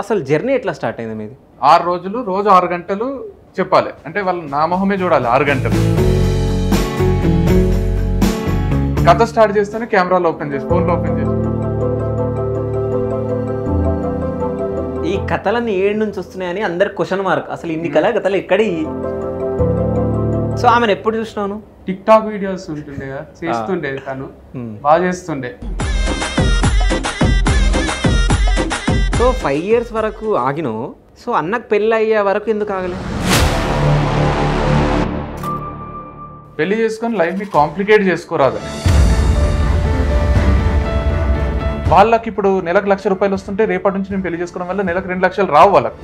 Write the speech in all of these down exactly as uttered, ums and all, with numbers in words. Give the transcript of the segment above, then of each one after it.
అసలు జర్నీ ఎట్లా స్టార్ట్ అయింది మీది? ఆరు రోజులు రోజు ఆరు గంటలు చెప్పాలి అంటే వాళ్ళ నామోహమే చూడాలి. ఆరు గంటలు కథ స్టార్ట్ చేస్తేనే కెమెరాలో ఓపెన్ చేసి ఫోన్లో ఓపెన్ చేసి ఈ కథలన్నీ ఏడు నుంచి వస్తున్నాయని అందరు క్వశ్చన్ మార్క్. అసలు ఇన్ని కళ కథలు ఎక్కడి? సో ఆమెను ఎప్పుడు చూసినాను? టిక్ టాక్ వీడియోస్ ఉంటుండే చేస్తుండే, తను బాగా చేస్తుండే. సో ఫైవ్ ఇయర్స్ వరకు ఆగిను. సో అన్నకు పెళ్ళి అయ్యే వరకు ఎందుకు ఆగలేదు? పెళ్లి చేసుకొని లైఫ్ని కాంప్లికేట్ చేసుకోరాదని. వాళ్ళకి ఇప్పుడు నెలకు లక్ష రూపాయలు వస్తుంటే రేపటి నుంచి నేను పెళ్లి చేసుకోవడం వల్ల నెలకు రెండు లక్షలు రావు వాళ్ళకి.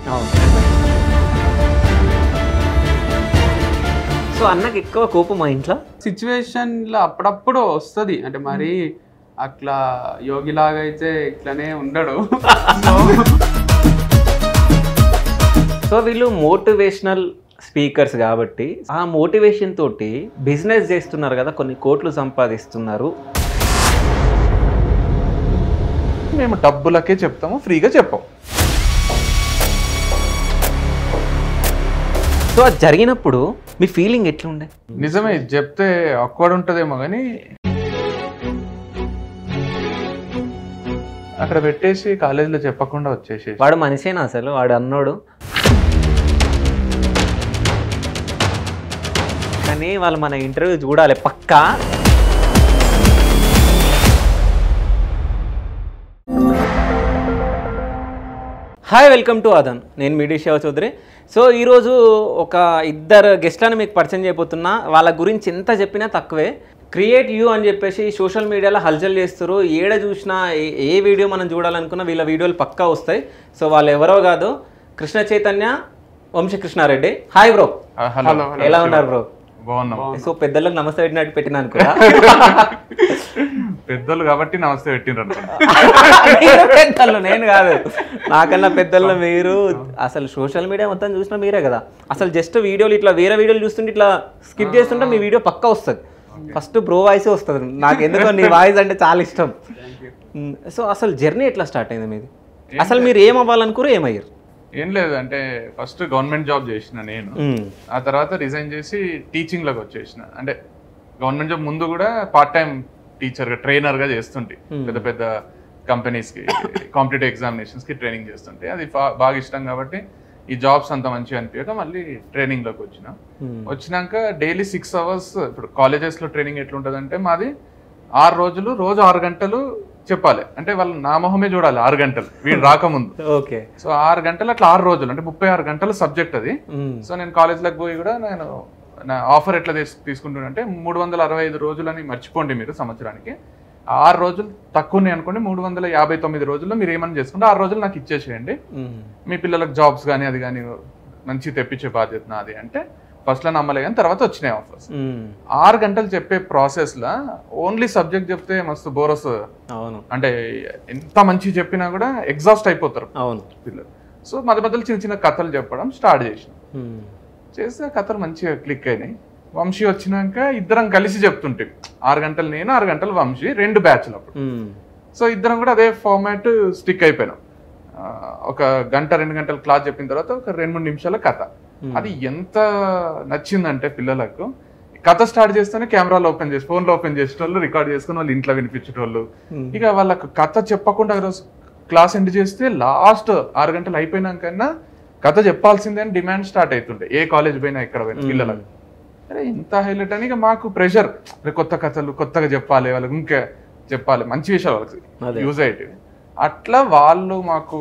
సో అన్నకు ఎక్కువ కోపం మా ఇంట్లో సిచ్యువేషన్లో అప్పుడప్పుడు వస్తుంది. అంటే మరి అట్లా యోగిలాగైతే ఇట్లానే ఉండడు. సో వీళ్ళు మోటివేషనల్ స్పీకర్స్ కాబట్టి ఆ మోటివేషన్ తోటి బిజినెస్ చేస్తున్నారు కదా, కొన్ని కోట్లు సంపాదిస్తున్నారు. మేము డబ్బులకే చెప్తాము, ఫ్రీగా చెప్పాము. సో అది జరిగినప్పుడు మీ ఫీలింగ్ ఎట్లుండే? నిజమే, చెప్తే అక్వర్డ్ ఉంటుందేమో కానీ అక్కడ పెట్టేసి కాలేజీలో చెప్పకుండా వచ్చేసి. వాడు మనిషేనా అసలు? వాడు అన్నోడు కానీ వాళ్ళు మన ఇంటర్వ్యూ చూడాలి పక్కా. Hi, welcome to Aadhan. నేను మెడిషావ చౌదరి. సో ఈరోజు ఒక ఇద్దరు గెస్ట్లను మీకు పరిచయం చేయబోతున్నా. వాళ్ళ గురించి ఎంత చెప్పినా తక్కువే. క్రియేట్ యూ అని చెప్పేసి సోషల్ మీడియాలో హల్చల్ చేస్తారు. ఏడ చూసినా ఏ వీడియో మనం చూడాలనుకున్నా వీళ్ళ వీడియోలు పక్కా వస్తాయి. సో వాళ్ళు ఎవరో కాదు, Krishna Chaitanya, Vamshi Krishna Reddy. Hi bro. Hello, ఎలా ఉన్నారు బ్రో? బాగున్నాం. సో పెద్దలకు నమస్తే పెట్టినట్టు పెట్టినాను కదా. పెద్దలు కాబట్టి నమస్తే పెట్టినారు. నేను కాదు, నాకన్నా పెద్దల్లో మీరు. అసలు సోషల్ మీడియా మొత్తం చూసినా మీరే కదా. అసలు జస్ట్ వీడియోలు ఇట్లా వేరే వీడియోలు చూస్తుంటే ఇట్లా స్కిప్ చేస్తుంటే మీ వీడియో పక్కా వస్తుంది. ఫస్ట్ బ్రో వాయిస్ వస్తుంది. నాకు ఎందుకో నీ వాయిస్ అంటే చాలా ఇష్టం. సో అసలు జర్నీ ఎట్లా స్టార్ట్ అయింది మీది? అసలు మీరు ఏం అవ్వాలనుకోరు, ఏమయ్యారు? ఏం లేదు, అంటే ఫస్ట్ గవర్నమెంట్ జాబ్ చేసిన నేను. ఆ తర్వాత రిజైన్ చేసి టీచింగ్ లోకి వచ్చేసిన. అంటే గవర్నమెంట్ జాబ్ ముందు కూడా పార్ట్ టైం టీచర్ గా ట్రైనర్ గా చేస్తుంటే పెద్ద పెద్ద కంపెనీస్ కి కాంపిటేటివ్ ఎగ్జామినేషన్స్ కి ట్రైనింగ్ చేస్తుంటే అది బాగా ఇష్టం. కాబట్టి ఈ జాబ్స్ అంత మంచిగా అనిపించక మళ్ళీ ట్రైనింగ్ లోకి వచ్చిన వచ్చినాక డైలీ సిక్స్ అవర్స్ ఇప్పుడు కాలేజెస్ లో ట్రైనింగ్ ఎట్లుంటది అంటే మాది ఆరు రోజులు రోజు ఆరు గంటలు చెప్పాలి. అంటే వాళ్ళ నామోహమే చూడాలి. ఆరు గంటలు వీడు రాకముందు. ఓకే, సో ఆరు గంటలు అట్లా ఆరు రోజులు అంటే ముప్పై ఆరు గంటల సబ్జెక్ట్ అది. సో నేను కాలేజ్ లోకి పోయి కూడా నేను నా ఆఫర్ ఎట్లా తీసుకుంటున్నా అంటే మూడు వందల అరవై ఐదు రోజులని మర్చిపోండి మీరు సంవత్సరానికి. ఆరు రోజులు తక్కువనే అనుకోండి, మూడు వందల యాభై తొమ్మిది రోజుల్లో మీరు ఏమన్నా చేసుకుంటే ఆరు రోజులు నాకు ఇచ్చేసేయండి. మీ పిల్లలకు జాబ్స్ కానీ అది కానీ మంచి తెప్పించే బాధ్యత నాది అంటే ఫస్ట్లో నమ్మలే కానీ తర్వాత వచ్చినాయి ఆఫర్స్. ఆరు గంటలు చెప్పే ప్రాసెస్లో ఓన్లీ సబ్జెక్ట్ చెప్తే మస్తు బోరస్. అవును, అంటే ఎంత మంచి చెప్పినా కూడా ఎగ్జాస్ట్ అయిపోతారు పిల్లలు. సో మధ్య మధ్యలో చిన్న చిన్న కథలు చెప్పడం స్టార్ట్ చేసినాం. చేస్తే కథలు మంచిగా క్లిక్ అయినాయి. వంశీ వచ్చినాక ఇద్దరం కలిసి చెప్తుంటే ఆరు గంటలు నేను ఆరు గంటలు వంశీ, రెండు బ్యాచ్లు అప్పుడు. సో ఇద్దరం కూడా అదే ఫార్మాట్ స్టిక్ అయిపోయినాం. ఒక గంట రెండు గంటలు క్లాస్ చెప్పిన తర్వాత ఒక రెండు మూడు నిమిషాల కథ. అది ఎంత నచ్చిందంటే పిల్లలకు కథ స్టార్ట్ చేస్తేనే కెమెరాలో ఓపెన్ చేసి ఫోన్లో ఓపెన్ చేసేటోళ్ళు, రికార్డ్ చేసుకుని వాళ్ళు ఇంట్లో వినిపించేటోళ్ళు. ఇక వాళ్ళకు కథ చెప్పకుండా క్లాస్ ఎండ్ చేస్తే లాస్ట్ ఆరు గంటలు అయిపోయినాకన్నా కథ చెప్పాల్సిందే అని డిమాండ్ స్టార్ట్ అవుతుండే ఏ కాలేజ్ పోయినా ఎక్కడ పోయినా పిల్లలకు. అరే ఇంత హైలైట్ అని ఇక మాకు ప్రెషర్, కొత్త కథలు కొత్తగా చెప్పాలి వాళ్ళకి, ఇంకా చెప్పాలి మంచి విషయాలు వాళ్ళకి యూజ్ అయ్యేటివి. అట్లా వాళ్ళు మాకు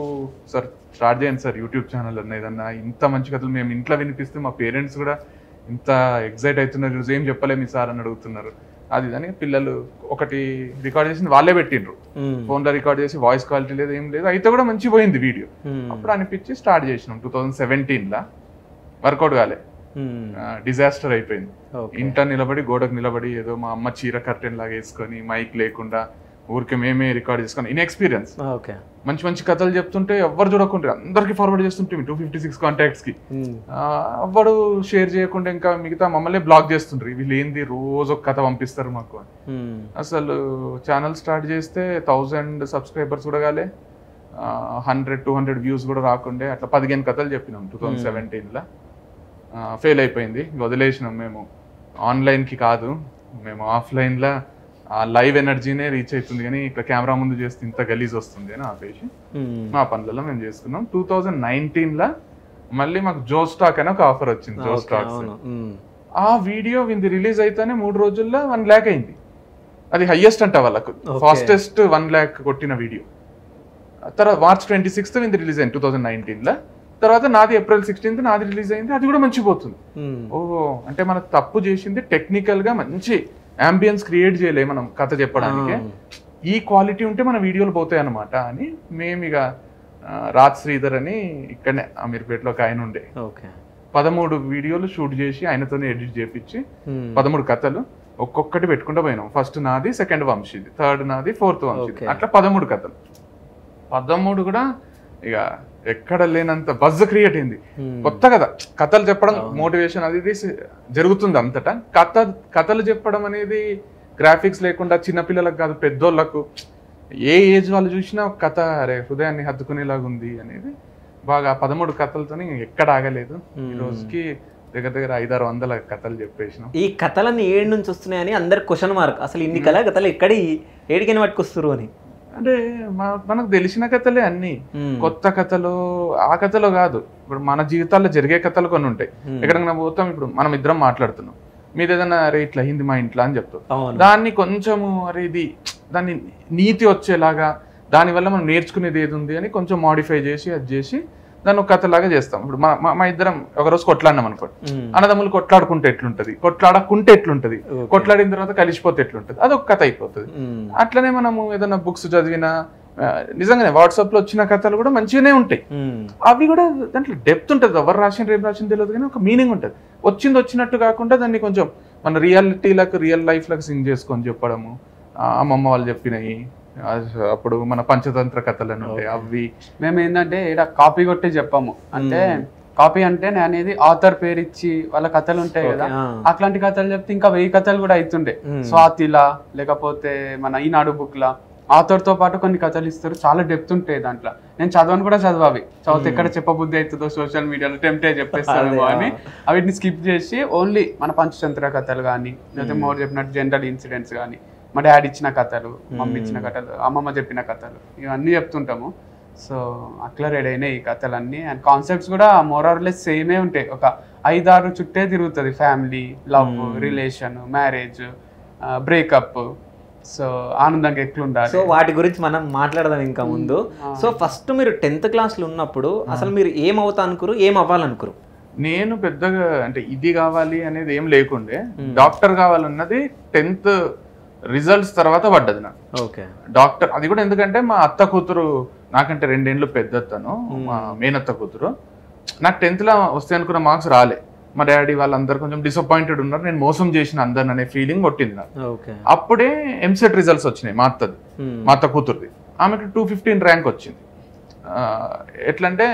సార్ స్టార్ట్ చేయండి సార్ యూట్యూబ్ ఛానల్ అన్న ఏదన్నా, ఇంత మంచి కథలు మేము ఇంట్లో వినిపిస్తే మా పేరెంట్స్ కూడా ఇంత ఎగ్జైట్ అవుతున్నారు, రోజు ఏం చెప్పలే మీ సార్ అని అడుగుతున్నారు. అది దాని పిల్లలు ఒకటి రికార్డ్ చేసింది వాళ్ళే పెట్టిండ్రు, ఫోన్లో రికార్డ్ చేసి వాయిస్ క్వాలిటీ లేదు ఏం లేదు, అయితే కూడా మంచి పోయింది వీడియో. అప్పుడు అనిపించి స్టార్ట్ చేసినాం. టూ థౌజండ్ సెవెంటీన్లో వర్కౌట్ కాలే, డిజాస్టర్ అయిపోయింది. ఇంటర్ నిలబడి గోడకు నిలబడి ఏదో మా అమ్మ చీర కర్టెన్ లాగా వేసుకొని మైక్ లేకుండా ఊరికే మేమే రికార్డ్ చేసుకుని ఇన్ ఎక్స్పీరియన్స్ మంచి మంచి కథలు చెప్తుంటే ఎవరు చూడకుండా అందరికి ఫార్వర్డ్ చేస్తుంటే టూ ఫిఫ్టీ సిక్స్ కాంటాక్ట్స్ కి ఎవరు షేర్ చేయకుండా ఇంకా మిగతా మమ్మల్ని బ్లాక్ చేస్తుంటారు. వీళ్ళు ఏంది రోజు ఒక కథ పంపిస్తారు మాకు అని. అసలు ఛానల్ స్టార్ట్ చేస్తే థౌజండ్ సబ్స్క్రైబర్స్ కూడా కాలే, one hundred two hundred views కూడా రాకుండే అట్లా పదిహేను కథలు చెప్పినాం two thousand seventeen లా ఫెయిల్ అయిపోయింది వదిలేసినాం మేము ఆన్లైన్ కి కాదు మేము ఆఫ్లైన్ లా ఆ లైవ్ ఎనర్జీనే రీచ్ అవుతుంది కానీ ఇక్కడ కెమెరా ముందు చేస్తే ఇంత గలీజ్ వస్తుంది అని ఆపేసి మా పనులలో మేము చేసుకున్నాం టూ థౌజండ్ నైన్టీన్ లా మళ్ళీ మాకు జో స్టాక్ అని ఒక ఆఫర్ వచ్చింది జో స్టాక్స్ ఆ వీడియో ఇది రిలీజ్ అయితేనే మూడు రోజుల్లో వన్ ల్యాక్ అయింది అది హైయెస్ట్ అంట వాళ్ళకు ఫాస్టెస్ట్ వన్ ల్యాక్ కొట్టిన వీడియో తర్వాత మార్చ్ ట్వంటీ సిక్స్త్ ఇది రిలీజ్ అయింది టూ థౌజండ్ నైన్టీన్ లా తర్వాత నాది ఏప్రిల్ సిక్స్టీన్త్ నాది రిలీజ్ అయింది అది కూడా మంచి పోతుంది ఓహో అంటే మన తప్పు చేసింది టెక్నికల్ గా మంచి అంబియన్స్ క్రియేట్ చేయలే మనం కథ చెప్పడానికి ఈ క్వాలిటీ ఉంటే మన వీడియోలు పోతాయి అనమాట అని మేము ఇక రాజ్ శ్రీధర్ అని ఇక్కడనే అమీర్పేటలో ఒక ఆయన ఉండే పదమూడు వీడియోలు షూట్ చేసి ఆయనతోనే ఎడిట్ చేపించి పదమూడు కథలు ఒక్కొక్కటి పెట్టుకుంటూ పోయినాం ఫస్ట్ నాది సెకండ్ వంశీది థర్డ్ నాది ఫోర్త్ వంశీది అట్లా పదమూడు కథలు పదమూడు కూడా ఇక ఎక్కడ లేనంత బజ్ క్రియేట్ అయింది కొత్త కదా కథలు చెప్పడం మోటివేషన్ అది ఇది జరుగుతుంది అంతటా కథ కథలు చెప్పడం అనేది గ్రాఫిక్స్ లేకుండా చిన్నపిల్లలకు కాదు పెద్దోళ్ళకు ఏ ఏజ్ వాళ్ళు చూసినా కథ అరే హృదయాన్ని హత్తుకునేలాగుంది అనేది బాగా పదమూడు కథలతోని ఎక్కడ ఆగలేదు ఈ రోజుకి దగ్గర దగ్గర ఐదారు వందల కథలు చెప్పేసినాం ఈ కథలన్నీ ఏడు నుంచి వస్తున్నాయని అందరు క్వశ్చన్ మార్క్ అసలు ఇన్ని కళ కథలు ఎక్కడ ఏడికైనా పట్టుకొస్తారు అని అంటే మనకు తెలిసిన కథలే అన్ని కొత్త కథలు ఆ కథలో కాదు ఇప్పుడు మన జీవితాల్లో జరిగే కథలు కొన్ని ఉంటాయి ఎక్కడికైనా పోతాం ఇప్పుడు మనం ఇద్దరం మాట్లాడుతున్నాం మీద ఏదైనా అరే ఇట్లా అయింది మా ఇంట్లో అని చెప్తాం దాన్ని కొంచెము అరే ఇది దాన్ని నీతి వచ్చేలాగా దానివల్ల మనం నేర్చుకునేది ఏది ఉంది అని కొంచెం మాడిఫై చేసి అది చేసి దాన్ని ఒక కథలాగా చేస్తాం ఇప్పుడు మా ఇద్దరం ఒకరోజు కొట్లాడినాం అనుకోండి అన్నదమ్ములు కొట్లాడుకుంటే ఎట్లుంటది కొట్లాడకుంటే ఎట్లుంటది కొట్లాడిన తర్వాత కలిసిపోతే ఎట్లుంటది అదొక కథ అయిపోతుంది అట్లనే మనము ఏదైనా బుక్స్ చదివినా నిజంగానే వాట్సాప్ లో వచ్చిన కథలు కూడా మంచిగానే ఉంటాయి అవి కూడా దాంట్లో డెప్త్ ఉంటుంది ఎవరు రాసిన రేపు రాసిన తెలియదు కానీ ఒక మీనింగ్ ఉంటుంది వచ్చింది వచ్చినట్టు కాకుండా దాన్ని కొంచెం మన రియాలిటీలకు రియల్ లైఫ్ లకు సింగ్ చేసుకొని చెప్పడము అమ్మమ్మ వాళ్ళు చెప్పినవి అప్పుడు మన పంచతంత్ర కథలను అవి మేము ఏంటంటే ఇక్కడ కాపీ కొట్టి చెప్పాము అంటే కాపీ అంటే అనేది ఆథర్ పేరు ఇచ్చి వాళ్ళ కథలు ఉంటాయి కదా అట్లాంటి కథలు చెప్తే ఇంకా వెయ్యి కథలు కూడా అవుతుండే స్వాతిలా లేకపోతే మన ఈనాడు బుక్ లా ఆథర్ తో పాటు కొన్ని కథలు ఇస్తారు చాలా డెప్త్ ఉంటాయి దాంట్లో నేను చదవను కూడా చదవాలి చదివితే ఎక్కడ చెప్పబుద్ధి అవుతుందో సోషల్ మీడియాలో టెంప్ట్ అయ్యి చెప్పేస్తాను అని అవిటిని స్కిప్ చేసి ఓన్లీ మన పంచతంత్ర కథలు కానీ లేకపోతే మోర్ చెప్పినట్టు జనరల్ ఇన్సిడెంట్స్ కానీ మా డాడీ ఇచ్చిన కథలు మమ్మీ ఇచ్చిన కథలు అమ్మమ్మ చెప్పిన కథలు ఇవన్నీ చెప్తుంటాము సో అట్లా రెడీ అయినాయి ఈ కథలన్నీ అండ్ కాన్సెప్ట్స్ కూడా మోర్ ఆర్ లెస్ సేమే ఉంటాయి ఒక ఐదారు చుట్టే తిరుగుతుంది family love relation marriage breakup so ఆనందంగా ఎట్లుండాలి సో వాటి గురించి మనం మాట్లాడదాం ఇంకా ముందు సో ఫస్ట్ మీరు టెన్త్ క్లాస్లో ఉన్నప్పుడు అసలు మీరు ఏం అవుతా అనుకురు ఏం అవ్వాలనుకురు నేను పెద్దగా అంటే ఇది కావాలి అనేది ఏం లేకుండే డాక్టర్ కావాలన్నది టెన్త్ రిజల్ట్స్ తర్వాత పడ్డది నాకు డాక్టర్ అది కూడా ఎందుకంటే మా అత్త కూతురు నాకంటే రెండేళ్ళు పెద్ద అత్తను మా మేనత్త కూతురు నాకు టెన్త్ లో వస్తే అనుకున్న మార్క్స్ రాలే మా డాడీ వాళ్ళందరూ కొంచెం డిసప్పాయింటెడ్ ఉన్నారు నేను మోసం చేసిన అందరిని అనే ఫీలింగ్ కొట్టింది నాకు అప్పుడే ఎంసెట్ రిజల్ట్స్ వచ్చినాయి మా అత్తది మా అత్త కూతురుది ఆమెకి టూ ఫిఫ్టీన్ ర్యాంక్ వచ్చింది ఎట్లంటే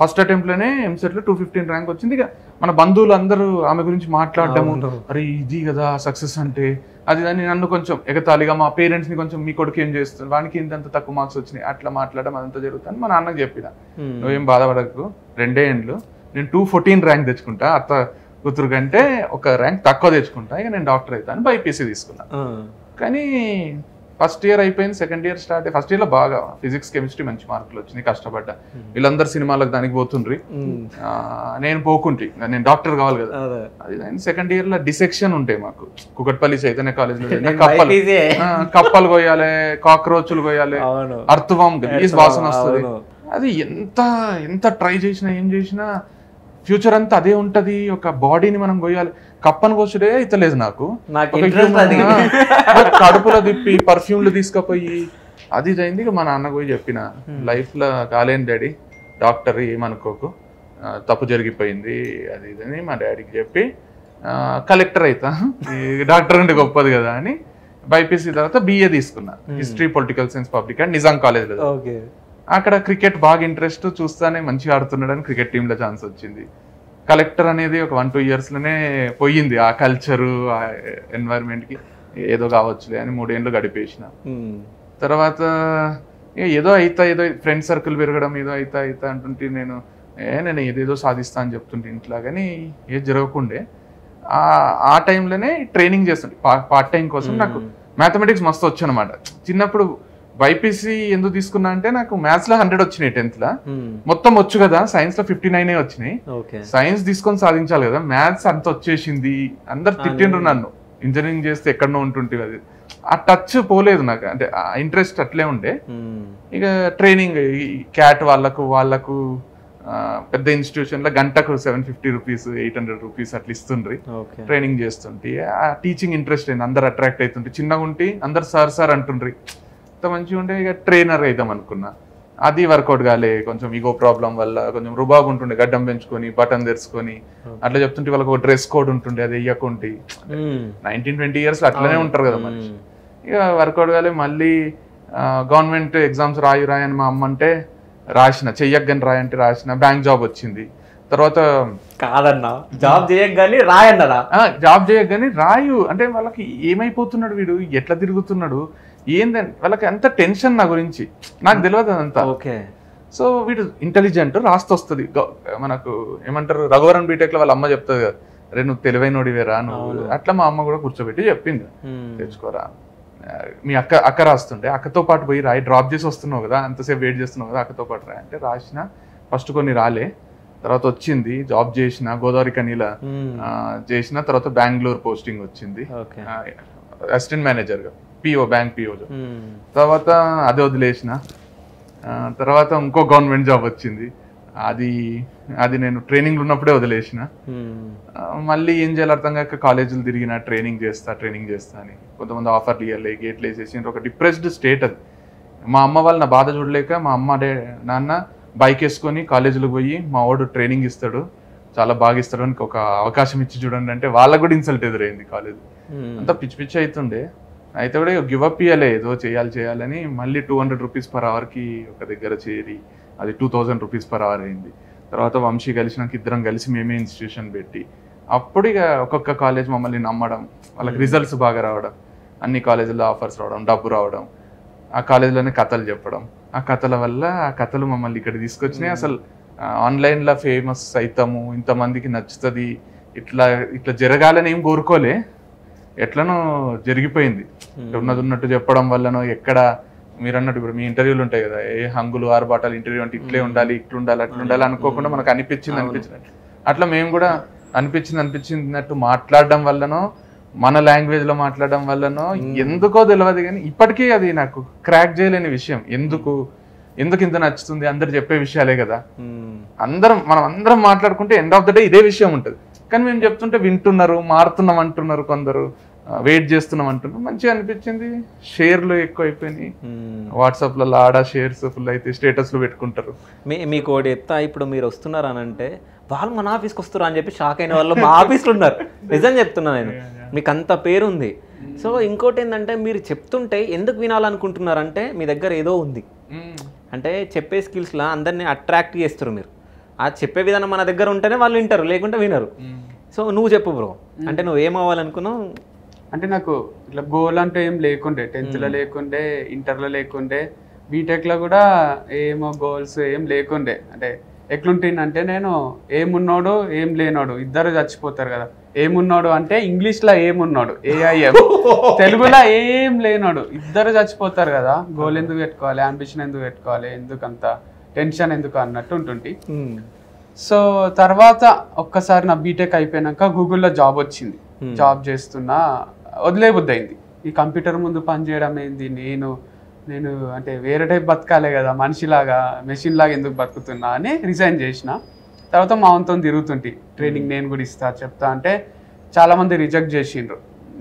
ఫస్ట్ అటెంప్ట్ లోనే ఎంసెట్ లో టూ ఫిఫ్టీన్ ర్యాంక్ వచ్చింది ఇక మన బంధువులు అందరూ ఆమె గురించి మాట్లాడటము అరే ఇది కదా సక్సెస్ అంటే అది దాన్ని నన్ను కొంచెం ఎగతాళిగా మా పేరెంట్స్ ని కొంచెం మీ కొడుకు ఏం చేస్తుంది వానికి ఇంత తక్కువ మార్క్స్ వచ్చినాయి అట్లా మాట్లాడడం అదంతా జరుగుతుంది మా నాన్నకు చెప్పిన నువ్వేం బాధపడకు రెండే ఏండ్లు నేను టూ ఫోర్టీన్ ర్యాంక్ తెచ్చుకుంటా అత్త కూతురు కంటే ఒక ర్యాంక్ తక్కువ తెచ్చుకుంటా ఇక నేను డాక్టర్ అవుతాను బైపీసీ తీసుకున్నా కానీ ఫస్ట్ ఇయర్ అయిపోయింది second year start first year లో బాగా ఫిజిక్స్ కెమిస్ట్రీ మంచి మార్కులు వచ్చినాయి కష్టపడ్డా వీళ్ళందరూ సినిమాలకు దానికి పోతుండ్రి నేను పోకుంటే నేను డాక్టర్ కావాలి కదా అది సెకండ్ ఇయర్ లో డిసెక్షన్ ఉంటాయి మాకు కుకట్పల్లి చైతన్య కాలేజ్ లో కప్పలు కప్పలు కొయ్యాలి కాక్రోచ్లు కొయ్యాలి అర్థవం గలీజ్ వాసన వస్తుంది అది ఎంత ఎంత ట్రై చేసినా ఏం చేసినా ఫ్యూచర్ అంతా అదే ఉంటది ఒక బాడీని మనం కొయ్యాలి కప్పను కోసుడే ఇతలేదు నాకు కడుపులో తిప్పి పర్ఫ్యూమ్లు తీసుకుపోయి అది అయింది మా నాన్న పోయి చెప్పిన లైఫ్ లో కాలేను డాడీ డాక్టర్ ఏమనుకోకు తప్పు జరిగిపోయింది అది ఇదని మా డాడీకి చెప్పి కలెక్టర్ అవుతా డాక్టర్ అంటే గొప్పది కదా అని బైపీసీ తర్వాత బిఏ తీసుకున్నా history political science public and Nizam college లో అక్కడ క్రికెట్ బాగా ఇంట్రెస్ట్ చూస్తానే మంచిగా ఆడుతున్నాడని క్రికెట్ టీంలో ఛాన్స్ వచ్చింది కలెక్టర్ అనేది ఒక వన్ టూ ఇయర్స్లోనే పోయింది ఆ కల్చరు ఆ ఎన్వైర్న్మెంట్కి ఏదో కావచ్చులే అని మూడేళ్ళు గడిపేసిన తర్వాత ఏదో అయితా ఏదో ఫ్రెండ్ సర్కిల్ పెరగడం ఏదో అయితా అయితా అంటుంటే నేను ఏ నేను ఏదేదో సాధిస్తా అని చెప్తుంటే ఇంట్లో కానీ ఏది జరగకుండే. ఆ టైంలోనే ట్రైనింగ్ చేస్తుండే పార్ట్ టైం కోసం. నాకు మ్యాథమెటిక్స్ మస్తు వచ్చు అనమాట. చిన్నప్పుడు బైపీసీ ఎందుకు తీసుకున్నా అంటే నాకు మ్యాథ్స్ లో హండ్రెడ్ వచ్చినాయి టెన్త్ లో, మొత్తం వచ్చు కదా. సైన్స్ లో ఫిఫ్టీ నైన్ వచ్చినాయి. సైన్స్ తీసుకొని సాధించాలి కదా, మ్యాథ్స్ అంత వచ్చేసింది. అందరు తిట్టిండ్రు నన్ను, ఇంజనీరింగ్ చేస్తే ఎక్కడనో ఉంటుంటుంది అది. ఆ టచ్ పోలేదు నాకు, అంటే ఇంట్రెస్ట్ అట్లే ఉండే. ఇక ట్రైనింగ్ క్యాట్ వాళ్ళకు వాళ్ళకు పెద్ద ఇన్స్టిట్యూషన్ లో గంటకు seven fifty rupees eight hundred rupees అట్లా ఇస్తుండ్రి. ట్రైనింగ్ చేస్తుంటే ఆ టీచింగ్ ఇంట్రెస్ట్ అయింది, అందరు అట్రాక్ట్ అవుతుంటే. చిన్నగా ఉంటే అందరు సార్ సార్ అంటుండ్రి, అంత మంచిగా ఉంటే ఇక ట్రైనర్ అవుదాం అనుకున్నా. అది వర్కౌట్ కాలే, కొంచెం ఈగో ప్రాబ్లం వల్ల కొంచెం రుబాబు ఉంటుండే. గడ్డం పెంచుకొని బటన్ తెరుచుకొని అట్లా చెప్తుంటే వాళ్ళకి ఒక డ్రెస్ కోడ్ ఉంటుండే, అది వెయ్యకుంటే. నైన్టీన్ ట్వంటీ ఇయర్స్ అట్లనే ఉంటారు కదా మనిషి. ఇక వర్కౌట్ కాలే. మళ్ళీ గవర్నమెంట్ ఎగ్జామ్స్ రాయి రాయని మా అమ్మ అంటే రాసిన, చెయ్యకని రాయంటే రాసిన. బ్యాంక్ జాబ్ వచ్చింది. తర్వాత కాదన్నా జాబ్ చేయగానే రాయన్నారా, జాబ్ చేయగానే రాయు అంటే వాళ్ళకి ఏమైపోతున్నాడు వీడు, ఎట్లా తిరుగుతున్నాడు ఏందని వాళ్ళకి అంత టెన్షన్ నా గురించి. నాకు తెలియదు అదంతా. ఓకే, సో వీడు ఇంటెలిజెంట్ రాస్తొస్తుంది. మనకు ఏమంటారు రఘువరన్ బీటెక్ లో వాళ్ళ అమ్మ చెప్తుంది కదా, రే నువ్వు తెలివైనోడివేరా నువ్వు అట్లా. మా అమ్మ కూడా కూర్చోబెట్టి చెప్పింది, తెచ్చుకోరా మీ అక్క అక్క రాస్తుంటే అక్కతో పాటు పోయి రాయి, డ్రాప్ చేసి వస్తున్నావు కదా అంతసేపు వెయిట్ చేస్తున్నావు కదా, అక్కతో పాటు రాయి అంటే రాసిన. ఫస్ట్ కొన్ని రాలే, తర్వాత వచ్చింది జాబ్ చేసిన గోదావరి కనీల చేసిన. తర్వాత బెంగళూరు పోస్టింగ్ వచ్చింది అసిస్టెంట్ మేనేజర్ గా, పిఓ బ్యాంక్ పిఓ. తర్వాత అది వదిలేసిన. తర్వాత ఇంకో గవర్నమెంట్ జాబ్ వచ్చింది, అది అది నేను ట్రైనింగ్ ఉన్నప్పుడే వదిలేసిన. మళ్ళీ ఏం చేయాలి అర్థం కాక కాలేజీలు తిరిగిన, ట్రైనింగ్ చేస్తా ట్రైనింగ్ చేస్తా అని. కొంతమంది ఆఫర్లు ఇవ్వాలి, గేట్లు వేసేసి ఒక డిప్రెస్డ్ స్టేట్ అది. మా అమ్మ వాళ్ళు నా బాధ చూడలేక, మా అమ్మ డే నాన్న బైక్ వేసుకొని కాలేజీలకు పోయి మా వాడు ట్రైనింగ్ ఇస్తాడు చాలా బాగా ఇస్తాడు అని ఒక అవకాశం ఇచ్చి చూడండి అంటే వాళ్ళకు కూడా ఇన్సల్ట్ ఎదురైంది కాలేజ్. అంతా పిచ్చి పిచ్చి అవుతుండే. అయితే కూడా గివప్ ఇయ్యలే, ఏదో చేయాలి చేయాలని మళ్ళీ టూ హండ్రెడ్ రూపీస్ పర్ అవర్కి ఒక దగ్గర చేరి అది two thousand rupees per hour అయింది. తర్వాత వంశీ కలిసి నాకు ఇద్దరం కలిసి మేమే ఇన్స్టిట్యూషన్ పెట్టి అప్పుడు ఇక ఒక్కొక్క కాలేజ్ మమ్మల్ని నమ్మడం, వాళ్ళకి రిజల్ట్స్ బాగా రావడం, అన్ని కాలేజీల్లో ఆఫర్స్ రావడం, డబ్బు రావడం, ఆ కాలేజీలోనే కథలు చెప్పడం. ఆ కథల వల్ల ఆ కథలు మమ్మల్ని ఇక్కడ తీసుకొచ్చినాయి. అసలు ఆన్లైన్లో ఫేమస్ అవుతాము, ఇంతమందికి నచ్చుతుంది, ఇట్లా ఇట్లా జరగాలని ఏం కోరుకోలే, ఎట్లనో జరిగిపోయింది. ఉన్నది ఉన్నట్టు చెప్పడం వల్లనో ఎక్కడ మీరు అన్నట్టు ఇప్పుడు మీ ఇంటర్వ్యూలు ఉంటాయి కదా, ఏ హంగులు ఆరుబాటాలు ఇంటర్వ్యూ అంటే ఇట్లే ఉండాలి ఇట్లుండాలి అట్లుండాలి అనుకోకుండా మనకు అనిపించింది అనిపించినట్టు అట్లా మేము కూడా అనిపించింది అనిపించినట్టు మాట్లాడడం వల్లనో మన లాంగ్వేజ్ లో మాట్లాడడం వల్లనో ఎందుకో తెలియదు కానీ ఇప్పటికీ అది నాకు క్రాక్ చేయలేని విషయం. ఎందుకు ఎందుకు ఇంత నచ్చుతుంది, అందరు చెప్పే విషయాలే కదా, అందరం మనం అందరం మాట్లాడుకుంటే ఎండ్ ఆఫ్ ద డే ఇదే విషయం ఉంటుంది. కానీ మేము చెప్తుంటే వింటున్నారు, మారుతున్నాం అంటున్నారు, కొందరు వెయిట్ చేస్తున్నాం అంటున్నారు. మంచిగా అనిపించింది. షేర్లు ఎక్కువ అయిపోయినాయి, వాట్సాప్లలో ఆడా షేర్స్ ఫుల్ అయితే స్టేటస్లు పెట్టుకుంటారు. మీ మీకు ఒకటి చెప్తా, ఇప్పుడు మీరు వస్తున్నారు అని అంటే వాళ్ళు మన ఆఫీస్కి వస్తున్నారు అని చెప్పి షాక్ అయిన వాళ్ళు మా ఆఫీస్లో ఉన్నారు. నిజం చెప్తున్నా నేను, మీకు అంత పేరుంది. సో ఇంకోటి ఏంటంటే మీరు చెప్తుంటే ఎందుకు వినాలనుకుంటున్నారంటే మీ దగ్గర ఏదో ఉంది అంటే చెప్పే స్కిల్స్లో అందరినీ అట్రాక్ట్ చేస్తారు మీరు. ఆ చెప్పే విధానం మన దగ్గర ఉంటేనే వాళ్ళు వింటారు, లేకుంటే వినరు. సో నువ్వు చెప్పు బ్రో, అంటే నువ్వు ఏమవ్వాలనుకున్నావు? అంటే నాకు ఇట్లా గోల్ అంటే ఏం లేకుండే, టెన్త్లో లేకుండే, ఇంటర్లో లేకుండే, బీటెక్లో కూడా ఏమో గోల్స్ ఏం లేకుండే. అంటే ఎట్లుంటుందంటే నేను ఏమున్నాడు ఏం లేనోడు ఇద్దరు చచ్చిపోతారు కదా. ఏమున్నాడు అంటే ఇంగ్లీష్లో ఏమున్నాడు ఏఐఎం, తెలుగులో ఏం లేనోడు, ఇద్దరు చచ్చిపోతారు కదా. గోల్ ఎందుకు పెట్టుకోవాలి, అంబిషన్ ఎందుకు పెట్టుకోవాలి, ఎందుకంతా టెన్షన్ ఎందుకు అన్నట్టు ఉంటుంది. సో తర్వాత ఒక్కసారి నా బీటెక్ అయిపోయినాక గూగుల్లో జాబ్ వచ్చింది. జాబ్ చేస్తున్నా, వదిలే బుద్ధి అయింది. ఈ కంప్యూటర్ ముందు పనిచేయడం ఏంది, నేను నేను అంటే వేరే టైప్ బతకాలే కదా, మనిషిలాగా మెషిన్ లాగా ఎందుకు బతుకుతున్నా అని రిజైన్ చేసిన. తర్వాత మా వంతో తిరుగుతుంటే ట్రైనింగ్ నేను కూడా ఇస్తా చెప్తా అంటే చాలామంది రిజెక్ట్ చేసిండ్రు.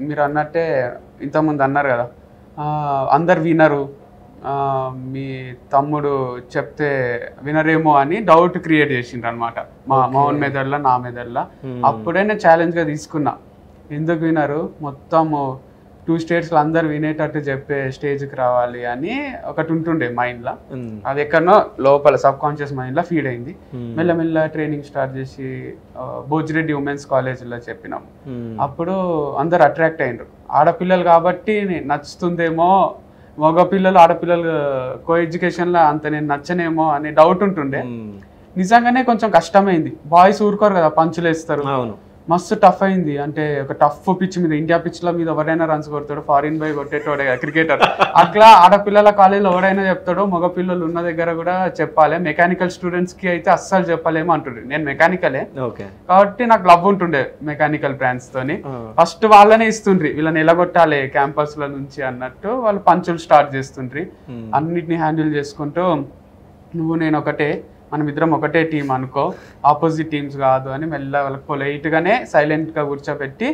మీరు అన్నట్టే ఇంతకుముందు అన్నారు కదా అందరు వినరు, మీ తమ్ముడు చెప్తే వినరేమో అని డౌట్ క్రియేట్ చేసిండ్రు అనమాట మా మౌన్ మెదడులో నా మెదడులో. అప్పుడే నేను ఛాలెంజ్గా తీసుకున్నా, ఎందుకు వినరు మొత్తము టూ స్టేట్స్లో అందరు వినేటట్టు చెప్పే స్టేజ్కి రావాలి అని ఒకటి ఉంటుండే మైండ్లో. అది ఎక్కడనో లోపల సబ్ కాన్షియస్ మైండ్లో ఫీడ్ అయింది. మెల్లమెల్ల ట్రైనింగ్ స్టార్ట్ చేసి బోజిరెడ్డి ఉమెన్స్ కాలేజ్లో చెప్పినాము. అప్పుడు అందరు అట్రాక్ట్ అయినరు, ఆడపిల్లలు కాబట్టి నచ్చుతుందేమో మగపిల్లలు ఆడపిల్లలు కో ఎడ్యుకేషన్లో అంత నేను నచ్చనేమో అనే డౌట్ ఉంటుండే. నిజంగానే కొంచెం కష్టమైంది. బాయ్స్ ఊరుకోరు కదా, పంచులు వేస్తారు. మస్తు టఫ్ అయింది. అంటే ఒక టఫ్ పిచ్ మీద, ఇండియా పిచ్ల మీద ఎవరైనా రన్స్ కొడతాడు, ఫారిన్ బై కొట్టేటోడే క్రికెటర్. అట్లా ఆడపిల్లల కాలేజీలో ఎవరైనా చెప్తాడో, మగపిల్లలు ఉన్న దగ్గర కూడా చెప్పాలి. మెకానికల్ స్టూడెంట్స్కి అయితే అస్సలు చెప్పలేమో అంటుండే. నేను మెకానికలే కాబట్టి నాకు లవ్ ఉంటుండే మెకానికల్ బ్రాండ్స్ తోని. ఫస్ట్ వాళ్ళనే ఇస్తుండ్రి, వీళ్ళని ఎలాగొట్టాలి క్యాంపస్ల నుంచి అన్నట్టు. వాళ్ళు పంచులు స్టార్ట్ చేస్తుండ్రి, అన్నిటిని హ్యాండిల్ చేసుకుంటూ నువ్వు నేను ఒకటే, మనం ఇద్దరం ఒకటే టీం అనుకో, ఆపోజిట్ టీమ్స్ కాదు అని మెల్ల వాళ్ళకి పొలైట్గానే సైలెంట్గా కూర్చోబెట్టి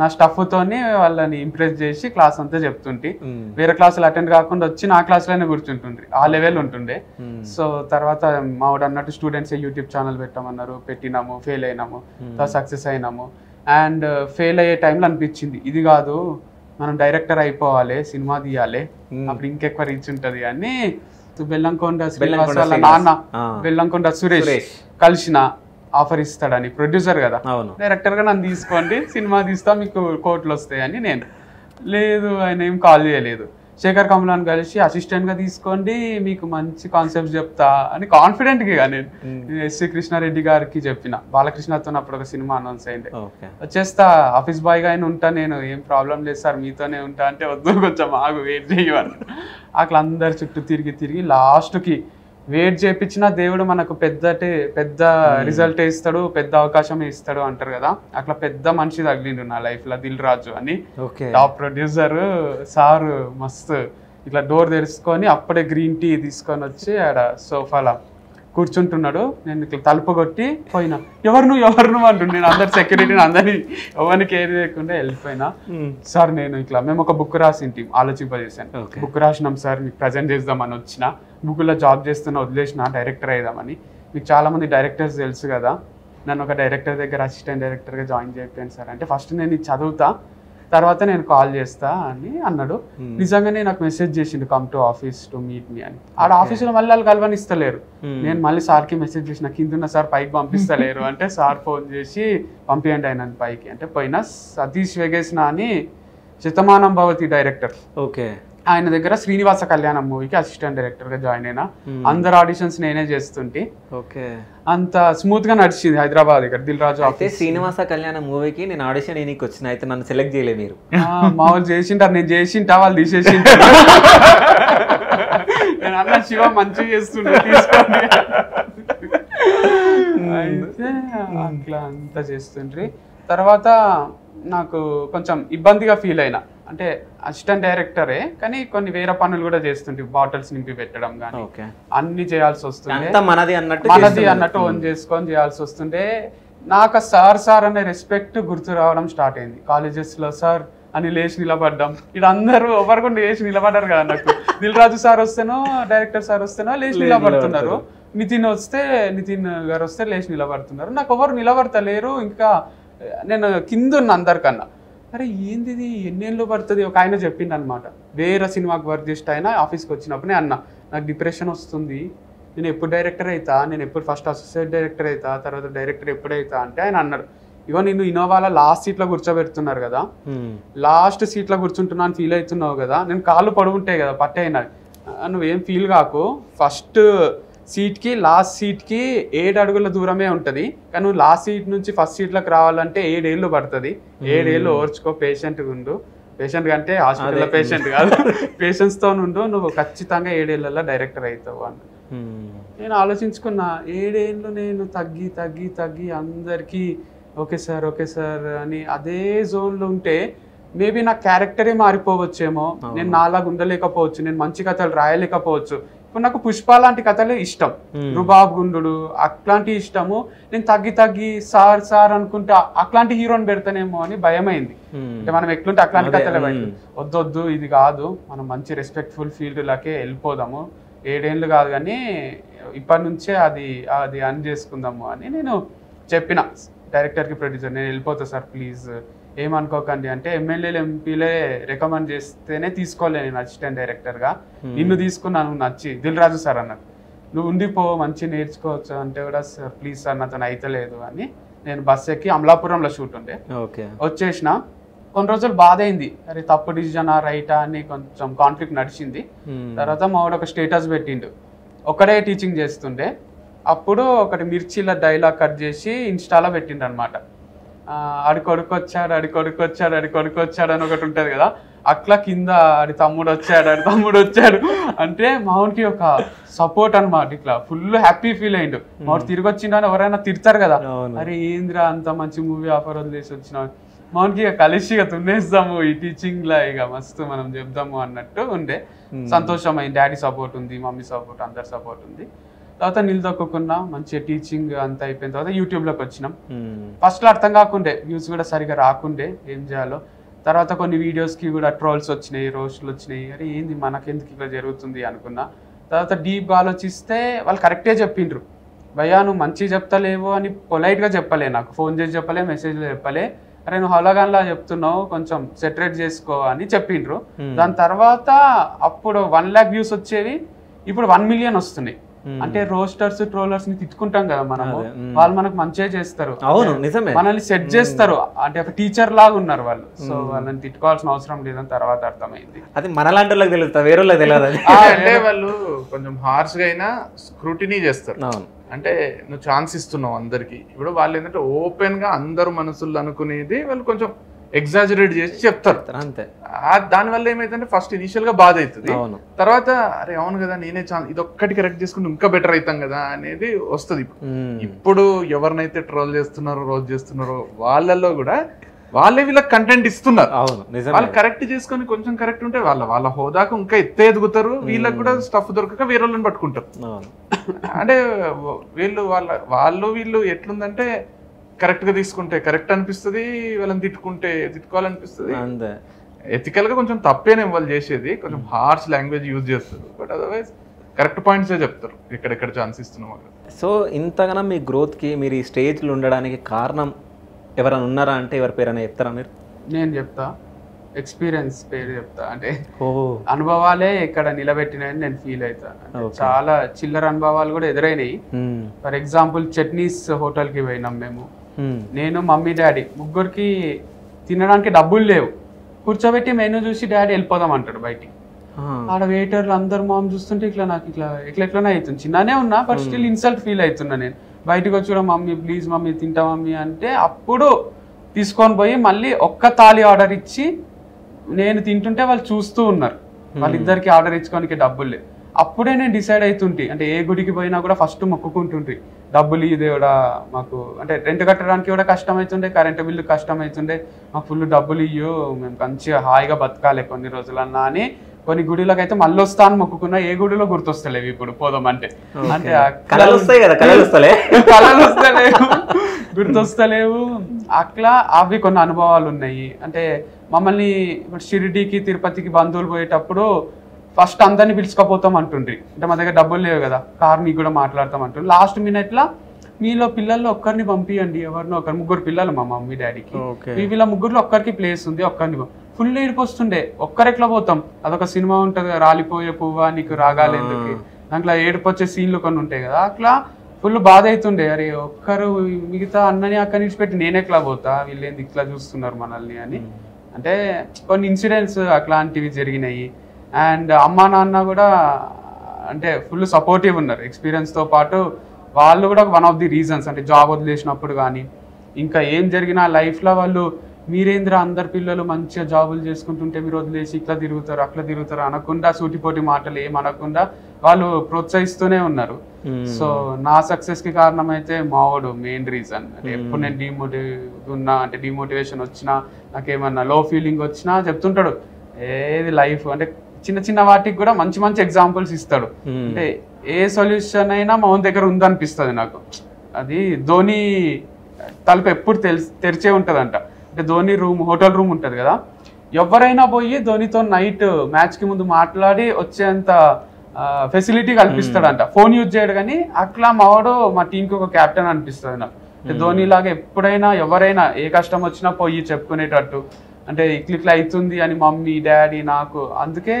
నా స్టఫ్తోని వాళ్ళని ఇంప్రెస్ చేసి క్లాస్ అంతా చెప్తుంటే, వేరే క్లాసులు అటెండ్ కాకుండా వచ్చి నా క్లాసులోనే కూర్చుంటుండ్రి. ఆ లెవెల్ ఉంటుండే. సో తర్వాత మావిడ అన్నట్టు స్టూడెంట్స్ యూట్యూబ్ ఛానల్ పెట్టమన్నారు, పెట్టినాము, ఫెయిల్ అయినాము, సక్సెస్ అయినాము. అండ్ ఫెయిల్ అయ్యే టైంలో అనిపించింది, ఇది కాదు మనం డైరెక్టర్ అయిపోవాలి, సినిమా తీయాలి, అప్పుడు ఇంకెక్కువ రీచ్ ఉంటుంది అని బెల్లంకొండ శ్రీనివాస వాళ్ళ నాన్న బెల్లంకొండ సురేష్ కలిసిన, ఆఫర్ ఇస్తాడని ప్రొడ్యూసర్ కదా, డైరెక్టర్గా నన్ను తీసుకోండి, సినిమా తీస్తా, మీకు కోట్లు వస్తాయని. నేను లేదు, ఆయన ఏం కాల్ చేయలేదు. శేఖర్ కమలాన్ని కలిసి అసిస్టెంట్గా తీసుకోండి, మీకు మంచి కాన్సెప్ట్స్ చెప్తా అని కాన్ఫిడెంట్గా నేను ఎస్సీ కృష్ణారెడ్డి గారికి చెప్పిన. బాలకృష్ణతో అప్పుడు ఒక సినిమా అనౌన్స్ అయింది, వచ్చేస్తా ఆఫీస్ బాయ్గా ఆయన ఉంటా, నేను ఏం ప్రాబ్లం లేదు సార్ మీతోనే ఉంటా అంటే, వద్దు కొంచెం ఆగు వెయిట్ చేయమని. అట్లా అందరు చుట్టూ తిరిగి తిరిగి లాస్ట్కి వెయిట్ చేయించినా దేవుడు మనకు పెద్దటే పెద్ద రిజల్టే ఇస్తాడు, పెద్ద అవకాశమే ఇస్తాడు అంటారు కదా, అట్లా పెద్ద మనిషి తగిలిండు నా లైఫ్లో, దిల్ రాజు అని టాప్ ప్రొడ్యూసర్ సార్. మస్తు ఇట్లా డోర్ తెరుచుకొని అప్పుడే గ్రీన్ టీ తీసుకొని వచ్చి ఆడ సోఫాలో కూర్చుంటున్నాడు. నేను ఇట్లా తలుపు కొట్టి పోయినా, ఎవరును ఎవరును అంటుండే. నేను అందరు సెక్యూరిటీని అందరినీ ఎవరికి ఏది లేకుండా వెళ్ళిపోయినా. సార్ నేను ఇట్లా, మేము ఒక బుక్ రాసింటి, ఆలోచింపజేశాను, బుక్ రాసినాం సార్ మీకు ప్రజెంట్ చేద్దామని వచ్చిన, బుక్లో జాబ్ చేస్తున్నా వదిలేసిన డైరెక్టర్ అయిదామని. మీకు చాలామంది డైరెక్టర్స్ తెలుసు కదా, నన్ను ఒక డైరెక్టర్ దగ్గర అసిస్టెంట్ డైరెక్టర్గా జాయిన్ చేయట్లేదు సార్ అంటే, ఫస్ట్ నేను చదువుతా తర్వాత నేను కాల్ చేస్తా అని అన్నాడు. నిజంగానే నాకు మెసేజ్ చేసిండు, come to office to meet me అని. ఆడ ఆఫీసులో మళ్ళీ వాళ్ళు కలవనిస్తలేరు. నేను మళ్ళీ సార్కి మెసేజ్ చేసిన, కిందున్న సార్ పైకి పంపిస్తలేరు అంటే, సార్ ఫోన్ చేసి పంపియండి ఆయన పైకి అంటే పోయినా. సతీష్ వెగేసిన అని శతమానం భవతి డైరెక్టర్, ఓకే, ఆయన దగ్గర శ్రీనివాస కళ్యాణం మూవీకి అసిస్టెంట్ డైరెక్టర్గా జాయిన్ అయినా. అందరు ఆడిషన్స్ నేనే చేస్తుంటే అంత స్మూత్ గా నడిచింది. హైదరాబాద్ ఇక్కడ దిల్ రాజు అయితే శ్రీనివాస కళ్యాణం మూవీకి నేను ఆడిషన్ ఏనికి వచ్చిన, అయితే నన్ను సెలెక్ట్ చేయలేదు మీరు. మా వాళ్ళు చేసింటారు, నేను చేసింటా, వాళ్ళు తీసేసి నేను అన్న శివ మంచిగా చేస్తుండే తీసుకోండి అయితే అట్లా అంతా చేస్తుండ్రి. తర్వాత నాకు కొంచెం ఇబ్బందిగా ఫీల్ అయినా, అంటే అసిస్టెంట్ డైరెక్టరే కానీ కొన్ని వేరే పనులు కూడా చేస్తుంటే, బాటిల్స్ నింపి పెట్టడం కానీ అన్ని చేయాల్సి వస్తుండే. మనది అన్నట్టు ఓన్ చేసుకొని చేయాల్సి వస్తుండే. నాకు సార్ సార్ అనే రెస్పెక్ట్ గుర్తు రావడం స్టార్ట్ అయింది. కాలేజెస్లో సార్ అని లేచి నిలబడ్డం, ఇక్కడ అందరూ ఎవరు కూడా లేచి నిలబడ్డారు కదా. నాకు దిల్ రాజు సార్ వస్తేనో డైరెక్టర్ సార్ వస్తేనో లేచి నిలబడుతున్నారు, నితిన్ వస్తే నితిన్ గారు వస్తే లేచి నిలబడుతున్నారు, నాకు ఎవరు నిలబడతలేరు. ఇంకా నేను కింద ఉన్న అందరికన్నా, అరే ఏంది ఇది ఎన్నేళ్ళు పడుతుంది. ఒక ఆయన చెప్పిండు అనమాట, వేరే సినిమాకి వర్క్ చేస్తే ఆయన ఆఫీస్కి వచ్చినప్పుడే అన్న, నాకు డిప్రెషన్ వస్తుంది, నేను ఎప్పుడు డైరెక్టర్ అవుతా, నేను ఎప్పుడు ఫస్ట్ అసోసియేట్ డైరెక్టర్ అవుతా, తర్వాత డైరెక్టర్ ఎప్పుడైతా అంటే, ఆయన అన్నాడు, ఇగో నేను ఇన్నోవాలో లాస్ట్ సీట్లో కూర్చోబెడుతున్నారు కదా, లాస్ట్ సీట్లో కూర్చుంటున్నాను ఫీల్ అవుతున్నావు కదా, నేను కాళ్ళు పడుకుంటాయి కదా పట్టే అయినా, నువ్వేం ఫీల్ కాకు, ఫస్ట్ సీట్కి లాస్ట్ సీట్కి ఏడు అడుగుల దూరమే ఉంటుంది, కానీ నువ్వు లాస్ట్ సీట్ నుంచి ఫస్ట్ సీట్లోకి రావాలంటే ఏడేళ్ళు పడుతుంది, ఏడేళ్ళు ఓర్చుకో, పేషెంట్గా ఉండు, పేషెంట్ అంటే హాస్పిటల్లో పేషెంట్ కాదు, పేషెంట్స్తో ఉండు, నువ్వు ఖచ్చితంగా ఏడేళ్ళల్లో డైరెక్టర్ అవుతావు అని. నేను ఆలోచించుకున్నా, ఏడేళ్ళు నేను తగ్గి తగ్గి తగ్గి అందరికీ ఓకే సార్ ఓకే సార్ అని అదే జోన్లో ఉంటే, మేబీ నా క్యారెక్టరే మారిపోవచ్చేమో, నేను నాలాగా ఉండలేకపోవచ్చు, నేను మంచి కథలు రాయలేకపోవచ్చు. ఇప్పుడు నాకు పుష్ప లాంటి కథలే ఇష్టం, రుబాబ్ గుండు అట్లాంటి ఇష్టము, నేను తగ్గి తగ్గి సార్ సార్ అనుకుంటే అట్లాంటి హీరోని పెడతానేమో అని భయం అయింది. అంటే మనం ఎట్లుంటే అట్లాంటి కథలే భయం, వద్దొద్దు ఇది కాదు, మనం మంచి రెస్పెక్ట్ఫుల్ ఫీల్డ్లకే వెళ్ళిపోదాము, ఏడేళ్ళు కాదు కానీ ఇప్పటి నుంచే అది అది అన్ చేసుకుందాము అని నేను చెప్పిన డైరెక్టర్కి, ప్రొడ్యూసర్ నేను వెళ్ళిపోతా సార్ ప్లీజ్ ఏమనుకోకండి అంటే, ఎమ్మెల్యేలు ఎంపీలే రికమెండ్ చేస్తేనే తీసుకోలే నేను అసిస్టెంట్ డైరెక్టర్గా, నిన్ను తీసుకున్నాను నచ్చి, దిల్ రాజు సార్ అన్నారు, నువ్వు ఉండిపో మంచి నేర్చుకోవచ్చు అంటే కూడా, సార్ ప్లీజ్ సార్ నాతో అయితలేదు అని. నేను బస్ ఎక్కి అమలాపురంలో షూట్ ఉండే వచ్చేసిన, కొన్ని రోజులు బాధ అయింది, అరే తప్పు డిసిజనా రైటా అని కొంచెం కాన్ఫ్లిక్ట్ నడిచింది. తర్వాత మా వాడు ఒక స్టేటస్ పెట్టిండు, ఒకడే టీచింగ్ చేస్తుండే, అప్పుడు ఒకటి మిర్చిల డైలాగ్ కట్ చేసి ఇన్స్టాలో పెట్టిండు అనమాట. అడి కొడుకు వచ్చాడు అడి కొడుకు వచ్చాడు అడి కొడుకు వచ్చాడు అని ఒకటి ఉంటుంది కదా, అట్లా కింద అడి తమ్ముడు వచ్చాడు అడి తమ్ముడు వచ్చాడు అంటే మావునికి ఒక సపోర్ట్ అనమాట. ఇట్లా ఫుల్ హ్యాపీ ఫీల్ అయ్యిండు. మావుడు తిరిగి వచ్చిండని ఎవరైనా తిడతారు కదా, అరే ఏంద్రా అంత మంచి మూవీ ఆఫర్ వదిలేసి వచ్చిన, మావునికి ఇక కలిసి ఇక తున్నేస్తాము ఈ టీచింగ్ లా, ఇక మస్తు మనం చెప్దాము అన్నట్టు ఉండే. సంతోషమైంది, డాడీ సపోర్ట్ ఉంది, మమ్మీ సపోర్ట్, అందరి సపోర్ట్ ఉంది. తర్వాత నిలదొక్కున్నా మంచిగా టీచింగ్ అంతా అయిపోయిన తర్వాత యూట్యూబ్లోకి వచ్చినాం. ఫస్ట్లో అర్థం కాకుండే, వ్యూస్ కూడా సరిగా రాకుండే ఏం చేయాలో. తర్వాత కొన్ని వీడియోస్కి కూడా ట్రోల్స్ వచ్చినాయి, రోస్ట్లు వచ్చినాయి, అరే ఏంది మనకెందుకు ఇట్లా జరుగుతుంది అనుకున్నా. తర్వాత డీప్ ఆలోచిస్తే వాళ్ళు కరెక్టే చెప్పిండ్రు, భయ్యా నువ్వు మంచిగా చెప్తలేవో అని పొలైట్గా చెప్పలే, నాకు ఫోన్ చేసి చెప్పలే, మెసేజ్లో చెప్పలే, అరే నువ్వు హలోగాన్లా చెప్తున్నావు కొంచెం సెటరేట్ చేసుకో అని చెప్పిండ్రు. దాని తర్వాత అప్పుడు వన్ ల్యాక్ వ్యూస్ వచ్చేవి, ఇప్పుడు వన్ మిలియన్ వస్తున్నాయి. అంటే రోస్టర్స్ ట్రోలర్స్ ని తిట్టుకుంటాం కదా మనము, వాళ్ళు మనకు మంచిగా చేస్తారు, మనల్ని సెట్ చేస్తారు, అంటే ఒక టీచర్ లాగా ఉన్నారు వాళ్ళు. సో వాళ్ళని తిట్టుకోవాల్సిన అవసరం లేదని తర్వాత అర్థమైంది. అది మనలాంటి వాళ్ళకి తెలుస్తా, వేరే వాళ్ళకి తెలియదు. అంటే వాళ్ళు కొంచెం హార్ష్ గా అయినా స్క్రూటినీ చేస్తారు, అంటే నువ్వు ఛాన్స్ ఇస్తున్నావు అందరికి. ఇప్పుడు వాళ్ళు ఏంటంటే ఓపెన్ గా అందరు మనసులు అనుకునేది వాళ్ళు కొంచెం ఎగ్జాజరేట్ చేసి చెప్తారు, అంతే. దానివల్ల ఏమైందంటే ఫస్ట్ ఇనిషియల్ గా బాధ అవుతుంది, తర్వాత అరే అవును కదా నేనే ఛాన్స్ ఇది ఒక్కటి కరెక్ట్ చేసుకుంటే ఇంకా బెటర్ అవుతాం కదా అనేది వస్తుంది. ఇప్పుడు ఎవరినైతే ట్రోల్ చేస్తున్నారో రోజు చేస్తున్నారో వాళ్ళల్లో కూడా వాళ్ళే వీళ్ళకి కంటెంట్ ఇస్తున్నారు, వాళ్ళు కరెక్ట్ చేసుకుని కొంచెం కరెక్ట్ ఉంటే వాళ్ళ వాళ్ళ హోదాకు ఇంకా ఎత్తే ఎదుగుతారు, వీళ్ళకి కూడా స్టఫ్ దొరకక వేరే వాళ్ళని పట్టుకుంటారు. అంటే వీళ్ళు వాళ్ళ వాళ్ళు వీళ్ళు ఎట్లుందంటే కరెక్ట్గా తీసుకుంటే కరెక్ట్ అనిపిస్తుంది, వాళ్ళని తిట్టుకుంటే తిట్టుకోవాలనిపిస్తుంది. అంతే ఎథికల్ గా కొంచెం తప్పేనే వాళ్ళు చేసేది, కొంచెం హార్ష్ లాంగ్వేజ్ యూజ్ చేస్తారు, బట్ అదర్వైజ్ కరెక్ట్ పాయింట్సే చెప్తారు, ఎక్కడెక్కడ ఛాన్స్ ఇస్తున్నాం. సో ఇంతగానో మీ గ్రోత్కి మీరు ఈ స్టేజ్లో ఉండడానికి కారణం ఎవరైనా ఉన్నారా అంటే ఎవరి పేరైనా చెప్తారా మీరు? నేను చెప్తా, ఎక్స్పీరియన్స్ పేరు చెప్తా. అంటే అనుభవాలే ఇక్కడ నిలబెట్టినాయని నేను ఫీల్ అవుతాను. చాలా చిల్లర అనుభవాలు కూడా ఎదురైనాయి. ఫర్ ఎగ్జాంపుల్ చట్నీస్ హోటల్కి పోయినాం మేము, నేను మమ్మీ డాడీ ముగ్గురికి, తినడానికి డబ్బులు లేవు, కూర్చోబెట్టి మెనూ చూసి డాడీ వెళ్ళిపోదాం అంటాడు బయటికి. ఆడ వెయిటర్లు అందరు మామ చూస్తుంటే ఇట్లా నాకు ఇట్లా ఇట్లా ఎట్లనే అవుతుంది, చిన్ననే ఉన్నా బట్ స్టిల్ ఇన్సల్ట్ ఫీల్ అవుతున్నా నేను. బయటకు వచ్చి మమ్మీ ప్లీజ్ మమ్మీ తింటా మమ్మీ అంటే అప్పుడు తీసుకొని పోయి మళ్ళీ ఒక్క తాళి ఆర్డర్ ఇచ్చి, నేను తింటుంటే వాళ్ళు చూస్తూ ఉన్నారు, వాళ్ళిద్దరికి ఆర్డర్ ఇచ్చుకోనికి డబ్బులు లేవు. అప్పుడే నేను డిసైడ్ అవుతుంటే, అంటే ఏ గుడికి పోయినా కూడా ఫస్ట్ మొక్కుకుంటుంటే డబ్బులు ఇదే కూడా మాకు, అంటే రెంట్ కట్టడానికి కూడా కష్టం అవుతుండే, కరెంటు బిల్లు కష్టం అవుతుండే, మాకు ఫుల్ డబ్బులు ఇయ్యో మేము మంచిగా హాయిగా బతకాలి కొన్ని రోజులన్నా అని. కొన్ని గుడిలోకి అయితే మళ్ళీ వస్తాను మొక్కుకున్నా, ఏ గుడిలో గుర్తొస్తలేవు ఇప్పుడు పోదామంటే, అంటే కళలు వస్తాయి కదా, కళలు వస్తలే కళలు వస్తలేవు గుర్తొస్తలేవు అట్లా. అవి కొన్ని అనుభవాలు ఉన్నాయి. అంటే మమ్మల్ని ఇప్పుడు షిరిడీకి తిరుపతికి బంధువులు పోయేటప్పుడు ఫస్ట్ అందరినీ పిలుచుకపోతాం అంటుండ్రి, అంటే మా దగ్గర డబ్బులు లేవు కదా, కార్ మీకు కూడా మాట్లాడతాం అంటుండ్రి. లాస్ట్ మినిట్లో మీలో పిల్లల్లో ఒక్కరిని పంపియండి, ఎవరినో ఒకరు, ముగ్గురు పిల్లలు మా మమ్మీ డాడీకి, వీళ్ళ ముగ్గురులో ఒక్కరికి ప్లేస్ ఉంది ఒక్కరిని, ఫుల్ ఏడిపి వస్తుండే. ఒక్కరెట్లా పోతాం, అదొక సినిమా ఉంటుంది రాలిపోయే పువ్వా నీకు రాగాలేందుకు, దాంట్లో ఏడిపొచ్చే సీన్లు కొన్ని ఉంటాయి కదా, అట్లా ఫుల్ బాధ అవుతుండే. అరే ఒక్కరు మిగతా అన్నని అక్కడి నుంచి పెట్టి నేను ఎట్లా పోతా, వీళ్ళేంది ఇట్లా చూస్తున్నారు మనల్ని అని. అంటే కొన్ని ఇన్సిడెంట్స్ అట్లాంటివి జరిగినాయి. అండ్ అమ్మా నాన్న కూడా అంటే ఫుల్ సపోర్టివ్ ఉన్నారు, ఎక్స్పీరియన్స్తో పాటు వాళ్ళు కూడా వన్ ఆఫ్ ది రీజన్స్. అంటే జాబ్ వదిలేసినప్పుడు కానీ ఇంకా ఏం జరిగినా లైఫ్లో వాళ్ళు, మీరేంద్ర అందరు పిల్లలు మంచిగా జాబులు చేసుకుంటుంటే మీరు వదిలేసి ఇట్లా తిరుగుతారు అట్లా తిరుగుతారు అనకుండా, సూటిపోటి మాటలు ఏం అనకుండా వాళ్ళు ప్రోత్సహిస్తూనే ఉన్నారు. సో నా సక్సెస్కి కారణమైతే మావోడు మెయిన్ రీజన్. అంటే ఎప్పుడు నేను డిమోటివ్ ఉన్నా, అంటే డిమోటివేషన్ వచ్చినా, నాకేమన్నా లో ఫీలింగ్ వచ్చినా చెప్తుంటాడు, ఏది లైఫ్ అంటే చిన్న చిన్న వాటికి కూడా మంచి మంచి ఎగ్జాంపుల్స్ ఇస్తాడు. అంటే ఏ సొల్యూషన్ అయినా మా దగ్గర ఉందనిపిస్తుంది నాకు. అది ధోని తలుపు ఎప్పుడు తెరిచే ఉంటుందంట. అంటే ధోని రూమ్ హోటల్ రూమ్ ఉంటుంది కదా, ఎవరైనా పోయి ధోనితో నైట్ మ్యాచ్కి ముందు మాట్లాడి వచ్చేంత ఫెసిలిటీ కల్పిస్తాడంట, ఫోన్ యూజ్ చేయడు. కానీ అట్లా మావాడు మా టీంకి ఒక క్యాప్టెన్ అనిపిస్తుంది నాకు. అంటే ధోని లాగా ఎప్పుడైనా ఎవరైనా ఏ కష్టం వచ్చినా పోయి చెప్పుకునేటట్టు, అంటే ఇట్లా ఇట్లా అవుతుంది అని మమ్మీ డాడీ నాకు. అందుకే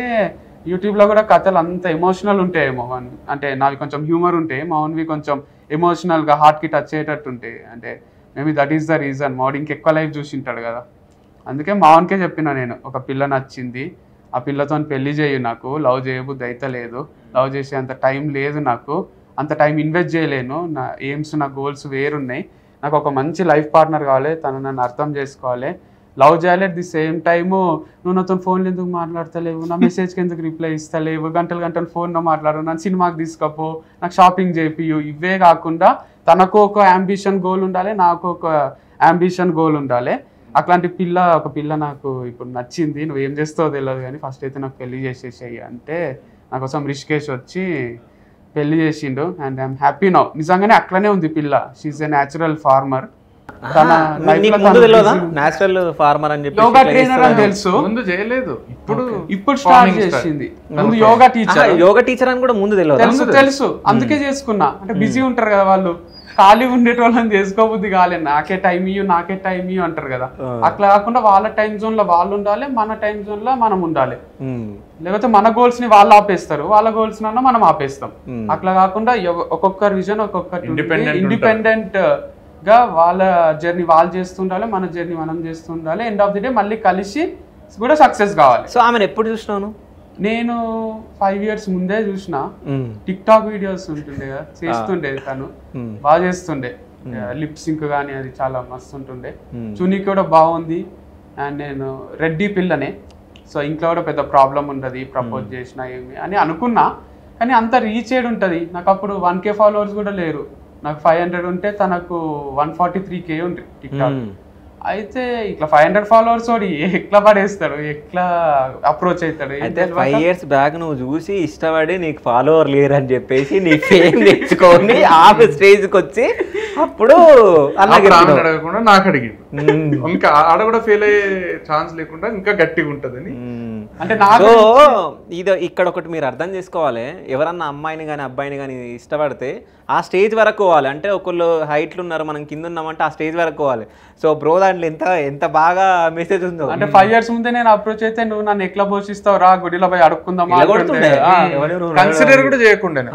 యూట్యూబ్లో కూడా కథలు అంత ఎమోషనల్ ఉంటాయి మోహన్, అంటే నావి కొంచెం హ్యూమర్ ఉంటాయి, మోహన్వి కొంచెం ఎమోషనల్గా హార్ట్కి టచ్ అయ్యేటట్టు ఉంటాయి. అంటే maybe that is the reason, మోడ్ ఇంకెక్కువ లైఫ్ చూసింటాడు కదా, అందుకే మావన్కే చెప్పినా నేను, ఒక పిల్ల నచ్చింది, ఆ పిల్లతో పెళ్లి చేయు, నాకు లవ్ చేయబుద్ది అయితే లేదు, లవ్ చేసే అంత టైం లేదు, నాకు అంత టైం ఇన్వెస్ట్ చేయలేను, నా ఎయిమ్స్ నా గోల్స్ వేరున్నాయి, నాకు ఒక మంచి లైఫ్ పార్ట్నర్ కావాలి, తను నన్ను అర్థం చేసుకోవాలి, లవ్ చేయాలి. అట్ ది సేమ్ టైము నువ్వు నాతో ఫోన్లు ఎందుకు మాట్లాడతలేవు, నా మెసేజ్కి ఎందుకు రిప్లై ఇస్తలేవు, గంటలు గంటలు ఫోన్లో మాట్లాడు, నన్ను సినిమాకి తీసుకపో, నాకు షాపింగ్ చేపియు, ఇవే కాకుండా తనకు ఒక అంబిషన్ గోల్ ఉండాలి, నాకు ఒక అంబిషన్ గోల్ ఉండాలి. అట్లాంటి పిల్ల ఒక పిల్ల నాకు ఇప్పుడు నచ్చింది, నువ్వు ఏం చేస్తావు తెలియదు కానీ ఫస్ట్ అయితే నాకు పెళ్లి చేసేసేయి అంటే నా కోసం రిషికేష్ వచ్చి పెళ్లి చేసిండు. And I'm happy now. నిజంగానే అట్లనే ఉంది పిల్ల, she is a natural farmer. తెలుసు అందుకే చేసుకున్నా, అంటే బిజీ ఉంటారు కదా వాళ్ళు, ఖాళీ ఉండేటోళ్ళని చేసుకోబుద్ది కాలే, నాకే టైం ఇయ్యు నాకే టైం ఇయ్యు అంటారు కదా, అట్లా కాకుండా వాళ్ళ టైం జోన్ లో వాళ్ళు ఉండాలి, మన టైం జోన్ లో మనం ఉండాలి, లేకపోతే మన గోల్స్ ని వాళ్ళు ఆపేస్తారు, వాళ్ళ గోల్స్ నన్నా మనం ఆపేస్తాం. అట్లా కాకుండా ఒక్కొక్కరి విజన్ ఒక్కొక్కటి ఇండిపెండెంట్ గా వాళ్ళ జర్నీ వాళ్ళు చేస్తుండాలి, మన జర్నీ మనం చేస్తుండాలి, ఎండ్ ఆఫ్ ది డే మళ్ళీ కలిసి కూడా సక్సెస్ కావాలి. సో ఆమెను ఎప్పుడు చూసినాను నేను, ఫైవ్ ఇయర్స్ ముందే చూసిన, టిక్ టాక్ వీడియోస్ ఉంటుండే కదా చేస్తుండే, తను బాగా చేస్తుండే, లిప్ సింక్ కానీ అది చాలా మస్తు ఉంటుండే, చున్నీ కూడా బాగుంది. అండ్ నేను రెడ్డి పిల్లనే, సో ఇంట్లో కూడా పెద్ద ప్రాబ్లం ఉండదు ప్రపోజ్ చేసినా ఏమి అని అనుకున్నా, కానీ అంత రీచ్ ఏడు ఉంటుంది నాకు అప్పుడు వన్ కే ఫాలోవర్స్ కూడా లేరు, నాకు ఫైవ్ హండ్రెడ్ ఉంటే తనకు వన్ ఫార్టీ త్రీ కే ఉండే టిక్ టాక్. అయితే ఇట్లా ఫైవ్ హండ్రెడ్ ఫాలోవర్స్ వాడు ఎట్లా పడేస్తాడు, ఎట్లా అప్రోచ్ అవుతాడు. అయితే ఫైవ్ ఇయర్స్ బ్యాక్ నువ్వు చూసి ఇష్టపడి నీకు ఫాలోవర్ లేరు అని చెప్పేసి నీ ఫేమ్ తెచ్చుకొని ఆఫ్ స్టేజ్కి వచ్చి అప్పుడు అడగకుండా నాకు అడిగింది, ఇంకా ఆడ కూడా ఫెయిల్ అయ్యే ఛాన్స్ లేకుండా ఇంకా గట్టిగా ఉంటదని. అంటే నాకు ఇది ఇక్కడ ఒకటి మీరు అర్థం చేసుకోవాలి, ఎవరన్నా అమ్మాయిని కానీ అబ్బాయిని కానీ ఇష్టపడితే ఆ స్టేజ్ వరకు పోవాలి, అంటే ఒకళ్ళు హైట్లు ఉన్నారు మనం కింద ఉన్నామంటే ఆ స్టేజ్ వరకు పోవాలి. సో బ్రో దాంట్లో ఎంత ఎంత బాగా మెసేజ్ ఉందో, అంటే ఫైవ్ ఇయర్స్ ముందే నేను అప్రోచ్ అయితే నువ్వు నన్ను ఎట్లా పోషిస్తావు రా గుడిలో పోయి అడుక్కుందామా కూడా చేయకుండా,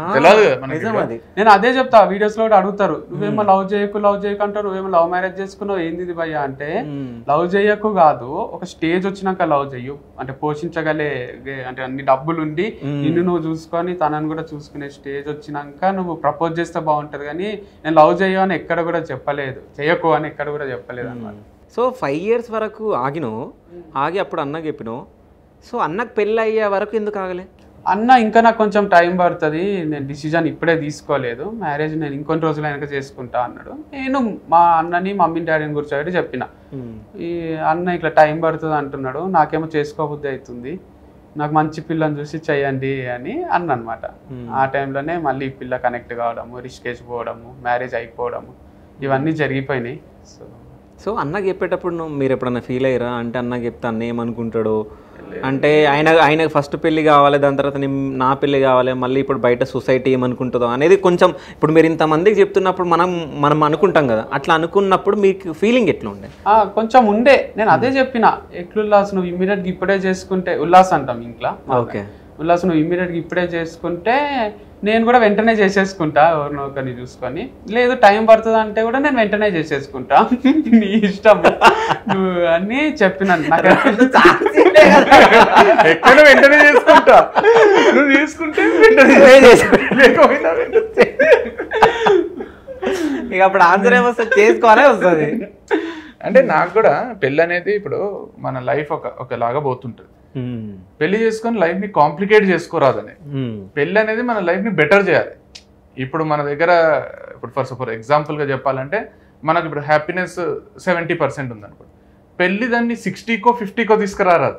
నేను అదే చెప్తా వీడియోస్ లో కూడా అడుగుతారు, నువ్వేమో లవ్ చేయకు లవ్ చేయకంటారు, నువ్వేమో లవ్ మ్యారేజ్ చేసుకున్నావు ఏంది ఇది భయ్యా అంటే, లవ్ చేయకు కాదు, ఒక స్టేజ్ వచ్చినాక లవ్ చేయు, అంటే పోషించగలే అంటే అన్ని డబ్బులు ఉండి నిన్ను నువ్వు చూసుకొని తనని కూడా చూసుకునే స్టేజ్ వచ్చినాక నువ్వు ప్రపోజ్ చేస్తే బాగుంటది, కానీ నేను లవ్ చేయు అని ఎక్కడ కూడా చెప్పలేదు, చేయకు అని ఎక్కడ కూడా చెప్పలేదు అన్నమాట. సో ఫైవ్ ఇయర్స్ వరకు ఆగినో, ఆగి అప్పుడు అన్నకు చెప్పినో, సో అన్నకు పెళ్ళి అయ్యే వరకు ఎందుకు ఆగలే? అన్న ఇంకా నాకు కొంచెం టైం పడుతుంది, నేను డిసిజన్ ఇప్పుడే తీసుకోలేదు, మ్యారేజ్ నేను ఇంకొన్ని రోజులు వెనక చేసుకుంటా అన్నాడు. నేను మా అన్నని మమ్మీ డాడీని కూర్చోబెట్టి చెప్పిన, ఈ అన్న ఇట్లా టైం పడుతుంది అంటున్నాడు, నాకేమో చేసుకోబుద్ధి అవుతుంది, నాకు మంచి పిల్లని చూసి చేయండి అని అన్న అనమాట. ఆ టైంలోనే మళ్ళీ పిల్ల కనెక్ట్ కావడము, రిషికేష్ పోవడము, మ్యారేజ్ అయిపోవడము ఇవన్నీ జరిగిపోయినాయి. సో సో అన్నకు చెప్పేటప్పుడు మీరు ఎప్పుడన్నా ఫీల్ అయ్యారా? అంటే అన్నకు చెప్తే అన్న ఏమనుకుంటాడో, అంటే ఆయన ఆయనకు ఫస్ట్ పెళ్ళి కావాలి, దాని తర్వాత నా పెళ్ళి కావాలి, మళ్ళీ ఇప్పుడు బయట సొసైటీ ఏమనుకుంటుందో అనేది కొంచెం, ఇప్పుడు మీరు ఇంతమందికి చెప్తున్నప్పుడు మనం మనం అనుకుంటాం కదా, అట్లా అనుకున్నప్పుడు మీకు ఫీలింగ్ ఎట్లా ఉండే? కొంచెం ఉండే, నేను అదే చెప్పిన, ఎట్లు ఉల్లాస్ నువ్వు ఇమ్మీడియట్గా ఇప్పుడే చేసుకుంటే, ఉల్లాస్ అంటాం ఇంట్లో, ఓకే ఉల్లాస్ నువ్వు ఇమ్మీడియట్గా ఇప్పుడే చేసుకుంటే నేను కూడా వెంటనే చేసేసుకుంటా, ఎవరినో ఒకరిని చూసుకొని, లేదు టైం పడుతుంది అంటే కూడా నేను వెంటనే చేసేసుకుంటా, నీ ఇష్టం నువ్వు అని చెప్పినాను. ఎక్కడ వెంటనే చేసుకుంటా, నువ్వు చేసుకుంటే లేకపోయినా ఇక అప్పుడు ఆన్సర్ ఏమొస్తుంది, చేసుకోవాలే వస్తుంది. అంటే నాకు కూడా పెళ్ళి అనేది ఇప్పుడు మన లైఫ్ ఒక ఒకలాగా పోతుంటుంది, పెళ్లి చేసుకొని లైఫ్ ని కాంప్లికేట్ చేసుకోరాదని, పెళ్లి అనేది మన లైఫ్ ని బెటర్ చేయాలి. ఇప్పుడు మన దగ్గర ఇప్పుడు ఫర్ ఫర్ ఎగ్జాంపుల్ గా చెప్పాలంటే మనకు ఇప్పుడు హ్యాపీనెస్ సెవెంటీ పర్సెంట్ ఉంది అనుకో, పెళ్లి దాన్ని సిక్స్టీకో ఫిఫ్టీకో తీసుకురారాదు,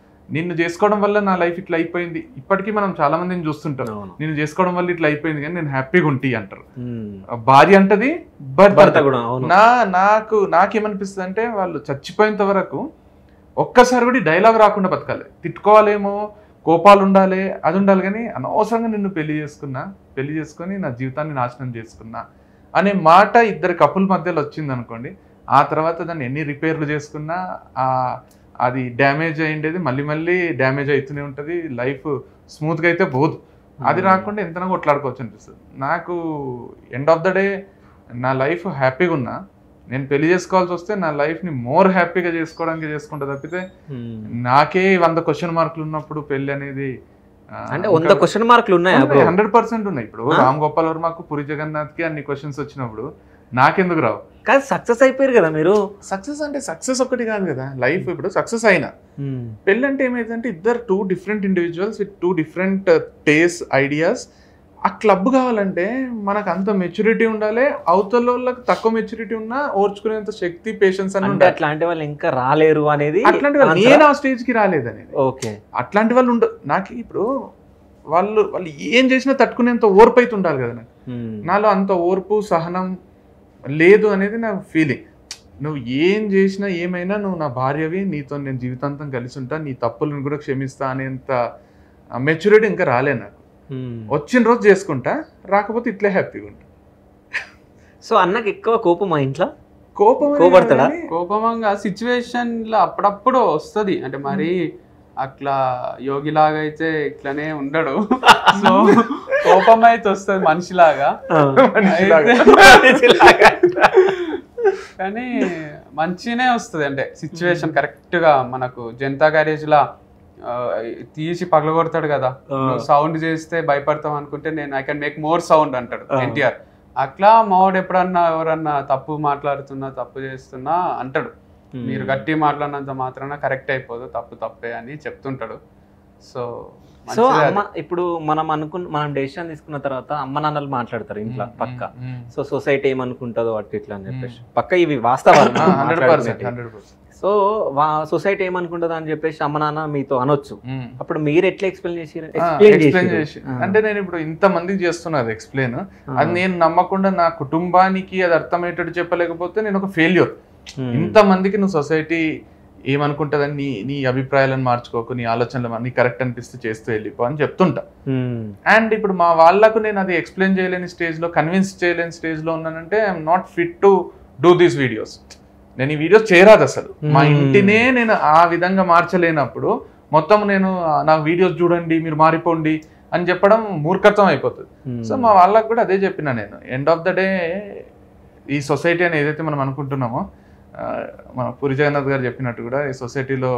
నిన్ను చేసుకోవడం వల్ల నా లైఫ్ ఇట్లా అయిపోయింది. ఇప్పటికీ మనం చాలా మందిని చూస్తుంటాం, నిన్ను చేసుకోవడం వల్ల ఇట్లా అయిపోయింది కానీ నేను హ్యాపీగా ఉంటి అంటారు, భార్య అంటది, భర్త కూడా. నా నాకు నాకేమనిపిస్తుంది అంటే వాళ్ళు చచ్చిపోయేంత వరకు ఒక్కసారి కూడా డైలాగ్ రాకుండా బతకాలి, తిట్టుకోవాలేమో, కోపాలు ఉండాలి, అది ఉండాలి, కానీ అనవసరంగా నిన్ను పెళ్లి చేసుకున్నా, పెళ్లి చేసుకుని నా జీవితాన్ని నాశనం చేసుకున్నా అనే మాట ఇద్దరు కపుల్ మధ్యలో వచ్చింది అనుకోండి, ఆ తర్వాత దాన్ని ఎన్ని రిపేర్లు చేసుకున్నా అది డ్యామేజ్ అయ్యేది, మళ్ళీ మళ్ళీ డ్యామేజ్ అవుతూనే ఉంటుంది, లైఫ్ స్మూత్గా అయితే పోదు. అది రాకుండా ఎంతనో కొట్లాడుకోవచ్చు అనిపిస్తుంది నాకు. ఎండ్ ఆఫ్ ద డే నా లైఫ్ హ్యాపీగా ఉన్నా, నేను పెళ్లి చేసుకోవాల్సి వస్తే నా లైఫ్ని మోర్ హ్యాపీగా చేసుకోవడానికి చేసుకుంటా తప్పితే, నాకే వంద క్వశ్చన్ మార్కులు ఉన్నప్పుడు పెళ్ళి అనేది అంటే వంద క్వశ్చన్ మార్కులు ఉన్నాయి, హండ్రెడ్ పర్సెంట్ ఉన్నాయి. ఇప్పుడు రామ్ గోపాల్ వర్మకు, పూరి జగన్నాథ్కి అన్ని క్వశ్చన్స్ వచ్చినప్పుడు నాకెందుకు రావు? కాదు, సక్సెస్ అయిపోయారు కదా మీరు. సక్సెస్ అంటే సక్సెస్ ఒకటి కాదు కదా లైఫ్. ఇప్పుడు సక్సెస్ అయినా పెళ్ళి అంటే ఏమైందంటే ఇద్దరు two different individuals with two different taste, ideas. ఆ క్లబ్ కావాలంటే మనకు అంత మెచ్యూరిటీ ఉండాలి, అవతల వాళ్ళకి తక్కువ మెచ్యూరిటీ ఉన్నా ఓర్చుకునేంత శక్తి, పేషెన్స్ అని ఉండాలి. అట్లాంటి వాళ్ళు ఇంకా రాలేరు అనేది, అట్లాంటి వాళ్ళు నేను ఆ స్టేజ్కి రాలేదు అనేది. ఓకే, అట్లాంటి వాళ్ళు ఉండదు నాకు. ఇప్పుడు వాళ్ళు వాళ్ళు ఏం చేసినా తట్టుకునేంత ఓర్పు అయితే ఉండాలి కదా నాకు. నాలో అంత ఓర్పు, సహనం లేదు అనేది నా ఫీలింగ్. నువ్వు ఏం చేసినా ఏమైనా నువ్వు నా భార్యవి, నీతో నేను జీవితాంతం కలిసి ఉంటా, నీ తప్పులను కూడా క్షమిస్తా అనేంత మెచ్యూరిటీ ఇంకా రాలే నాకు. వచ్చిన రోజు చేసుకుంటా, రాకపోతే ఇట్లే హ్యాపీగా ఉంటా. సో అన్నకు ఎక్కువ కోపం, మా ఇంట్లో కోపం కోపడతాడా? కోపంగా సిచ్యువేషన్ లో అప్పుడప్పుడు వస్తుంది. అంటే మరి అట్లా యోగిలాగా అయితే ఇట్లానే ఉండడు, సో కోపం అయితే వస్తుంది మనిషిలాగా. కానీ మంచినే వస్తుంది, అంటే సిచ్యువేషన్ కరెక్ట్ గా మనకు జనతా గ్యారేజ్ లా తీసి పగలగొడతాడు కదా, సౌండ్ చేస్తే భయపడతాం అనుకుంటే నేను I can make more sound అంటాడు ఎన్టీఆర్. అట్లా మావాడు ఎప్పుడన్నా ఎవరన్నా తప్పు మాట్లాడుతున్నా, తప్పు చేస్తున్నా అంటాడు, మీరు గట్టి మాట్లాడినంత మాత్రాన కరెక్ట్ అయిపోదు, తప్పు తప్పే అని చెప్తుంటాడు. సో సో అమ్మ ఇప్పుడు మనం అనుకున్న మనం డెసిషన్ తీసుకున్న తర్వాత అమ్మ నాన్నలు మాట్లాడతారు ఇంట్లో పక్క. సో సొసైటీ ఏమనుకుంటుందో అట్లా ఇట్లా అని చెప్పేసి పక్క, ఇవి వాస్తవాలు హండ్రెడ్ పర్సెంట్. సో సొసైటీ ఏమనుకుంటుందో అని చెప్పేసి అమ్మ నాన్న మీతో అనొచ్చు, అప్పుడు మీరు ఎట్లా ఎక్స్ప్లెయిన్ చేసి ఎక్స్ప్లెయిన్ చేసి అంటే నేను ఇప్పుడు ఇంత మందికి చేస్తున్నది ఎక్స్ప్లెయిన్, అది నేను నమ్మకుండా నా కుటుంబానికి అది అర్థమయ్యేటట్టు చెప్పలేకపోతే నేను ఒక ఫెయిల్యూర్. ఇంత మందికి నువ్వు సొసైటీ ఏమనుకుంటదని నీ నీ అభిప్రాయాలను మార్చుకోకు, నీ ఆలోచనలు అన్ని కరెక్ట్ అనిపిస్తే చేస్తూ వెళ్ళిపో అని చెప్తుంటా. అండ్ ఇప్పుడు మా వాళ్ళకు నేను అది ఎక్స్ప్లెయిన్ చేయలేని స్టేజ్లో, కన్విన్స్ చేయలేని స్టేజ్లో ఉన్నానంటే I'm not fit to do these videos. నేను ఈ వీడియోస్ చేయరాదు అసలు. మా ఇంటినే నేను ఆ విధంగా మార్చలేనప్పుడు మొత్తం నేను నా వీడియోస్ చూడండి మీరు మారిపోండి అని చెప్పడం మూర్ఖత్వం అయిపోతుంది. సో మా వాళ్ళకు కూడా అదే చెప్పినా నేను. ఎండ్ ఆఫ్ ద డే ఈ సొసైటీ అని ఏదైతే మనం అనుకుంటున్నామో, మన పూరి జగన్నాథ్ గారు చెప్పినట్టు కూడా ఈ సొసైటీలో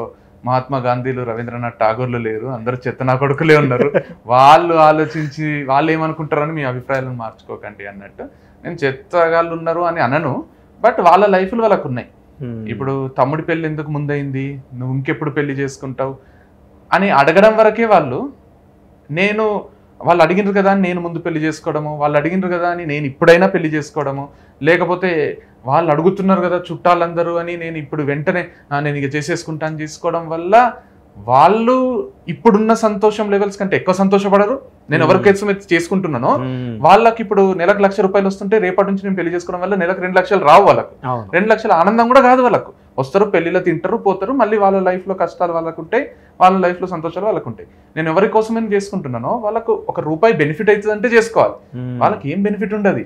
మహాత్మా గాంధీలు, రవీంద్రనాథ్ ఠాగూర్లు లేరు, అందరు చెత్తనా కొడుకులే ఉన్నారు. వాళ్ళు ఆలోచించి వాళ్ళు ఏమనుకుంటారని మీ అభిప్రాయాలను మార్చుకోకండి అన్నట్టు. నేను చెత్తగాళ్ళు ఉన్నారు అని అనను, బట్ వాళ్ళ లైఫ్లు వాళ్ళకు ఉన్నాయి. ఇప్పుడు తమ్ముడి పెళ్ళి ఎందుకు ముందయింది, నువ్వు ఇంకెప్పుడు పెళ్లి చేసుకుంటావు అని అడగడం వరకే వాళ్ళు. నేను వాళ్ళు అడిగినారు కదా అని నేను ముందు పెళ్లి చేసుకోవడము, వాళ్ళు అడిగినారు కదా అని నేను ఇప్పుడైనా పెళ్లి చేసుకోవడము, లేకపోతే వాళ్ళు అడుగుతున్నారు కదా చుట్టాలందరూ అని నేను ఇప్పుడు వెంటనే నేను ఇక చేసేసుకుంటాను చేసుకోవడం వల్ల వాళ్ళు ఇప్పుడున్న సంతోషం లెవెల్స్ కంటే ఎక్కువ సంతోషపడరు. నేను ఎవరికైతే చేసుకుంటున్నానో వాళ్ళకి ఇప్పుడు నెలకు లక్ష రూపాయలు వస్తుంటే రేపటి నుంచి నేను పెళ్లి చేసుకోవడం వల్ల నెలకు రెండు లక్షలు రావు, వాళ్ళకు రెండు లక్షల ఆనందం కూడా కాదు. వాళ్ళకు వస్తారు, పెళ్లిలో తింటారు, పోతారు, మళ్ళీ వాళ్ళ లైఫ్లో కష్టాలు వాళ్ళకు ఉంటాయి, వాళ్ళ లైఫ్లో సంతోషాలు వాళ్ళకు ఉంటాయి. నేను ఎవరి కోసమేం చేసుకుంటున్నానో వాళ్ళకు ఒక రూపాయి బెనిఫిట్ అవుతుంది అంటే చేసుకోవాలి, వాళ్ళకి ఏం బెనిఫిట్ ఉండదు.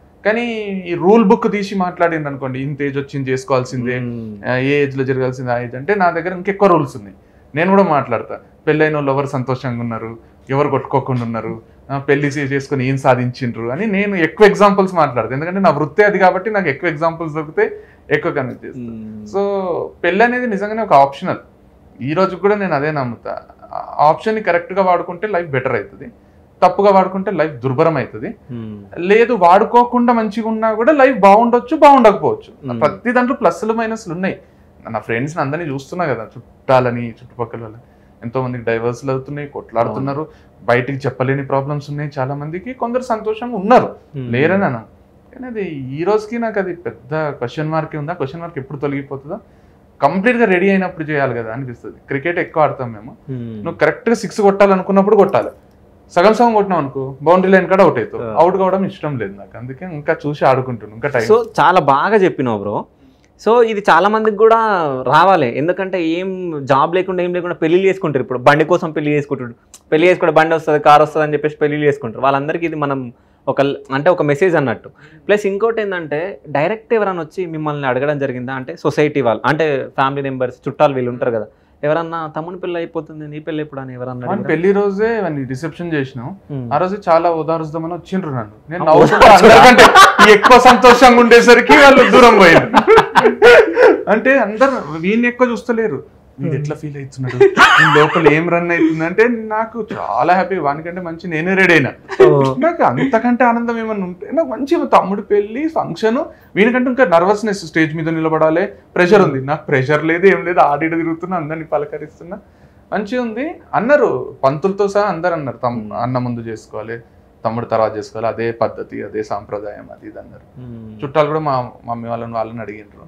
కానీ ఈ రూల్ బుక్ తీసి మాట్లాడింది అనుకోండి, ఇంత ఏజ్ వచ్చింది చేసుకోవాల్సిందే, ఏ ఏజ్లో జరగాల్సిందే ఆ ఏజ్ అంటే, నా దగ్గర ఇంకెక్కువ రూల్స్ ఉన్నాయి. నేను కూడా మాట్లాడతా, పెళ్ళైన వాళ్ళు ఎవరు సంతోషంగా ఉన్నారు, ఎవరు కొట్టుకోకుండా ఉన్నారు, పెళ్లి చేసుకుని ఏం సాధించిండ్రు అని నేను ఎక్కువ ఎగ్జాంపుల్స్ మాట్లాడతాను. ఎందుకంటే నా వృత్తి అది కాబట్టి నాకు ఎక్కువ ఎగ్జాంపుల్స్ దొరికితే ఎక్కువ కనెక్ట్ చేస్తాను. సో పెళ్ళి అనేది నిజంగానే ఒక ఆప్షనల్. ఈ రోజు కూడా నేను అదే నమ్ముతా. ఆప్షన్ని కరెక్ట్గా వాడుకుంటే లైఫ్ బెటర్ అవుతుంది, తప్పుగా వాడుకుంటే లైఫ్ దుర్భరం అవుతుంది. లేదు వాడుకోకుండా మంచిగా ఉన్నా కూడా లైఫ్ బాగుండొచ్చు, బాగుండకపోవచ్చు. ప్రతి దాంట్లో ప్లస్లు మైనస్లు ఉన్నాయి. నా ఫ్రెండ్స్ని అందరినీ చూస్తున్నా కదా, చుట్టాలని చుట్టుపక్కల వాళ్ళని, ఎంతో మందికి డైవర్స్లు అవుతున్నాయి, కొట్లాడుతున్నారు, బయటికి చెప్పలేని ప్రాబ్లమ్స్ ఉన్నాయి చాలా మందికి. కొందరు సంతోషంగా ఉన్నారు, లేరని అన్నా. కానీ అది ఈ రోజుకి నాకు అది పెద్ద క్వశ్చన్ మార్కే ఉంది. ఆ క్వశ్చన్ మార్క్ ఎప్పుడు తొలగిపోతుందో కంప్లీట్గా రెడీ అయినప్పుడు చేయాలి కదా అనిపిస్తుంది. క్రికెట్ ఎక్కువ ఆడతాం మేము, నువ్వు కరెక్ట్గా సిక్స్ కొట్టాలనుకున్నప్పుడు కొట్టాలి, సగం సగం కొట్టినాం అనుకో బౌండరీ లైన్ కూడా అవుట్ అవుతావు, అవుట్ కావడం ఇష్టం లేదు నాకు, అందుకే ఇంకా చూసి ఆడుకుంటున్నాను ఇంకా టైం. సో చాలా బాగా చెప్పినావు బ్రో. సో ఇది చాలా మందికి కూడా రావాలి, ఎందుకంటే ఏం జాబ్ లేకుండా ఏం లేకుండా పెళ్ళిళ్ళు చేసుకుంటారు. ఇప్పుడు బండి కోసం పెళ్లి చేసుకుంటారు, పెళ్లి చేసుకుంటే బండి వస్తుంది కార్ వస్తుంది అని చెప్పేసి పెళ్ళిళ్ళు చేసుకుంటారు. వాళ్ళందరికీ ఇది మనం ఒక అంటే ఒక మెసేజ్ అన్నట్టు. ప్లస్ ఇంకోటి ఏంటంటే డైరెక్ట్ ఎవరైనా వచ్చి మిమ్మల్ని అడగడం జరిగిందా అంటే సొసైటీ వాళ్ళు అంటే ఫ్యామిలీ మెంబర్స్ చుట్టాలు వీళ్ళు ఉంటారు కదా, ఎవరన్నా తమ్ముని పెళ్ళి అయిపోతుంది నీ పెళ్ళి ఎప్పుడు అని ఎవరన్నా? పెళ్లి రోజే రిసెప్షన్ చేసినాం, ఆ రోజు చాలా ఉదారుస్తామని వచ్చిండ్రు నన్ను, నేను ఎక్కువ సంతోషంగా ఉండేసరికి వాళ్ళు దూరం పోయారు. అంటే అందరు వీళ్ళని ఎక్కువ చూస్తలేరు, వీళ్ళు ఎట్లా ఫీల్ అవుతున్నాడు లోపల ఏం రన్ అవుతుంది అంటే, నాకు చాలా హ్యాపీ, వానికంటే మంచి నేనే రెడీ అయినా, నాకు అంతకంటే ఆనందం ఏమన్నా ఉంటే నాకు మంచి తమ్ముడు పెళ్ళి ఫంక్షన్. వీనికంటే ఇంకా నర్వస్నెస్, స్టేజ్ మీద నిలబడాలి, ప్రెషర్ ఉంది, నాకు ప్రెషర్ లేదు ఏం లేదు, ఆడిడ తిరుగుతున్నా, అందరినీ పలకరిస్తున్నా, మంచిగా ఉంది అన్నారు. పంతులతో సహా అందరు అన్నారు అన్న ముందు చేసుకోవాలి, తమ్ముడు తర్వాత చేసుకోవాలి, అదే పద్ధతి అదే సాంప్రదాయం అది ఇది అన్నారు. చుట్టాలు కూడా మా మమ్మీ వాళ్ళని వాళ్ళని అడిగినారు.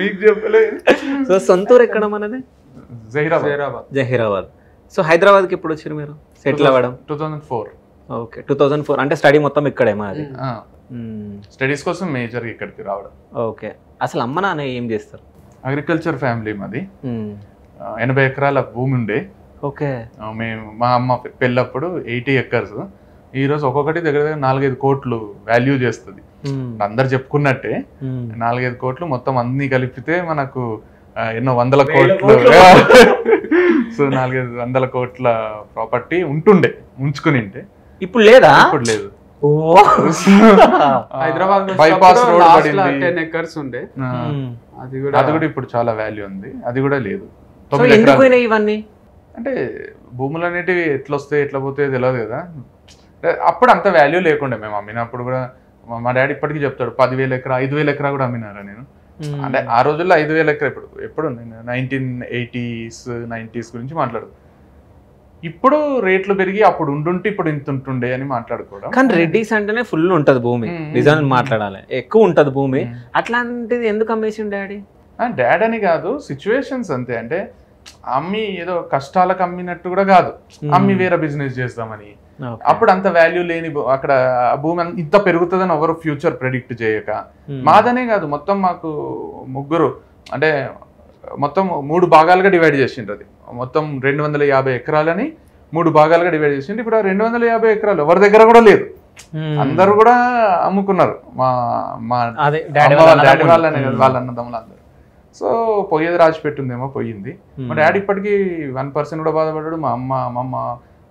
మీకు చెప్పలేదు. సో సొంతూరు ఎక్కడ మనది? జహీరాబాద్. జహీరాబాద్. సో హైదరాబాద్ కి ఎప్పుడు వచ్చారు మీరు సెటిల్ అవ్వడం? Two thousand four okay two thousand four అంటే స్టడీ మొత్తం ఇక్కడే మనది, స్టడీస్ కోసం మేజర్ ఇక్కడికి రావడం. ఓకే అసలు అమ్మ నాన్న ఏం చేస్తారు? అగ్రికల్చర్ ఫ్యామిలీ మాది, ఎనభై ఎకరాల భూమి ఉండే. ఓకే మేము మా అమ్మ పెళ్ళప్పుడు ఎయిటీ ఎకర్స్ ఈ రోజు ఒక్కొక్కటి దగ్గర దగ్గర నాలుగైదు కోట్లు వాల్యూ చేస్తుంది, అందరు చెప్పుకున్నట్టే నాలుగైదు కోట్లు మొత్తం అన్ని కలిపితే మనకు ఎన్నో వందల కోట్లు. సో నాలుగైదు వందల కోట్ల ప్రాపర్టీ ఉంటుండే, ఉంచుకుని ఇప్పుడు లేదా? ఇప్పుడు లేదు. Hyderabad bypass road ten acres ఉండే, అది కూడా అది కూడా ఇప్పుడు చాలా వాల్యూ ఉంది, అది కూడా లేదు. ఇవన్నీ అంటే భూములు అనేటివి ఎట్లా వస్తాయి ఎట్లా పోతాయో తెలియదు కదా, అప్పుడు అంత వాల్యూ లేకుండా మేము అమ్మినప్పుడు కూడా మా డాడీ ఇప్పటికీ చెప్తాడు పదివేల ఎకరా ఐదు వేల ఎకరా కూడా అమ్మినారా నేను అంటే, ఆ రోజుల్లో ఐదు వేల ఎకరా ఇప్పుడు ఎప్పుడు నైన్టీన్ ఎయిటీస్ నైన్టీస్ గురించి మాట్లాడదు, ఇప్పుడు రేట్లు పెరిగి అప్పుడు ఉండుంటే ఇప్పుడు ఇంత ఉంటుండే అని మాట్లాడుకోవడం. కానీ రెడ్డిస్ అంటేనే ఫుల్ ఉంటది భూమి, నిజాన్ని మాట్లాడాలి ఎక్కువ ఉంటది భూమి, అట్లాంటిది ఎందుకు అమ్మేసిండు డాడీ? డాడీ అని కాదు సిచ్యువేషన్స్ అంతే, అంటే అమ్మి ఏదో కష్టాలకు అమ్మినట్టు కూడా కాదు, అమ్మి వేరే బిజినెస్ చేస్తామని, అప్పుడు అంత వాల్యూ లేని అక్కడ భూమి ఇంత పెరుగుతుందని ఎవరు ఫ్యూచర్ ప్రెడిక్ట్ చేయక, మాదనే కాదు మొత్తం మాకు ముగ్గురు అంటే మొత్తం మూడు భాగాలుగా డివైడ్ చేసిండ్రు, అది మొత్తం రెండు వందల యాభై ఎకరాలని మూడు భాగాలుగా డివైడ్ చేసిండ్రు. ఇప్పుడు ఆ రెండు వందల యాభై ఎకరాలు ఎవరి దగ్గర కూడా లేదు, అందరు కూడా అమ్ముకున్నారు మా మా డాడీ వాళ్ళని వాళ్ళ అన్నదమ్ములు అందరు. సో పోయేది రాసిపెట్టిందేమో పోయింది, మా డాడీ ఇప్పటికీ వన్ పర్సెంట్ కూడా బాధపడ్డాడు, మా అమ్మ అమ్మమ్మ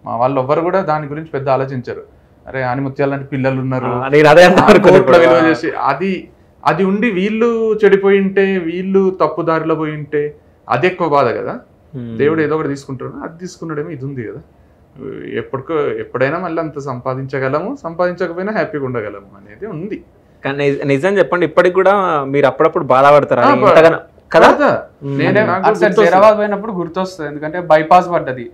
మా వాళ్ళు ఎవ్వరు కూడా దాని గురించి పెద్ద ఆలోచించారు, అరే ఆనిముత్యాలు లాంటి పిల్లలు ఉన్నారు విలువ చేసి, అది అది ఉండి వీళ్ళు చెడిపోయింటే వీళ్ళు తప్పు దారిలో పోయింటే అది ఎక్కువ బాధ కదా. దేవుడు ఏదో ఒకటి తీసుకుంటాడు, అది తీసుకున్నాడేమో ఇది ఉంది కదా, ఎప్పటికో ఎప్పుడైనా మళ్ళీ అంత సంపాదించగలము సంపాదించకపోయినా హ్యాపీగా ఉండగలము అనేది ఉంది. కానీ నిజం చెప్పండి ఇప్పటికి కూడా మీరు అప్పుడప్పుడు బాధపడతారా కదా? హైదరాబాద్ పోయినప్పుడు గుర్తొస్తుంది, ఎందుకంటే బైపాస్ పడ్డది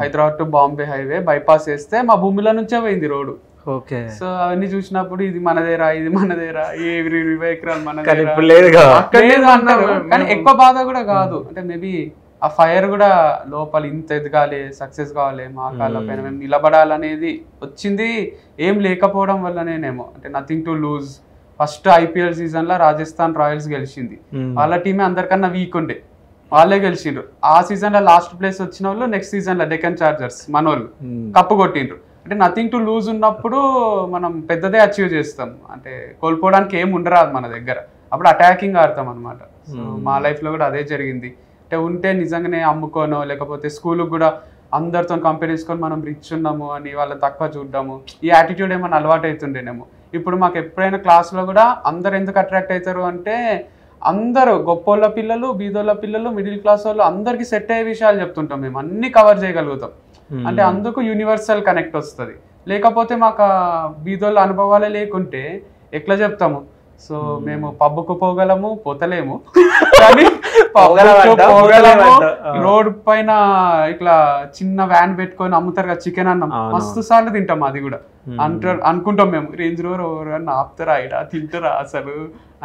Hyderabad to Bombay highway, bypass వేస్తే మా భూమిలో నుంచే పోయింది రోడ్డు. ఓకే సో అవన్నీ చూసినప్పుడు ఇది మనదేరా ఇది మనదేరా ఇరవై ఎకరాలు మనదేరా. కానీ ఎక్కువ బాధ కూడా కాదు, అంటే మేబీ ఆ ఫైర్ కూడా లోపల ఇంత ఎదగాలి సక్సెస్ కావాలి మా కాళ్ళ పైన మేము నిలబడాలనేది వచ్చింది ఏం లేకపోవడం వల్లనేనేమో, అంటే nothing to lose. First IPL season లో రాజస్థాన్ రాయల్స్ గెలిచింది, వాళ్ళ టీమే అందరికన్నా వీక్ ఉండే, వాళ్ళే గెలిచిండ్రు. ఆ సీజన్ లో లాస్ట్ ప్లేస్ వచ్చిన వాళ్ళు నెక్స్ట్ సీజన్ లో డెక్కన్ చార్జర్స్ మనోళ్ళు కప్పు కొట్టిండ్రు. అంటే నథింగ్ టు లూజ్ ఉన్నప్పుడు మనం పెద్దదే అచీవ్ చేస్తాం, అంటే కోల్పోవడానికి ఏం ఉండరాదు మన దగ్గర, అప్పుడు అటాకింగ్ ఆడతాం అనమాట. సో మా లైఫ్ లో కూడా అదే జరిగింది, అంటే ఉంటే నిజంగానే అమ్ముకోను, లేకపోతే స్కూల్కి కూడా అందరితో కంపేర్ చేసుకొని మనం రిచ్ ఉన్నాము అని వాళ్ళని తక్కువ చూడము, ఈ యాటిట్యూడ్ ఏమైనా అలవాటు అవుతుండేనేమో. ఇప్పుడు మాకు ఎప్పుడైనా క్లాస్లో కూడా అందరు ఎందుకు అట్రాక్ట్ అవుతారు అంటే అందరూ గొప్పోళ్ళ పిల్లలు, బీదోళ్ళ పిల్లలు, మిడిల్ క్లాస్ వాళ్ళు అందరికీ సెట్ అయ్యే విషయాలు చెప్తుంటాం, మేము అన్ని కవర్ చేయగలుగుతాం. అంటే అందుకు యూనివర్సల్ కనెక్ట్ వస్తుంది. లేకపోతే మాకు బీదోళ్ళ అనుభవాలే లేకుంటే ఎట్లా చెప్తాము? సో మేము పబ్బుకు పోగలము, పోతలేము, కానీ పోగలము. రోడ్ పైన ఇట్లా చిన్న వ్యాన్ పెట్టుకొని అమ్ముతారు కదా చికెన్ అన్నం, మస్తు సార్లు తింటాం. అది కూడా అంటారు అనుకుంటాం మేము, రేంజ్ రోవర్ ఎవరన్నా ఆపుతారా ఇడా తింటారా అసలు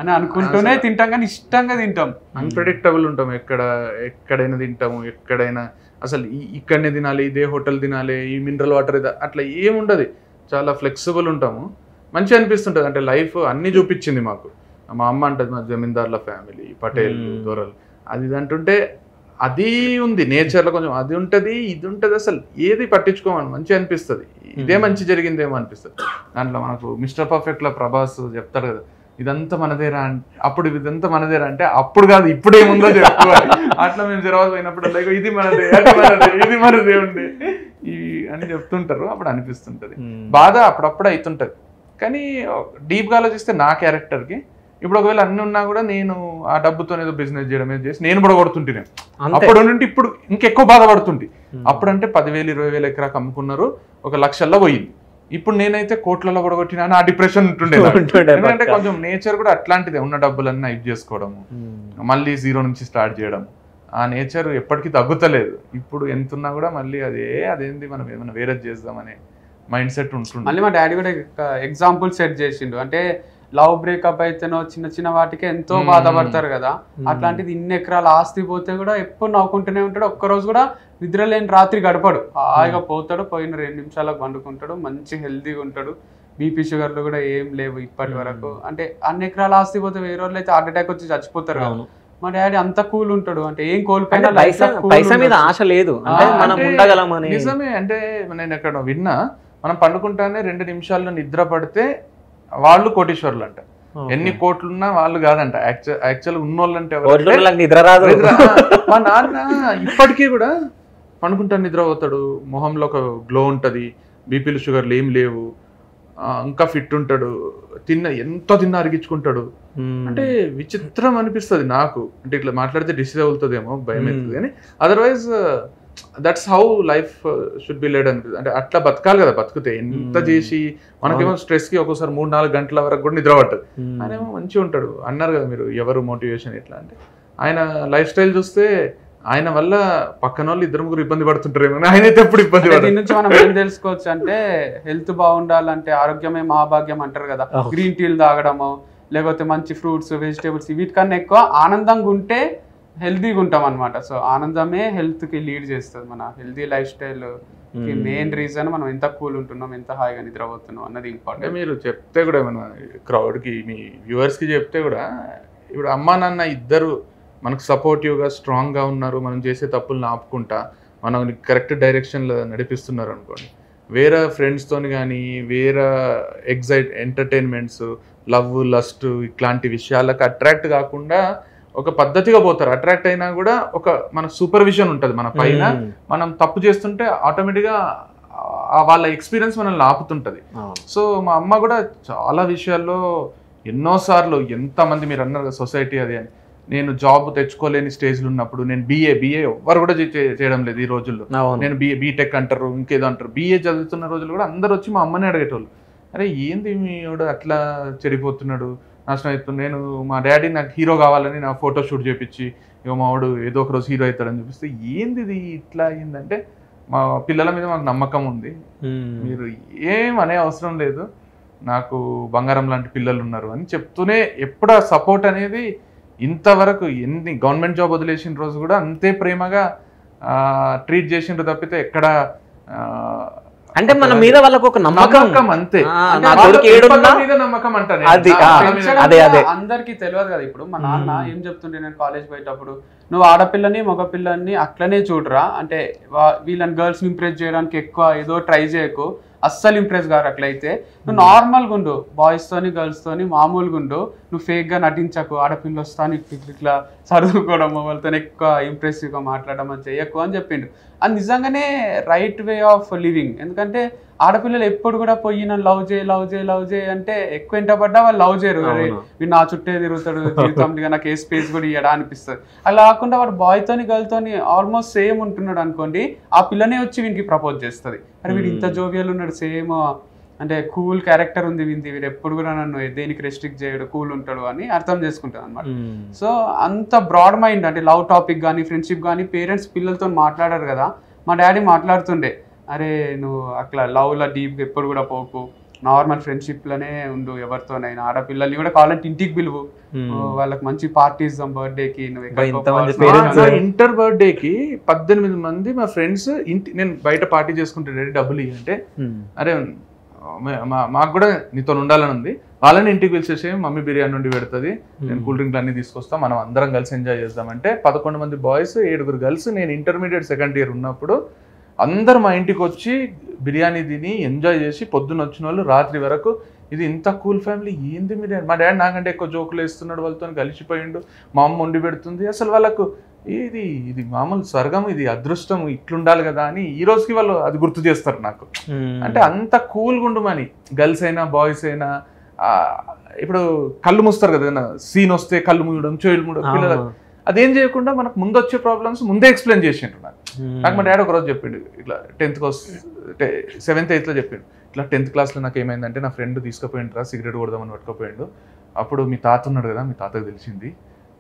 అని అనుకుంటూనే తింటాం, కానీ ఇష్టంగా తింటాం. అన్ప్రెడిక్టబుల్ ఉంటాం, ఎక్కడ ఎక్కడైనా తింటాము, ఎక్కడైనా అసలు ఇక్కడనే తినాలి, ఇదే హోటల్ తినాలి, ఈ మినరల్ వాటర్ అట్లా ఏముండదు, చాలా ఫ్లెక్సిబుల్ ఉంటాము. మంచిగా అనిపిస్తుంటుంది. అంటే లైఫ్ అన్ని చూపించింది మాకు. మా అమ్మ అంటది మా జమీందార్ల ఫ్యామిలీ, పటేల్ దొరలు, అది ఇది అంటుంటే అది ఉంది నేచర్లో, కొంచెం అది ఉంటుంది ఇది ఉంటుంది, అసలు ఏది పట్టించుకోమని మంచిగా అనిపిస్తుంది. ఇదే మంచి జరిగిందేమో అనిపిస్తుంది. దాంట్లో మనకు మిస్టర్ పర్ఫెక్ట్లో ప్రభాస్ చెప్తాడు కదా, ఇదంతా మనదేరా అంటే, అప్పుడు ఇదంతా మనదేరా అంటే అప్పుడు కాదు ఇప్పుడు ఏముందో చెప్పుకోవాలి. అట్లా మేము జరవాలి పోయినప్పుడు లేక ఇది మనదే ఇది మనదే ఉండే ఈ అని చెప్తుంటారు. అప్పుడు అనిపిస్తుంటుంది బాధ, అప్పుడప్పుడు అవుతుంటుంది. కానీ డీప్గా ఆలోచిస్తే నా క్యారెక్టర్కి ఇప్పుడు ఒకవేళ అన్ని ఉన్నా కూడా నేను ఆ డబ్బుతో ఏదో బిజినెస్ చేయడం ఏదో చేసి నేను కూడా కొడుతుంటే అప్పుడు ఉంటే ఇప్పుడు ఇంకెక్కువ బాధపడుతుంటే. అప్పుడంటే పదివేలు ఇరవై వేల ఎకరాకు అమ్ముకున్నారు, ఒక లక్షల్లో పోయింది. ఇప్పుడు నేనైతే కోట్లలో పడగొట్టినా ఆ డిప్రెషన్ ఉంటుండే. ఎందుకంటే కొంచెం నేచర్ కూడా అట్లాంటిదే, ఉన్న డబ్బులన్నీ హైప్ చేసుకోవడము, మళ్ళీ జీరో నుంచి స్టార్ట్ చేయడం, ఆ నేచర్ ఎప్పటికీ తగ్గుతలేదు. ఇప్పుడు ఎంతున్నా కూడా మళ్ళీ అదే అదేంది మనం ఏమైనా వేరే చేద్దామనే మైండ్ సెట్ ఉంటుంది. మళ్ళీ మా డాడీ కూడా ఎగ్జాంపుల్ సెట్ చేసిండు. అంటే లవ్ బ్రేకప్ అయితేనో చిన్న చిన్న వాటికి ఎంతో బాధపడతారు కదా, అట్లాంటిది ఇన్ని ఎకరాలు ఆస్తి పోతే కూడా ఎప్పుడు నవ్వుకుంటూనే ఉంటాడు. ఒక్కరోజు కూడా నిద్ర లేని రాత్రి గడపడు, హాయిగా పోతాడు, పోయిన రెండు నిమిషాలకు వండుకుంటాడు, మంచి హెల్తీగా ఉంటాడు. బీపీ షుగర్లు కూడా ఏం లేవు ఇప్పటి వరకు. అంటే అన్ని ఎకరాలు ఆస్తి పోతే వేరే రోజులు అయితే హార్ట్ అటాక్ వచ్చి చచ్చిపోతారు కదా. మా డాడీ అంత కూల్ ఉంటాడు, అంటే ఏం కోల్పోయినా పైసా మీద ఆశ లేదు. నిజమే. అంటే నేను ఎక్కడ విన్నా, మనం పండుకుంటానే రెండు నిమిషాల్లో నిద్ర పడితే వాళ్ళు కోటీశ్వర్లు అంట, ఎన్ని కోట్లున్నా వాళ్ళు కాదంట. యాక్చువల్ ఉన్నోళ్ళు అంటే మా నాన్న ఇప్పటికీ కూడా పండుకుంటాను నిద్ర పోతాడు, మొహంలో ఒక గ్లో ఉంటుంది, బీపీలు షుగర్లు ఏం లేవు, ఇంకా ఫిట్ ఉంటాడు, తిన్న ఎంతో తిన్న అరిగించుకుంటాడు. అంటే విచిత్రం అనిపిస్తుంది నాకు. అంటే ఇట్లా మాట్లాడితే డిసీజ్ అవుతుందేమో భయం అవుతుంది, కానీ otherwise that's how life should be led అనిపిస్తుంది. అంటే అట్లా బతకాలి కదా, బతికితే ఎంత చేసి మనకేమో స్ట్రెస్ కి ఒక్కోసారి మూడు నాలుగు గంటల వరకు కూడా నిద్ర పట్టదు. ఆయన ఏమో మంచిగా ఉంటాడు అన్నారు కదా మీరు, ఎవరు మోటివేషన్ ఎట్లా అంటే ఆయన లైఫ్ స్టైల్ చూస్తే ఆయన వల్ల పక్కన వాళ్ళు ఇద్దరు ముగ్గురు ఇబ్బంది పడుతుంటారేమో, ఆయన అయితే ఎప్పుడు ఇబ్బంది పడుతుంది. దీని నుంచి మనం ఏం తెలుసుకోవచ్చు అంటే హెల్త్ బాగుండాలంటే ఆరోగ్యమే మహాభాగ్యం అంటారు కదా. గ్రీన్ టీలు తాగడము, లేకపోతే మంచి ఫ్రూట్స్ వెజిటేబుల్స్ వీటికన్నా ఎక్కువ ఆనందంగా ఉంటే హెల్తీగా ఉంటాం అనమాట. సో ఆనందమే హెల్త్ కి లీడ్ చేస్తుంది. మన హెల్తీ లైఫ్ స్టైల్ కి మెయిన్ రీజన్ మనం ఎంత కూల్ ఉంటున్నాం, ఎంత హాయిగా నిద్రపోతున్నాం అన్నది ఇంపార్టెంట్. మీరు చెప్తే కూడా మన క్రౌడ్ కి మీ వ్యూవర్స్ కి చెప్తే కూడా, ఇప్పుడు అమ్మా నాన్న ఇద్దరు మనకు సపోర్టివ్గా స్ట్రాంగ్గా ఉన్నారు, మనం చేసే తప్పులను ఆపుకుంటా మనం కరెక్ట్ డైరెక్షన్లో నడిపిస్తున్నారు అనుకోండి. వేరే ఫ్రెండ్స్తోని కానీ వేరే ఎగ్జైట్ ఎంటర్టైన్మెంట్స్ లవ్ లస్ట్ ఇట్లాంటి విషయాలకు అట్రాక్ట్ కాకుండా ఒక పద్ధతిగా పోతారు. అట్రాక్ట్ అయినా కూడా ఒక మన సూపర్విజన్ ఉంటుంది మన పైన, మనం తప్పు చేస్తుంటే ఆటోమేటిక్గా వాళ్ళ ఎక్స్పీరియన్స్ మనల్ని ఆపుతుంటుంది. సో మా అమ్మ కూడా చాలా విషయాల్లో ఎన్నోసార్లు ఎంతమంది మీరు అన్నారు సొసైటీ అది అని, నేను జాబ్ తెచ్చుకోలేని స్టేజ్లు ఉన్నప్పుడు నేను బీఏ బీఏ ఎవరు కూడా చేయడం లేదు ఈ రోజుల్లో. నేను బీఏ బీటెక్ అంటారు ఇంకేదో అంటారు, బీఏ చదువుతున్న రోజులు కూడా అందరు వచ్చి మా అమ్మని అడిగేటోళ్ళు, అరే ఏంది మీడు అట్లా చెడిపోతున్నాడు నాశనం అవుతుంది. నేను మా డాడీ నాకు హీరో కావాలని నా ఫోటో షూట్ చేపించి ఇక మావాడు ఏదో ఒక రోజు హీరో అవుతాడని చూపిస్తే ఏంది ఇది ఇట్లా అయిందంటే, మా పిల్లల మీద మాకు నమ్మకం ఉంది, మీరు ఏం అనే అవసరం లేదు, నాకు బంగారం లాంటి పిల్లలు ఉన్నారు అని చెప్తూనే ఎప్పుడా సపోర్ట్ అనేది ఇంతవరకు ఎన్ని గవర్నమెంట్ జాబ్ వదిలేసిన రోజు కూడా అంతే ప్రేమగా ట్రీట్ చేసిండ్రు తప్పితే ఎక్కడ. అంటే మన మీద వాళ్ళకు ఒక నమ్మకం, అంతే నమ్మకం అంటారు. అందరికీ తెలియదు కదా. ఇప్పుడు మా నాన్న ఏం చెప్తుండే, నేను కాలేజ్ పోయేటప్పుడు నువ్వు ఆడపిల్లని మగపిల్లని అట్లనే చూడరా, అంటే వీళ్ళని గర్ల్స్ని ఇంప్రెస్ చేయడానికి ఎక్కువ ఏదో ట్రై చేయకు, అస్సలు ఇంప్రెస్ కారు, అట్లయితే నువ్వు నార్మల్గా ఉండు, బాయ్స్తోని గర్ల్స్తోని మామూలుగా ఉండు, నువ్వు ఫేక్గా నటించకు, ఆడపిల్ల వస్తా నీకు ఇట్లా చదువుకోవడం వాళ్ళతో ఎక్కువ ఇంప్రెసివ్గా మాట్లాడడం అని చెయ్యకు అని చెప్పిండు. అది నిజంగానే రైట్ వే ఆఫ్ లివింగ్. ఎందుకంటే ఆడపిల్లలు ఎప్పుడు కూడా పోయి నన్ను లవ్ చేయి లవ్ చేయి లవ్ చేయి అంటే ఎక్కువ ఎంటపడ్డా వాళ్ళు లవ్ చేయరు. వీడు నా చుట్టే తిరుగుతాడు తిరుగుతాడు నాకు ఏ స్పేస్ కూడా ఇవ్వడా అనిపిస్తుంది. అలా కాకుండా వాడు బాయ్తోని గర్ల్తోని ఆల్మోస్ట్ సేమ్ ఉంటున్నాడు అనుకోండి, ఆ పిల్లనే వచ్చి వీనికి ప్రపోజ్ చేస్తుంది. అరే వీడు ఇంత జోవియల్ ఉన్నాడు, సేమ్ అంటే కూల్ క్యారెక్టర్ ఉంది వింది, వీడు ఎప్పుడు కూడా నన్ను దేనికి రెస్ట్రిక్ట్ చేయడు, కూల్ ఉంటాడు అని అర్థం చేసుకుంటాను అనమాట. సో అంత బ్రాడ్ మైండ్, అంటే లవ్ టాపిక్ కానీ ఫ్రెండ్షిప్ కానీ పేరెంట్స్ పిల్లలతో మాట్లాడారు కదా. మా డాడీ మాట్లాడుతుండే, అరే నువ్వు అట్లా లవ్లో డీప్గా ఎప్పుడు కూడా పోకు, నార్మల్ ఫ్రెండ్షిప్లోనే ఉండు, ఎవరితోనైనా ఆడపిల్లల్ని కూడా కావాలంటే ఇంటికి పిలువు, వాళ్ళకి మంచి పార్టీస్ బర్త్డేకి. ఇంటర్ బర్త్డేకి పద్దెనిమిది మంది మా ఫ్రెండ్స్ ఇంటి నేను బయట పార్టీ చేసుకుంటే డబ్బులు ఇవి అంటే, అరే మాకు కూడా నీతో ఉండాలని ఉంది, వాళ్ళని ఇంటికి పిలిచేసి మమ్మీ బిర్యానీ నుండి పెడుతుంది, నేను కూల్ డ్రింక్లు అన్ని తీసుకొస్తాను, మనం అందరం కలిసి ఎంజాయ్ చేద్దామంటే పదకొండు మంది బాయ్స్ ఏడుగురు గర్ల్స్, నేను ఇంటర్మీడియట్ సెకండ్ ఇయర్ ఉన్నప్పుడు అందరు మా ఇంటికి వచ్చి బిర్యానీ తిని ఎంజాయ్ చేసి పొద్దున్న వచ్చిన వాళ్ళు రాత్రి వరకు. ఇది ఇంత కూల్ ఫ్యామిలీ ఏంది మీరు? మా డాడీ నాకంటే ఎక్కువ జోకులు వేస్తున్నాడు, వాళ్ళతో కలిసిపోయిండు, మా అమ్మ వండి పెడుతుంది, అసలు వాళ్ళకు ఇది ఇది మామూలు స్వర్గం, ఇది అదృష్టం, ఇట్లుండాలి కదా అని ఈ రోజుకి వాళ్ళు అది గుర్తు చేస్తారు నాకు. అంటే అంత కూల్గా ఉండమని గర్ల్స్ అయినా బాయ్స్ అయినా ఇప్పుడు కళ్ళు మూస్తారు కదా, సీన్ వస్తే కళ్ళు మూయడం చెవులు మూయడం, పిల్లలకు అదేం చేయకుండా మనకు ముందు వచ్చే ప్రాబ్లమ్స్ ముందే ఎక్స్ప్లెయిన్ చేసిండు నాకు. నాకు మా డాడీ ఒకరోజు చెప్పిండు, ఇట్లా టెన్త్ క్లాస్ సెవెంత్ ఎయిత్లో చెప్పిండు, ఇట్లా టెన్త్ క్లాస్లో నాకు ఏమైందంటే నా ఫ్రెండ్ తీసుకుపోయిండు రా, సిగరెట్ కొడదామని పట్టుకుపోయిండు, అప్పుడు మీ తాత ఉన్నాడు కదా, మీ తాతకు తెలిసింది,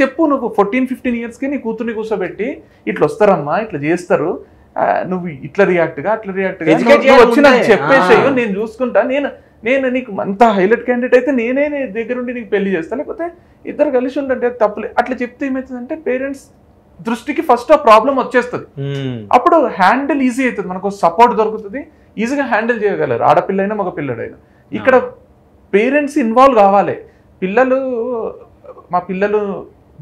చెప్పు నువ్వు ఫోర్టీన్ ఫిఫ్టీన్ ఇయర్స్కి నీ కూతుర్ని కూర్చోబెట్టి ఇట్లా వస్తారమ్మా ఇట్లా చేస్తారు, నువ్వు ఇట్లా రియాక్ట్గా అట్లా రియాక్ట్గా వచ్చి నాకు చెప్పేసేయో నేను చూసుకుంటా, నేను నేను నీకు అంత హైలైట్ క్యాండిడేట్ అయితే నేనే దగ్గర ఉండి నీకు పెళ్లి చేస్తాను, లేకపోతే ఇద్దరు కలిసి ఉండంటే తప్పులే అట్లా చెప్తే ఏమవుతుందంటే పేరెంట్స్ దృష్టికి ఫస్ట్ ఆ ప్రాబ్లం వచ్చేస్తుంది. అప్పుడు హ్యాండిల్ ఈజీ అవుతుంది, మనకు సపోర్ట్ దొరుకుతుంది, ఈజీగా హ్యాండిల్ చేయగలరు ఆడపిల్ల అయినా మగ పిల్లడైనా. ఇక్కడ పేరెంట్స్ ఇన్వాల్వ్ కావాలి, పిల్లలు మా పిల్లలు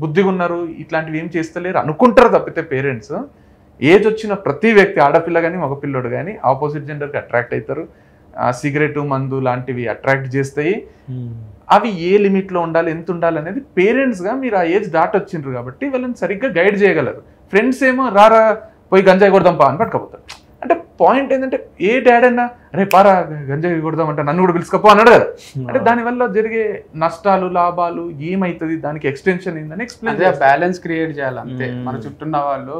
బుద్ధిగా ఉన్నారు ఇట్లాంటివి ఏం చేస్తలేరు అనుకుంటారు తప్పితే పేరెంట్స్, ఏజ్ వచ్చిన ప్రతి వ్యక్తి ఆడపిల్ల కానీ మగ పిల్లడు కానీ ఆపోజిట్ జెండర్కి అట్రాక్ట్ అవుతారు, సిగరెట్ మందు లాంటివి అట్రాక్ట్ చేస్తాయి, అవి ఏ లిమిట్లో ఉండాలి ఎంత ఉండాలి అనేది పేరెంట్స్గా మీరు ఆ ఏజ్ దాటొచ్చిండ్రు కాబట్టి వాళ్ళని సరిగ్గా గైడ్ చేయగలరు. ఫ్రెండ్స్ ఏమో రారా పోయి గంజాయి కొడదాం పా అని పట్టుకపోతారు. అంటే పాయింట్ ఏంటంటే ఏ డాడ్ అన్నా రే పారా గంజాయి కొడదాం అంటే నన్ను కూడా పిలుచుకపో అన్నాడు కదా, అంటే దానివల్ల జరిగే నష్టాలు లాభాలు ఏమవుతుంది, దానికి ఎక్స్టెన్షన్ ఏందని ఎక్స్ప్లెయిన్ చేయాలి, బ్యాలెన్స్ క్రియేట్ చేయాలి అంతే. మన చుట్టూన్న వాళ్ళు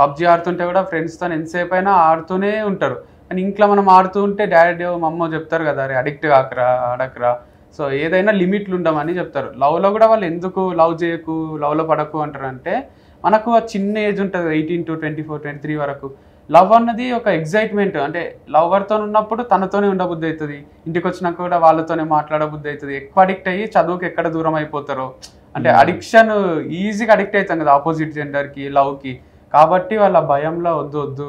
పబ్జీ ఆడుతుంటే కూడా ఫ్రెండ్స్తో ఎంతసేపు అయినా ఆడుతూనే ఉంటారు, కానీ ఇంట్లో మనం ఆడుతూ ఉంటే డాడీ అమ్మ చెప్తారు కదా అరే అడిక్ట్ కాకరా ఆడకరా, సో ఏదైనా లిమిట్లు ఉండమని చెప్తారు. లవ్లో కూడా వాళ్ళు ఎందుకు లవ్ చేయకు లవ్లో పడకు అంటారు అంటే, మనకు ఆ చిన్న ఏజ్ ఉంటుంది eighteen to twenty four twenty three వరకు లవ్ అన్నది ఒక ఎగ్జైట్మెంట్, అంటే లవ్వర్తో ఉన్నప్పుడు తనతోనే ఉండబుద్ధి అవుతుంది, ఇంటికి వచ్చినాక కూడా వాళ్ళతోనే మాట్లాడబుద్ధి అవుతుంది, ఎక్కువ అడిక్ట్ అయ్యి చదువుకి ఎక్కడ దూరం అయిపోతారో, అంటే అడిక్షన్ ఈజీగా అడిక్ట్ అవుతాం కదా ఆపోజిట్ జెండర్కి లవ్కి, కాబట్టి వాళ్ళ భయంలో వద్దు వద్దు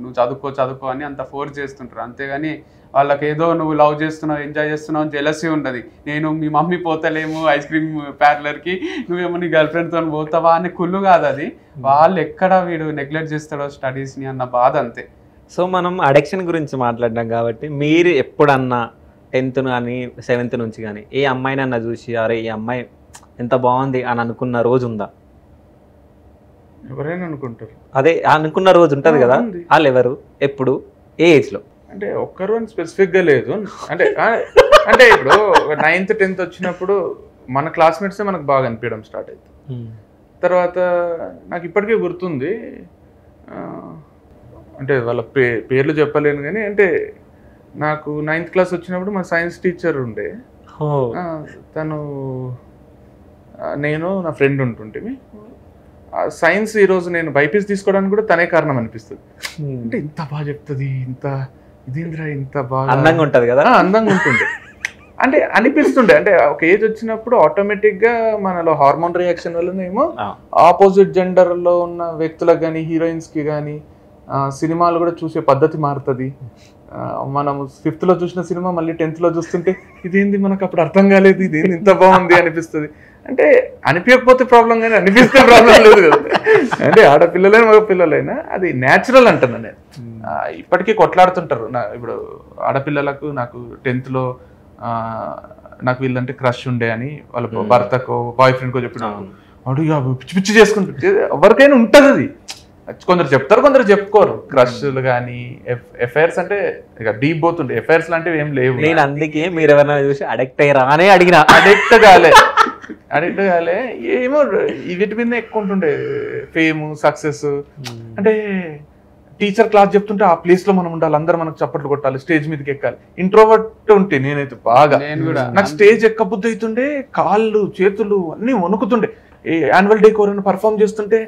నువ్వు చదువుకో చదువుకో అని అంత ఫోర్స్ చేస్తుంటారు. అంతేగాని వాళ్ళకి ఏదో నువ్వు లవ్ చేస్తున్నావు ఎంజాయ్ చేస్తున్నావు జెలసీ ఉండదు, నేను మీ మమ్మీ పోతలేము ఐస్ క్రీమ్ పార్లర్కి నువ్వేమో నీ గర్ల్ ఫ్రెండ్తో పోతావా అని కుళ్ళు కాదు అది, వాళ్ళు ఎక్కడ వీడు నెగ్లెక్ట్ చేస్తాడో స్టడీస్ని అన్న బాధ అంతే. సో మనం అడిక్షన్ గురించి మాట్లాడినాం కాబట్టి మీరు ఎప్పుడన్నా టెన్త్ కానీ సెవెంత్ నుంచి కానీ ఏ అమ్మాయినన్నా చూసి అరే ఈ అమ్మాయి ఎంత బాగుంది అని అనుకున్న రోజు ఉందా? ఎవరైనా అనుకుంటారు, అదే అనుకున్న రోజు ఉంటుంది కదా, వాళ్ళు ఎవరు ఎప్పుడు ఏ ఏజ్లో అంటే ఒక్కరు అని స్పెసిఫిక్గా లేదు. అంటే అంటే ఇప్పుడు నైన్త్ టెన్త్ వచ్చినప్పుడు మన క్లాస్మేట్సే మనకు బాగా అనిపించడం స్టార్ట్ అవుతుంది. తర్వాత నాకు ఇప్పటికే గుర్తుంది, అంటే వాళ్ళ పే పేర్లు చెప్పలేను కానీ, అంటే నాకు నైన్త్ క్లాస్ వచ్చినప్పుడు మా సైన్స్ టీచర్ ఉండే, తను నేను నా ఫ్రెండ్ ఉంటుంటే సైన్స్ ఈరోజు నేను బైపీస్ తీసుకోవడానికి కూడా తనే కారణం అనిపిస్తుంది. అంటే ఇంత బాగా చెప్తుంది ఇంత ఇదేంద్రా ఇంత బాగా అందంగా ఉంటుంది కదా అందంగా ఉంటుంది, And అనిపిస్తుండే అంటే ఒక ఏజ్ వచ్చినప్పుడు ఆటోమేటిక్ గా మనలో హార్మోన్ రియాక్షన్ వల్లనేమో ఆపోజిట్ జెండర్ లో ఉన్న వ్యక్తులకు గాని హీరోయిన్స్ కి గాని సినిమాలు కూడా చూసే పద్ధతి మారుతది. మనం ఫిఫ్త్ లో చూసిన సినిమా మళ్ళీ టెన్త్ లో చూస్తుంటే ఇదేంది మనకు అప్పుడు అర్థం కాలేదు, ఇదేంది ఇంత బాగుంది అనిపిస్తుంది. అంటే అనిపించకపోతే ప్రాబ్లం కానీ అనిపిస్తే ప్రాబ్లం లేదు కదా. అంటే ఆడపిల్లలైనా మగ పిల్లలైనా అది న్యాచురల్ అంటున్నా నేను. ఇప్పటికీ కొట్లాడుతుంటారు. నా ఇప్పుడు ఆడపిల్లలకు నాకు టెన్త్ లో నాకు వీళ్ళంటే క్రష్ ఉండే అని వాళ్ళ భర్తకో బాయ్ ఫ్రెండ్కో చెప్పినాను వాడు పిచ్చి పిచ్చి చేసుకుంటారు. ఎవరికైనా ఉంటుంది అది. కొందరు చెప్తారు, కొందరు చెప్పుకోరు. క్రష్లు కానీ ఎఫ్ఐఆర్స్ అంటే ఇక డీప్ పోతుండే. ఎఫ్ఐఆర్స్ లాంటివి ఏం లేవు. నేను అందుకే మీరు ఎవరైనా చూసి అడిక్ట్ అయ్యానే అడిగినా అడిక్ట్ కాలే అడిక్ట్ కాలే ఏమో వీటి మీద ఎక్కువ ఉంటుండే ఫేమ్ సక్సెస్. అంటే టీచర్ క్లాస్ చెప్తుంటే ఆ ప్లేస్ లో మనం ఉండాలి, అందరూ మనకు చప్పట్లు కొట్టాలి, స్టేజ్ మీదకి ఎక్కాలి. ఇంట్రోవర్ట్ ఉంటే నేనైతే బాగా నాకు స్టేజ్ ఎక్కబుద్ధి అవుతుండే, కాళ్ళు చేతులు అన్ని వణుకుతుండే. యాన్యువల్ డే కోరైనా పర్ఫామ్ చేస్తుంటే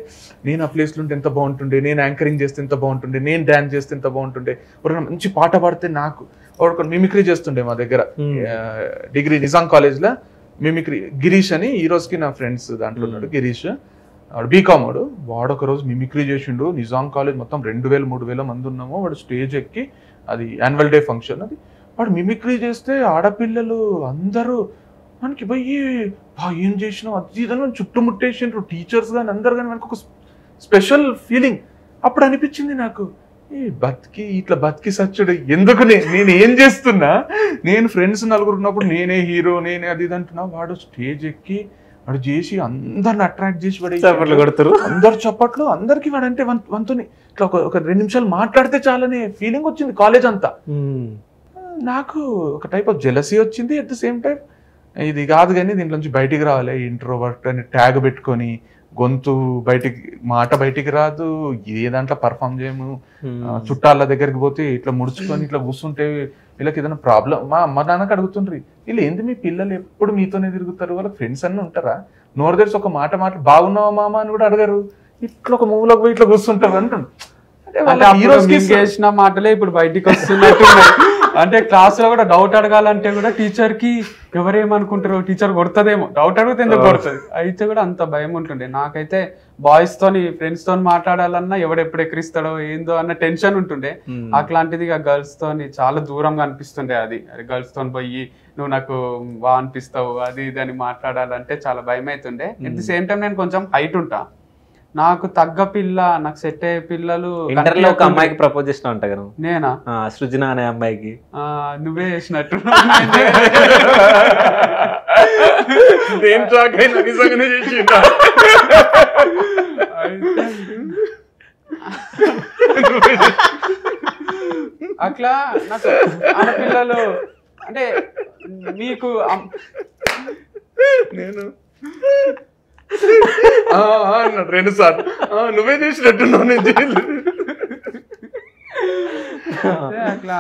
నేను ఆ ప్లేస్ లో ఉంటే ఎంత బాగుంటుండే, నేను యాంకరింగ్ చేస్తే ఎంత బాగుంటుండే, నేను డాన్స్ చేస్తే ఎంత బాగుంటుండే, ఎవరైనా మంచి పాట పాడితే నాకు ఒక మిమిక్రీ చేస్తుండే. మా దగ్గర డిగ్రీ నిజాం కాలేజ్ లో మిమిక్రీ గిరీష్ అని ఈ రోజుకి నా ఫ్రెండ్స్ దాంట్లో ఉన్నాడు. గిరీష్ వాడు బీకామ్ వాడు వాడు ఒక రోజు మిమిక్రీ చేసిండు. నిజాం కాలేజ్ మొత్తం రెండు వేలు మూడు వేల మంది ఉన్నాము. వాడు స్టేజ్ ఎక్కి అది యాన్యువల్ డే ఫంక్షన్ అది వాడు మిమిక్రీ చేస్తే ఆడపిల్లలు అందరూ మనకి పోయి ఏం చేసినావు అది ఇదని చుట్టుముట్టేసిండ్రు. టీచర్స్ కానీ అందరు కానీ మనకు ఒక స్పెషల్ ఫీలింగ్ అప్పుడు అనిపించింది నాకు, ఈ బతికి ఇట్లా బతికి సచ్చుడు ఎందుకు, నేను ఏం చేస్తున్నా, నేను ఫ్రెండ్స్ నలుగురు ఉన్నప్పుడు నేనే హీరో నేనే అది ఇది అంటున్నా, వాడు స్టేజ్ ఎక్కి వాడు చేసి అందరిని అట్రాక్ట్ చేసి వాడు చప్పట్లు కొడతారు, అందరు చప్పట్లు, అందరికి వాడంటే వన్ వన్తో ఇట్లా ఒక రెండు నిమిషాలు మాట్లాడితే చాలనే ఫీలింగ్ వచ్చింది కాలేజ్ అంతా. నాకు ఒక టైప్ ఆఫ్ జెలసీ వచ్చింది. అట్ ద సేమ్ టైం ఇది కాదు కానీ దీంట్లో నుంచి బయటికి రావాలి, ఇంట్రోవర్ట్ అని ట్యాగ్ పెట్టుకొని గొంతు బయటికి మాట బయటికి రాదు, ఏ దాంట్లో పర్ఫామ్ చేయము, చుట్టాల దగ్గరికి పోతే ఇట్లా ముడుచుకొని ఇట్లా కూర్చుంటే వీళ్ళకి ఏదైనా ప్రాబ్లం. మా అమ్మ నాన్నకి అడుగుతుండ్రి వీళ్ళు ఏంది మీ పిల్లలు ఎప్పుడు మీతోనే తిరుగుతారు, వాళ్ళ ఫ్రెండ్స్ అన్నీ ఉంటారా, నోరు తెరిచి ఒక మాట మాట బాగున్నావా మామ అని కూడా అడగరు, ఇట్లా ఒక మూవులోకి పోయి ఇట్లా కూర్చుంటారు అంటారు. చేసిన మాటలే ఇప్పుడు బయటికి వస్తున్నట్టు. అంటే క్లాస్ లో కూడా డౌట్ అడగాలంటే కూడా టీచర్ కి ఎవరేమనుకుంటారు, టీచర్ కొడుతుందేమో, డౌట్ అడిగితే ఎందుకు కొడుతుంది అయితే కూడా అంత భయం ఉంటుండే. నాకైతే బాయ్స్ తోని ఫ్రెండ్స్ తోని మాట్లాడాలన్నా ఎవడెప్పుడు ఎక్కిరిస్తాడో ఏందో అన్న టెన్షన్ ఉంటుండే. అట్లాంటిది గర్ల్స్ తోని చాలా దూరంగా అనిపిస్తుండే. అది గర్ల్స్ తోని పోయి నువ్వు నాకు బా అనిపిస్తావు అది ఇది అని మాట్లాడాలంటే చాలా భయం అవుతుండే. అట్ ది సేమ్ టైం నేను కొంచెం హైట్ ఉంటా, నాకు తగ్గ పిల్ల నాకు సెట్ అయ్యే పిల్లలు. ఇంటర్లో ఒక అమ్మాయికి ప్రపోజ్ చేసిన ఉంటా కదా, నేనా సృజన అనే అమ్మాయికి, నువ్వే చేసినట్టు అట్లా నాకు ఆడపిల్లలు అంటే నీకు నేను రెండు సార్లు నువ్వే చేసినట్టున్నావు అట్లా.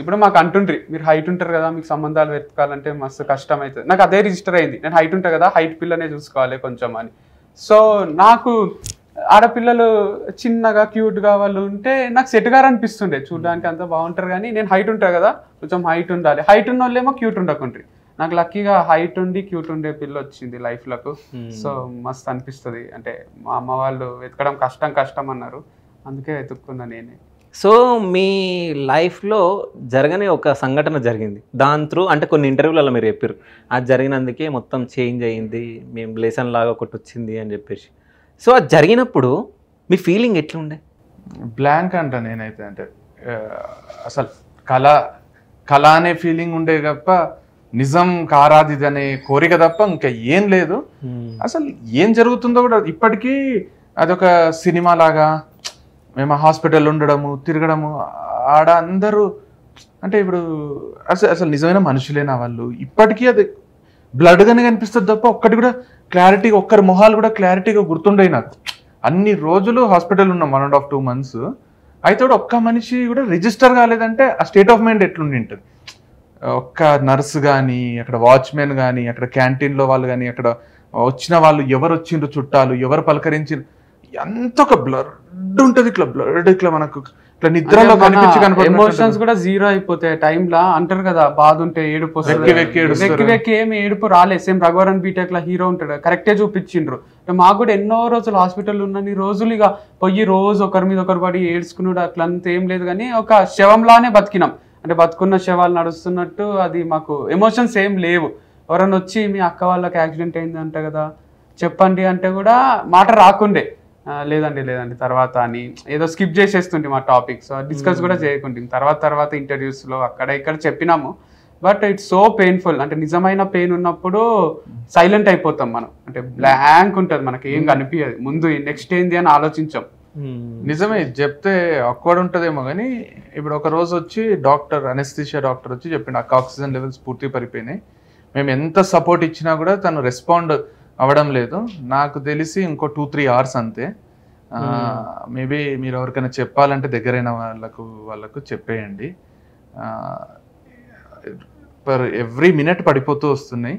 ఇప్పుడు మాకు అంటుండ్రి మీరు హైట్ ఉంటారు కదా మీకు సంబంధాలు వెతకాలంటే మస్తు కష్టం అవుతుంది. నాకు అదే రిజిస్టర్ అయింది, నేను హైట్ ఉంటా కదా హైట్ పిల్లనే చూసుకోవాలి కొంచెం అని. సో నాకు ఆడపిల్లలు చిన్నగా క్యూట్గా వాళ్ళు ఉంటే నాకు సెట్ గారు అనిపిస్తుండే, చూడడానికి అంతా బాగుంటారు. కానీ నేను హైట్ ఉంటా కదా కొంచెం హైట్ ఉండాలి, హైట్ ఉన్న వాళ్ళేమో క్యూట్ ఉండకుండ్రి. నాకు లక్కీగా హైట్ ఉండి క్యూట్ ఉండే పిల్ల వచ్చింది లైఫ్ లకు. సో మస్తు అనిపిస్తుంది. అంటే మా అమ్మ వాళ్ళు వెతకడం కష్టం కష్టం అన్నారు, అందుకే వెతుక్కున్నా నేనే. సో మీ లైఫ్ లో జరగని ఒక సంఘటన జరిగింది, దాని త్రూ అంటే కొన్ని ఇంటర్వ్యూలలో మీరు చెప్పారు అది జరిగినందుకే మొత్తం చేంజ్ అయ్యింది, మేము లెసన్ లాగా ఒకటి వచ్చింది అని చెప్పేసి. సో అది జరిగినప్పుడు మీ ఫీలింగ్ ఎట్లుండే? బ్లాంక్ అంట నేనైతే. అంటే అసలు కళ కళ అనే ఫీలింగ్ ఉండే తప్ప నిజం కారాది అనే కోరిక తప్ప ఇంకా ఏం లేదు. అసలు ఏం జరుగుతుందో కూడా ఇప్పటికీ అదొక సినిమా లాగా. మేము హాస్పిటల్ ఉండడము తిరగడము ఆడ అందరూ అంటే ఇప్పుడు అసలు అసలు నిజమైన మనుషులేనా వాళ్ళు ఇప్పటికీ అది బ్లడ్గానే కనిపిస్తుంది తప్ప ఒక్కటి కూడా క్లారిటీగా ఒక్కరి మొహాలు కూడా క్లారిటీగా గుర్తుండే నాకు. అన్ని రోజులు హాస్పిటల్ ఉన్నాం one and half two months అయితే కూడా ఒక్క మనిషి కూడా రిజిస్టర్ కాలేదంటే ఆ స్టేట్ ఆఫ్ మైండ్ ఎట్లుండి ఉంటుంది. ఒక్క నర్సు కానీ అక్కడ వాచ్మెన్ కానీ అక్కడ క్యాంటీన్లో వాళ్ళు కానీ అక్కడ వచ్చిన వాళ్ళు ఎవరు వచ్చిండ్రు చుట్టాలు ఎవరు పలకరించారు ఎంతొక బ్లర్ ఉంటది, ఇట్లా బ్లర్డ్ ఇట్లా మనకు ఇట్లా నిద్రలో కనిపించి కనపడదు. ఎమోషన్స్ కూడా జీరో అయిపోతాయి టైం లా అంటారు కదా, బాధ ఉంటే ఏడుపు వస్తుంది, వెక్కి వెక్కి ఏమి ఏడుపు రాలే. సేమ్ రఘువరన్ బీటెక్ లా హీరో ఉంటాడు, కరెక్టే చూపించిండ్రు. మాకు కూడా ఎన్నో రోజులు హాస్పిటల్ ఉన్నన్ని రోజులు ఇక పోయి రోజు ఒకరి మీద ఒకరు పడి ఏడ్చుకున్నాడు, అట్లా అంత ఏం లేదు కానీ ఒక శవంలానే బతికినాం. అంటే బతుకున్న శవాలు నడుస్తున్నట్టు, అది మాకు ఎమోషన్స్ ఏం లేవు. ఎవరైనా వచ్చి మీ అక్క వాళ్ళకి యాక్సిడెంట్ అయింది అంట కదా చెప్పండి అంటే కూడా మాట రాకుండే, లేదండి లేదండి తర్వాత అని ఏదో స్కిప్ చేసేస్తుంటే మా టాపిక్స్ డిస్కస్ కూడా చేయకుంటుంది. తర్వాత తర్వాత ఇంటర్వ్యూస్లో అక్కడ ఇక్కడ చెప్పినాము, బట్ ఇట్స్ సో పెయిన్ఫుల్. అంటే నిజమైన పెయిన్ ఉన్నప్పుడు సైలెంట్ అయిపోతాం మనం, అంటే బ్లాంక్ ఉంటుంది, మనకి ఏం కనిపించదు. ముందు నెక్స్ట్ ఏంది అని ఆలోచించాం. నిజమే, చెప్తే అక్కడ ఉంటుందేమో కానీ ఇప్పుడు ఒక రోజు వచ్చి డాక్టర్ అనెస్థీషియా డాక్టర్ వచ్చి చెప్పి నాకు ఆక్సిజన్ లెవెల్స్ పూర్తి పడిపోయినాయి, మేము ఎంత సపోర్ట్ ఇచ్చినా కూడా తను రెస్పాండ్ అవ్వడం లేదు, నాకు తెలిసి ఇంకో టూ త్రీ అవర్స్ అంతే, మేబీ మీరు ఎవరికైనా చెప్పాలంటే దగ్గరైన వాళ్ళకు వాళ్ళకు చెప్పేయండి. పర్ ఎవ్రీ మినిట్ పడిపోతూ వస్తున్నాయి,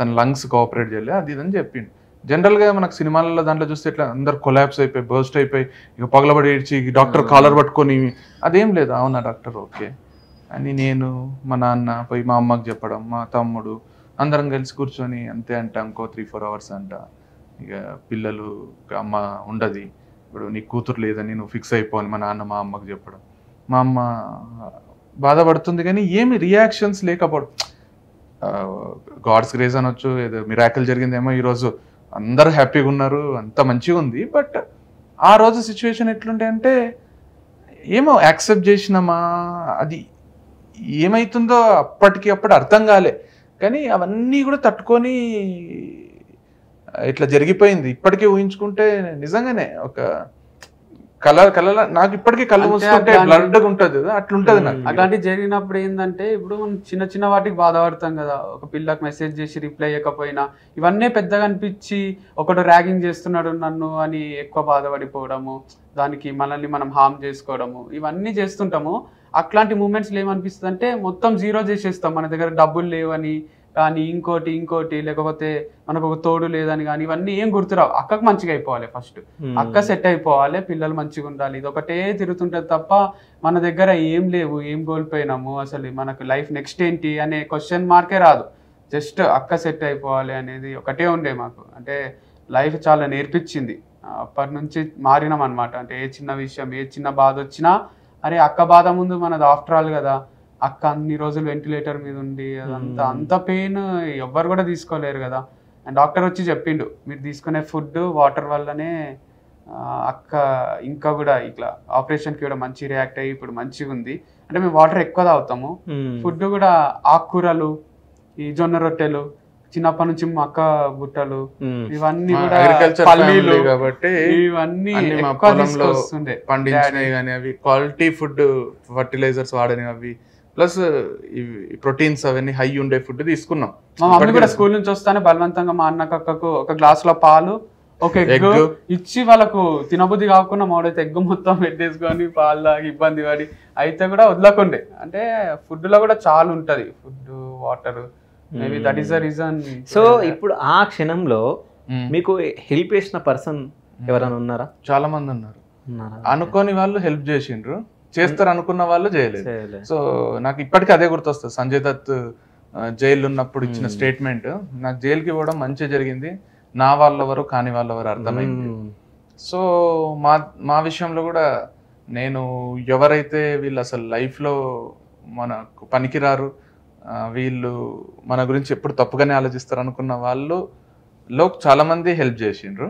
తన లంగ్స్ కోఆపరేట్ చేయలేదు అది ఇదని చెప్పిండు. జనరల్గా మనకు సినిమాలలో దాంట్లో చూస్తే ఇట్లా అందరు కొలాబ్స్ అయిపోయి బర్స్ట్ అయిపోయి ఇక పగలబడి ఏడ్చి డాక్టర్ కాలర్ పట్టుకొని, అదేం లేదు. అవునా డాక్టర్ ఓకే అని నేను మా నాన్న పోయి మా అమ్మకి చెప్పడం, మా తమ్ముడు అందరం కలిసి కూర్చొని అంతే అంట ఇంకో త్రీ ఫోర్ అవర్స్ అంట, ఇక పిల్లలు అమ్మ ఉండదు ఇప్పుడు నీ కూతురు లేదని నువ్వు ఫిక్స్ అయిపోని మా నాన్న మా అమ్మకి చెప్పడం. మా అమ్మ బాధపడుతుంది కానీ ఏమి రియాక్షన్స్ లేకపోవడం. గాడ్స్ గ్రేస్ అనొచ్చు, ఏదో మిరాకిల్ జరిగిందేమో, ఈరోజు అందరు హ్యాపీగా ఉన్నారు, అంత మంచిగా ఉంది. బట్ ఆ రోజు సిచ్యువేషన్ ఎట్లుంటే అంటే ఏమో యాక్సెప్ట్ చేసినామా, అది ఏమైతుందో అప్పటికి అప్పుడు అర్థం కాలే, కానీ అవన్నీ కూడా తట్టుకొని ఇట్లా జరిగిపోయింది. ఇప్పటికే ఊహించుకుంటే నిజంగానే ఒక కళ కళ నాకు ఇప్పటికీ కళ్ళు మూసుకుంటే బ్లడ్ ఉంటుంది, అట్లుంటది నాకు. అలాంటివి జరిగినప్పుడు ఏంటంటే ఇప్పుడు మనం చిన్న చిన్న వాటికి బాధపడతాం కదా, ఒక పిల్లకి మెసేజ్ చేసి రిప్లై అయ్యకపోయినా ఇవన్నీ పెద్దగా అనిపించి ఒకడు ర్యాగింగ్ చేస్తున్నాడు నన్ను అని ఎక్కువ బాధపడిపోవడము, దానికి మనల్ని మనం హామ్ చేసుకోవడము ఇవన్నీ చేస్తుంటాము. అట్లాంటి మూమెంట్స్లో ఏమనిపిస్తుంది అంటే మొత్తం జీరో చేసేస్తాం, మన దగ్గర డబ్బులు లేవని కానీ ఇంకోటి ఇంకోటి లేకపోతే మనకు ఒక తోడు లేదని కానీ ఇవన్నీ ఏం గుర్తురావు. అక్కకు మంచిగా అయిపోవాలి ఫస్ట్, అక్క సెట్ అయిపోవాలి, పిల్లలు మంచిగా ఉండాలి, ఇది ఒకటే తిరుగుతుంటుంది తప్ప మన దగ్గర ఏం లేవు, ఏం కోల్పోయినాము, అసలు మనకు లైఫ్ నెక్స్ట్ ఏంటి అనే క్వశ్చన్ మార్కే రాదు. జస్ట్ అక్క సెట్ అయిపోవాలి అనేది ఒకటే ఉండే మాకు. అంటే లైఫ్ చాలా నేర్పించింది, అప్పటి నుంచి మారినాం అనమాట. అంటే ఏ చిన్న విషయం ఏ చిన్న బాధ వచ్చినా అరే అక్క బాధ ముందు మనది ఆఫ్టర్ ఆల్ కదా, అక్క అన్ని రోజులు వెంటిలేటర్ మీద ఉండి అదంతా అంత పెయిన్ ఎవ్వరు కూడా తీసుకోలేరు కదా. అండ్ డాక్టర్ వచ్చి చెప్పిండు మీరు తీసుకునే ఫుడ్ వాటర్ వల్లనే అక్క ఇంకా కూడా ఇట్లా ఆపరేషన్కి కూడా మంచి రియాక్ట్ అయ్యి ఇప్పుడు మంచిగా ఉంది. అంటే మేము వాటర్ ఎక్కువ తాగుతాము, ఫుడ్ కూడా ఆకుకూరలు ఈ జొన్న రొట్టెలు చిన్నప్పటి నుంచి అక్క బుట్టలు ఇవన్నీ కూడా పల్లీలు కాబట్టి ఇవన్నీ పొలంలోస్తుండే పండించినవి కానీ అవి క్వాలిటీ ఫుడ్ ఫర్టిలైజర్స్ వాడని అవి ప్లస్ ప్రోటీన్స్ అవన్నీ హై ఉండే ఫుడ్ తీసుకున్నాం. మా మమ్మీ కూడా స్కూల్ నుంచి వస్తానే బలవంతంగా మా అన్నకక్కకు ఒక గ్లాస్ లో పాలు ఒక ఎగ్ ఇచ్చి వాళ్ళకు తినబుద్ధి కాకుండా మాడైతే ఎగ్ మొత్తం పెట్టేసుకొని పాలు తాగి ఇబ్బంది పడి అయితే కూడా వదలకుండే. అంటే ఫుడ్ లో కూడా చాలా ఉంటది, ఫుడ్ వాటర్. సో ఇప్పుడు ఆ క్షణంలో మీకు హెల్ప్ చేసిన పర్సన్ ఎవరైనా ఉన్నారా? చాలా మంది ఉన్నారు, అనుకోని వాళ్ళు హెల్ప్ చేసిండ్రు, చేస్తారు అనుకున్న వాళ్ళు చేయలేదు. సో నాకు ఇప్పటికీ అదే గుర్తొస్తుంది, సంజయ్ దత్ జైలు ఉన్నప్పుడు ఇచ్చిన స్టేట్మెంట్, నాకు జైలుకి పోవడం మంచి జరిగింది, నా వాళ్ళెవరు కాని వాళ్ళెవరు అర్థమైంది. సో మా మా విషయంలో కూడా నేను ఎవరైతే వీళ్ళు అసలు లైఫ్లో మనకు పనికిరారు, వీళ్ళు మన గురించి ఎప్పుడు తప్పుగానే ఆలోచిస్తారు అనుకున్న వాళ్ళు లో చాలామంది హెల్ప్ చేసిండ్రు,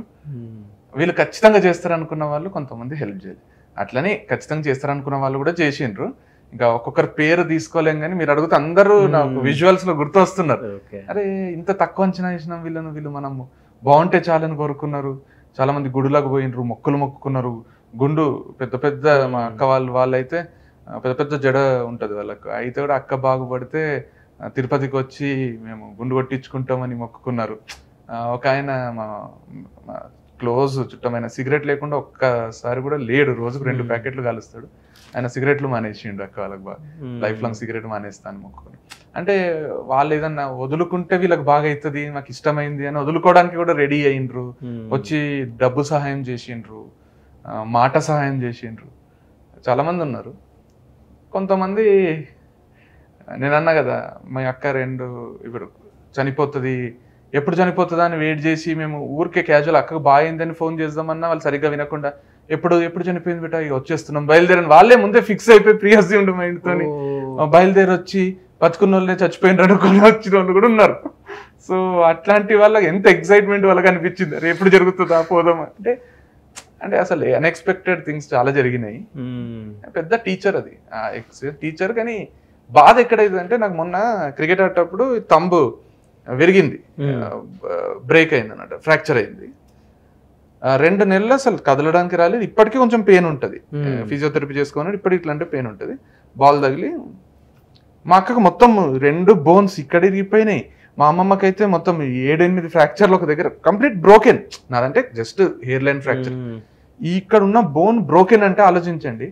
వీళ్ళు ఖచ్చితంగా చేస్తారు అనుకున్న వాళ్ళు కొంతమంది హెల్ప్ చేయలేదు, అట్లనే ఖచ్చితంగా చేస్తారు అనుకున్న వాళ్ళు కూడా చేసిండ్రు. ఇంకా ఒక్కొక్కరు పేరు తీసుకోలేం కానీ మీరు అడుగుతూ అందరూ నాకు విజువల్స్ లో గుర్తు వస్తున్నారు. అరే ఇంత తక్కువ అంచనా వేసినాం వీళ్ళను, వీళ్ళు మనం బాగుంటే చాలని కోరుకున్నారు, చాలా మంది గుడులకు పోయినరు, మొక్కులు మొక్కుకున్నారు, గుండు పెద్ద పెద్ద మా అక్క వాళ్ళు వాళ్ళైతే పెద్ద పెద్ద జడ ఉంటుంది వాళ్ళకు, అయితే కూడా అక్క బాగుపడితే తిరుపతికి వచ్చి మేము గుండు కొట్టించుకుంటామని మొక్కుకున్నారు. ఒక ఆయన మా క్లోజ్ చుట్టమైన సిగరెట్ లేకుండా ఒక్కసారి కూడా లేడు, రోజుకు రెండు ప్యాకెట్లు కాలుస్తాడు, ఆయన సిగరెట్లు మానేసిండు, అక్క వాళ్ళకి బాగా లైఫ్ లాంగ్ సిగరెట్ మానేస్తాను మొక్కుకుని. అంటే వాళ్ళు ఏదన్నా వదులుకుంటే వీళ్ళకి బాగా అవుతుంది, మాకు ఇష్టమైంది అని వదులుకోవడానికి కూడా రెడీ అయ్యిండ్రు, వచ్చి డబ్బు సహాయం చేసిండ్రు, మాట సహాయం చేసిండ్రు, చాలామంది ఉన్నారు. కొంతమంది నేను అన్నా కదా మా అక్క రెండు ఇప్పుడు చనిపోతుంది, ఎప్పుడు చనిపోతుందా అని వెయిట్ చేసి మేము ఊరికే క్యాజువల్ అక్కకు బాగైందని ఫోన్ చేద్దామన్నా వాళ్ళు సరిగ్గా వినకుండా ఎప్పుడు ఎప్పుడు చనిపోయింది బిడ్డ ఇక వచ్చేస్తున్నాం బయలుదేరని వాళ్ళే ముందే ఫిక్స్ అయిపోయి ప్రియస్యూమ్డ్ మైండ్తో బయలుదేరి వచ్చి బతుకున్న వాళ్ళే చచ్చిపోయినారు అనుకుని వచ్చిన వాళ్ళు కూడా ఉన్నారు. సో అట్లాంటి వాళ్ళకి ఎంత ఎక్సైట్మెంట్ వాళ్ళకి అనిపించింది, ఎప్పుడు జరుగుతుందా పోదాం అంటే అంటే అసలు అన్ఎక్స్పెక్టెడ్ థింగ్స్ చాలా జరిగినాయి. పెద్ద టీచర్ అది టీచర్. కానీ బాధ ఎక్కడైంది అంటే నాకు మొన్న క్రికెట్ ఆడేటప్పుడు తంబు విరిగింది, బ్రేక్ అయింది అన్నమాట, ఫ్రాక్చర్ అయింది. రెండు నెలలు అసలు కదలడానికి రాలేదు. ఇప్పటికీ కొంచెం పెయిన్ ఉంటుంది, ఫిజియోథెరపీ చేసుకున్నాడు, ఇప్పటికి ఇట్లాంటి పెయిన్ ఉంటుంది. బాల్ తగిలి మా అక్కకు మొత్తం రెండు బోన్స్ ఇక్కడ ఇరిగిపోయినాయి. మా అమ్మమ్మకి అయితే మొత్తం ఏడెనిమిది ఫ్రాక్చర్లు ఒక దగ్గర, కంప్లీట్ బ్రోకెన్. నాదంటే జస్ట్ హెయిర్ లైన్ ఫ్రాక్చర్, ఇక్కడ ఉన్న బోన్ బ్రోకెన్ అంటే ఆలోచించండి.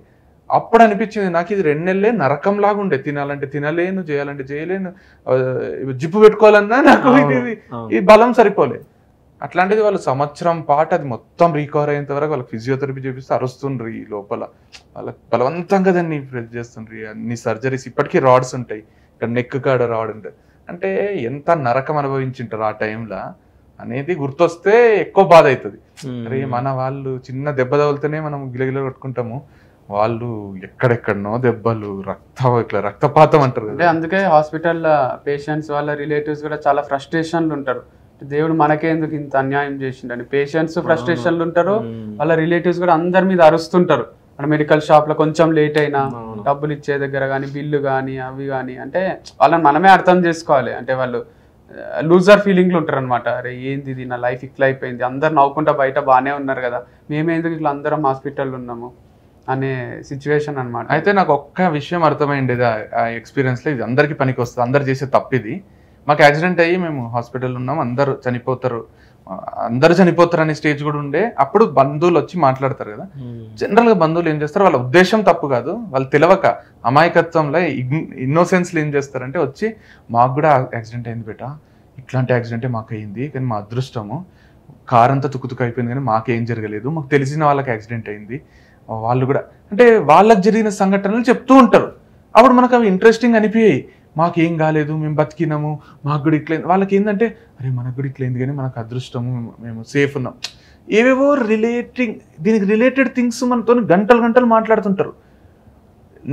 అప్పుడు అనిపించింది నాకు ఇది రెండు నెలలే నరకం లాగుండే, తినాలంటే తినలేను, చేయాలంటే చేయలేను, జిప్పు పెట్టుకోవాలన్నా నాకు ఇది ఈ బలం సరిపోలే. అట్లాంటిది వాళ్ళు సంవత్సరం పాటు అది మొత్తం రికవర్ అయ్యేంత వరకు వాళ్ళకి ఫిజియోథెరపీ చేపిస్తే అరుస్తుండ్రు, ఈ లోపల వాళ్ళకి బలవంతంగా దాన్ని ప్రెస్ చేస్తుండ్రు. అన్ని సర్జరీస్, ఇప్పటికీ రాడ్స్ ఉంటాయి ఇక్కడ నెక్ కాడ రాడ్ ఉంటాయి. అంటే ఎంత నరకం అనుభవించింటారు ఆ టైంలో అనేది గుర్తొస్తే ఎక్కువ బాధ అవుతుంది. అరే మన వాళ్ళు చిన్న దెబ్బ తగులుతూనే మనం గిలగిల కొట్టుకుంటాము, వాళ్ళు ఎక్కడెక్కడనో దెబ్బలు, రక్త ఇట్లా రక్తపాతం అంటారు కదా. అందుకే హాస్పిటల్లో పేషెంట్స్ వాళ్ళ రిలేటివ్స్ కూడా చాలా ఫ్రస్ట్రేషన్లు ఉంటారు, దేవుడు మనకేందుకు ఇంత అన్యాయం చేసిండని పేషెంట్స్ ఫ్రస్ట్రేషన్లు ఉంటారు, వాళ్ళ రిలేటివ్స్ కూడా అందరి మీద అరుస్తుంటారు. అంటే మెడికల్ షాప్లో కొంచెం లేట్ అయినా డబ్బులు ఇచ్చే దగ్గర కానీ, బిల్లు కానీ, అవి కానీ, అంటే వాళ్ళని మనమే అర్థం చేసుకోవాలి. అంటే వాళ్ళు లూజర్ ఫీలింగ్లు ఉంటారు అనమాట. అరే ఏంది నా లైఫ్ ఇట్లా అయిపోయింది, అందరు నవ్వుకుంటా బయట బాగానే ఉన్నారు కదా, మేమేందుకు ఇట్లా అందరం హాస్పిటల్లో ఉన్నాము అనే సిచ్యువేషన్ అనమాట. అయితే నాకు ఒక్క విషయం అర్థమైండేది ఆ ఎక్స్పీరియన్స్లో, ఇది అందరికీ పనికి వస్తుంది, అందరు చేసే తప్పిది. మాకు యాక్సిడెంట్ అయ్యి మేము హాస్పిటల్ ఉన్నాం, అందరు చనిపోతారు, అందరు చనిపోతారు అనే స్టేజ్ కూడా ఉండే. అప్పుడు బంధువులు వచ్చి మాట్లాడతారు కదా, జనరల్గా బంధువులు ఏం చేస్తారు, వాళ్ళ ఉద్దేశం తప్పు కాదు, వాళ్ళు తెలియక అమాయకత్వంలో ఇన్నోసెన్స్లు ఏం చేస్తారంటే వచ్చి మాకు కూడా యాక్సిడెంట్ అయింది బేటా, ఇట్లాంటి యాక్సిడెంటే మాకు అయింది, కానీ మా అదృష్టము కారు అంతా తుక్కుతుక్కు అయిపోయింది, కానీ మాకేం జరగలేదు, మాకు తెలిసిన వాళ్ళకి యాక్సిడెంట్ అయింది, వాళ్ళు కూడా అంటే వాళ్ళకి జరిగిన సంఘటనలు చెప్తూ ఉంటారు. అప్పుడు మనకు అవి ఇంట్రెస్టింగ్ అనిపించాయి, మాకేం కాలేదు, మేము బతికినాము, మాకు కూడా ఇట్లయింది. వాళ్ళకి ఏంటంటే అరే మనకు కూడా ఇట్లయింది కానీ మనకు అదృష్టము, మేము సేఫ్ ఉన్నాం. ఏవేవో రిలేటింగ్ దీనికి రిలేటెడ్ థింగ్స్ మనతో గంటలు గంటలు మాట్లాడుతుంటారు.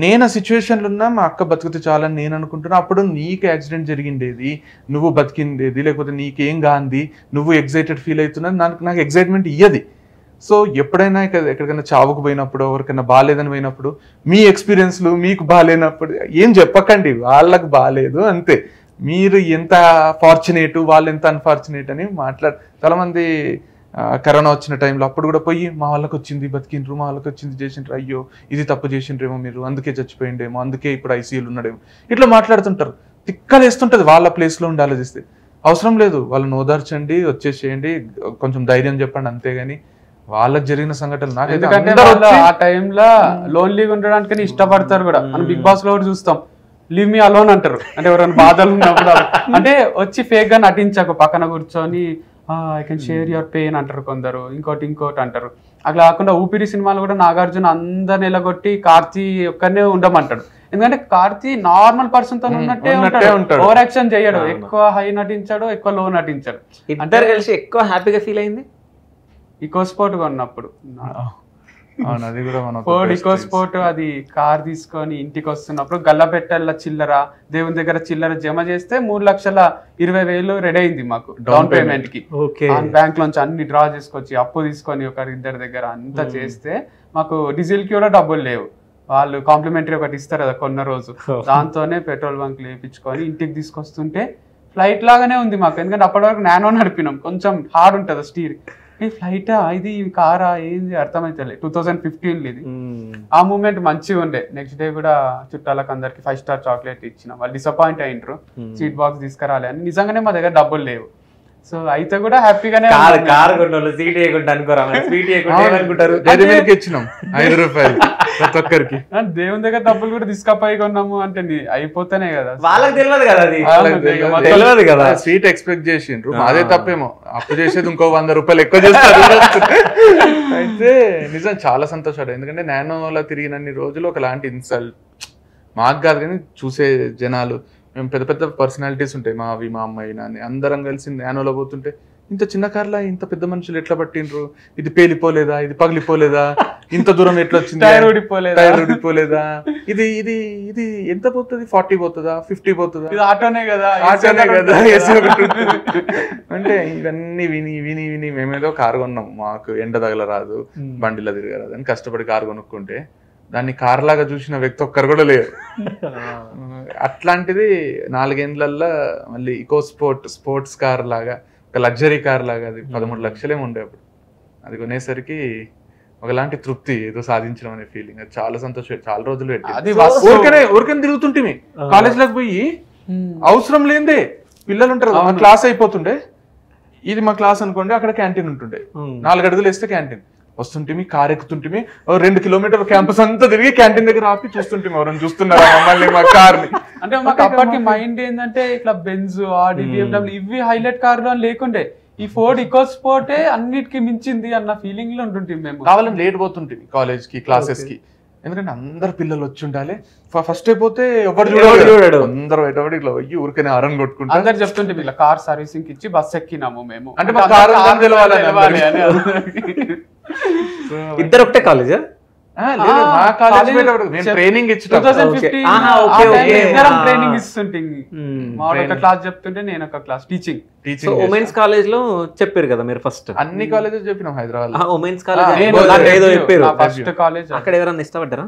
నేను ఆ సిచ్యువేషన్లో ఉన్నా, మా అక్క బతికితే చాలని నేను అనుకుంటున్నా. అప్పుడు నీకు యాక్సిడెంట్ జరిగిండేది, నువ్వు బతికిండేది, లేకపోతే నీకేం కాంది, నువ్వు ఎగ్జైటెడ్ ఫీల్ అవుతున్నా, నాకు నాకు ఎగ్జైట్మెంట్ ఇయ్యది. సో ఎప్పుడైనా ఎక్కడికైనా చావుకు పోయినప్పుడు, ఎవరికైనా బాగాలేదని పోయినప్పుడు, మీ ఎక్స్పీరియన్స్లు మీకు బాగాలేనప్పుడు ఏం చెప్పకండి, వాళ్ళకు బాగాలేదు అంతే, మీరు ఎంత ఫార్చునేటు, వాళ్ళు ఎంత అన్ఫార్చునేట్ అని మాట్లాడు. చాలామంది కరోనా వచ్చిన టైంలో అప్పుడు కూడా పోయి మా వాళ్ళకి వచ్చింది, బతికిండ్రు, మా వాళ్ళకి వచ్చింది, చేసిండ్రు, అయ్యో ఇది తప్పు చేసిండ్రేమో, మీరు అందుకే చచ్చిపోయిండేమో, అందుకే ఇప్పుడు ఐసీయూలు ఉన్నాడేమో, ఇట్లా మాట్లాడుతుంటారు. తిక్కలేస్తుంటుంది వాళ్ళ ప్లేస్లో ఉండి ఆలోచిస్తే. అవసరం లేదు, వాళ్ళని ఓదార్చండి, వచ్చేసేయండి, కొంచెం ధైర్యం చెప్పండి, అంతేగాని వాళ్ళకి జరిగిన సంఘటనలు నాకు. ఎందుకంటే ఆ టైంలో లోన్లీగా ఉండడానికి ఇష్టపడతారు కూడా. మనం బిగ్ బాస్ లో కూడా చూస్తాం, లీవ్ మీ అలోన్ అంటారు. అంటే ఎవరైనా బాధలు ఉన్నప్పుడు అంటే వచ్చి ఫేక్ గా నటించకు, పక్కన కూర్చొని I can share your pain అంటారు కొందరు, ఇంకోటి ఇంకోటి అంటారు. అట్లా కాకుండా ఊపిరి సినిమాలు కూడా నాగార్జున అందరు నిలగొట్టి కార్తీ ఒక్కనే ఉండమంటాడు. ఎందుకంటే కార్తీ నార్మల్ పర్సన్ తో ఉన్నట్టే ఉంటాడు, ఓవర్ యాక్షన్ చేయడు, ఎక్కువ హై నటించాడు, ఎక్కువ లో నటించాడు. ఇద్దరు కలిసి ఎక్కువ హ్యాపీగా ఫీల్ అయింది ఈకో స్పోర్ట్ కొన్నప్పుడు. ఫోర్డ్ ఈకో స్పోర్ట్ అది కార్ తీసుకొని ఇంటికి వస్తున్నప్పుడు గల్లపెట్టెల చిల్లర, దేవుని దగ్గర చిల్లర జమ చేస్తే మూడు లక్షల ఇరవై వేలు రెడీ అయింది మాకు డౌన్ పేమెంట్ కి. బ్యాంక్ లోంచి అన్ని డ్రా చేసుకొచ్చి అప్పు తీసుకొని ఒకరి ఇద్దరి దగ్గర అంతా చేస్తే మాకు డీజిల్ కి కూడా డబ్బులు లేవు. వాళ్ళు కాంప్లిమెంటరీ ఒకటి ఇస్తారు కదా కొన్న రోజు, దాంతోనే పెట్రోల్ బంక్ లేపించుకొని ఇంటికి తీసుకొస్తుంటే ఫ్లైట్ లాగానే ఉంది మాకు. ఎందుకంటే అప్పటి వరకు నానో నడిపినాం, కొంచెం హార్డ్ ఉంటుంది స్టీర్. ఈ ఫ్లైటా ఇది, కారా ఏంది అర్థమైతలే. టూ థౌజండ్ ఫిఫ్టీన్ ఇది. ఆ మూమెంట్ మంచిగా ఉండే. నెక్స్ట్ డే కూడా చుట్టాలకు అందరికి ఫైవ్ స్టార్ చాక్లెట్ ఇచ్చిన వాళ్ళు డిసప్పాయింట్ అయ్యిండ్రు, సీట్ బాక్స్ తీసుకురాలి అని. నిజంగానే మా దగ్గర డబ్బులు లేవు. సో అయితే కూడా హ్యాపీగానే కారు కొట్టాలి, సీట్ వేయకుండా అనుకోరా, సీట్ వేయకుండా ఇచ్చినాం ఐదు రూపాయలు దేవుని దగ్గర డబ్బులు కూడా తీసుకపోయి కొన్నాము అంటే అయిపోతానే కదా, వాళ్ళకి తెలియదు కదా, అది తెలియదు కదా. స్వీట్ ఎక్స్పెక్ట్ చేసిండ్రు, అదే తప్పేమో. అప్పు చేసేది ఇంకో వంద రూపాయలు ఎక్కువ చేస్తారు. అయితే నిజం చాలా సంతోషం, ఎందుకంటే నేను అలా తిరిగినన్ని రోజులు ఒకలాంటి ఇన్సల్ట్ మాకు కాదు కానీ చూసే జనాలు. మేము పెద్ద పెద్ద పర్సనాలిటీస్ ఉంటాయి, మావి మా అమ్మాయి నాని అందరం కలిసి నానోలో పోతుంటే ఇంత చిన్న కార్ల ఇంత పెద్ద మనుషులు ఎట్లా పట్టిండ్రు, ఇది పేలిపోలేదా, ఇది పగిలిపోలేదా, ఇంత దూరం ఎట్లా వచ్చింది, టైర్ ఊడిపోలేదా టైర్ ఊడిపోలేదా ఇది ఇది ఇది ఎంత పోతుంది, ఫార్టీ పోతుందా, ఫిఫ్టీ పోతుందా, ఇది ఆటోనే కదా ఆటోనే కదా ఏసీ ఒకటి అంటే ఇవన్నీ విని విని విని మేమేదో కారు కొన్నాము. మాకు ఎండ తగలరాదు, బండిలో తిరగరాదు అని కష్టపడి కారు కొనుక్కుంటే దాన్ని కార్లాగా చూసిన వ్యక్తి ఒక్కరు కూడా లేరు. అట్లాంటిది నాలుగేండ్లల్లో మళ్ళీ ఇకో స్పోర్ట్ స్పోర్ట్స్ కార్ లాగా, ఒక లగ్జరీ కార్ లాగా, అది పదమూడు లక్షలేమి ఉండే అప్పుడు. అది కొనేసరికి ఒకలాంటి తృప్తి, ఏదో సాధించడం అనే ఫీలింగ్, అది చాలా సంతోషం. చాలా రోజులు పెట్టి ఊరికనే ఊరికనే తిరుగుతుంటే కాలేజ్లోకి పోయి అవసరం లేదే పిల్లలు ఉంటారు, మా క్లాస్ అయిపోతుండే, ఇది మా క్లాస్ అనుకోండి, అక్కడ క్యాంటీన్ ఉంటుండే, నాలుగు అడుగులు వేస్తే క్యాంటీన్, వస్తుంటే కార్ ఎక్కుతుంటే రెండు కిలోమీటర్ల క్యాంపస్ అంతా తిరిగి క్యాంటీన్ దగ్గర ఆపి చూస్తుంటే ఎవరైనా చూస్తున్నారా మమ్మల్ని, మా కార్ ని. అంటే మాకు అప్పటికి మైండ్ ఏంటంటే ఇట్లా బెంజ్ ఆడి బిఎండబ్ల్యూ ఇవి హైలైట్ కార్లు అని లేకుండే, ఈ ఫోర్డ్ ఇకో స్పోర్టే అన్నిటికీ మించింది అన్న ఫీలింగ్ లో ఉంటుంటే మేము కావాలని లేట్ పోతుంటివి కాలేజ్ కి, క్లాసెస్ కి, ఎందుకంటే అందరు పిల్లలు వచ్చి ఉండాలి. ఫస్ట్ అయిపోతే ఎవరు చూడలేదు, అందరూ బయటపడి ఇట్లా పోయి ఊరికనే అరన్ కొట్టుకుంటే అందరు చెప్తుంటే ఇలా కార్ సర్వీసింగ్ ఇచ్చి బస్ ఎక్కినాము మేము. అంటే ఇద్దరు ఒకటే కాలేజా? మా కాలేజ్ ట్రైనింగ్ క్లాస్ చెప్తుంటే నేను ఒక class teaching teaching women's college లో చెప్పారు కదా మీరు. ఫస్ట్ అన్ని కాలేజెస్ చెప్పినాం హైదరాబాద్, ఉమెన్స్ కాలేజ్ అక్కడ ఎవరన్నా ఇష్టపడ్డారా?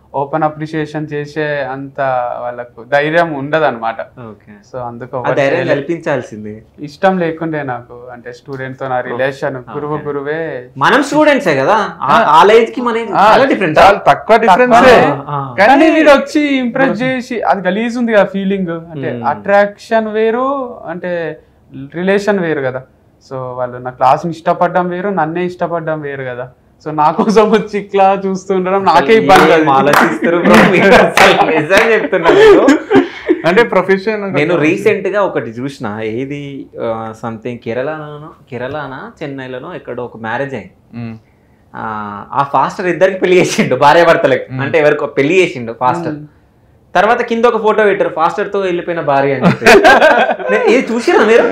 ఓపెన్ అప్రిషియేషన్ చేసే అంత వాళ్ళకు ధైర్యం ఉండదు అనమాట. సో అందుకో ధైర్యం కల్పించాల్సింది. ఇష్టం లేకుండే నాకు, అంటే స్టూడెంట్ తో నా రిలేషన్, గురువు గురువే, మనం స్టూడెంట్సే కదా, తక్కువ డిఫరెన్స్ కానీ వీడు వచ్చి ఇంప్రెస్ చేసి అది గలీజ్ ఉంది కదా ఫీలింగ్. అంటే అట్రాక్షన్ వేరు, అంటే రిలేషన్ వేరు కదా. సో వాళ్ళు నా క్లాస్ ని ఇష్టపడడం వేరు, నన్నే ఇష్టపడడం వేరు కదా. సో నా కోసం వచ్చి ఇట్లా చూస్తుండడం నాకే ఇబ్బంది ఆలోచిస్తారు. అంటే ప్రొఫెషన్ నేను రీసెంట్ గా ఒకటి చూసిన, ఏది సంథింగ్ కేరళలోనో కేరళనా చెన్నైలోనో ఇక్కడ ఒక మ్యారేజ్ అయింది. ఆ ఫాస్టర్ ఇద్దరికి పెళ్లి చేసిండు, భార్య భర్తలకి, అంటే ఎవరికి పెళ్లి చేసిండు ఫాస్టర్. తర్వాత కింద ఒక ఫోటో పెట్టారు, ఫాస్టర్ తో వెళ్ళిపోయిన భార్య అని చెప్పి. ఇది చూసినా మీరు?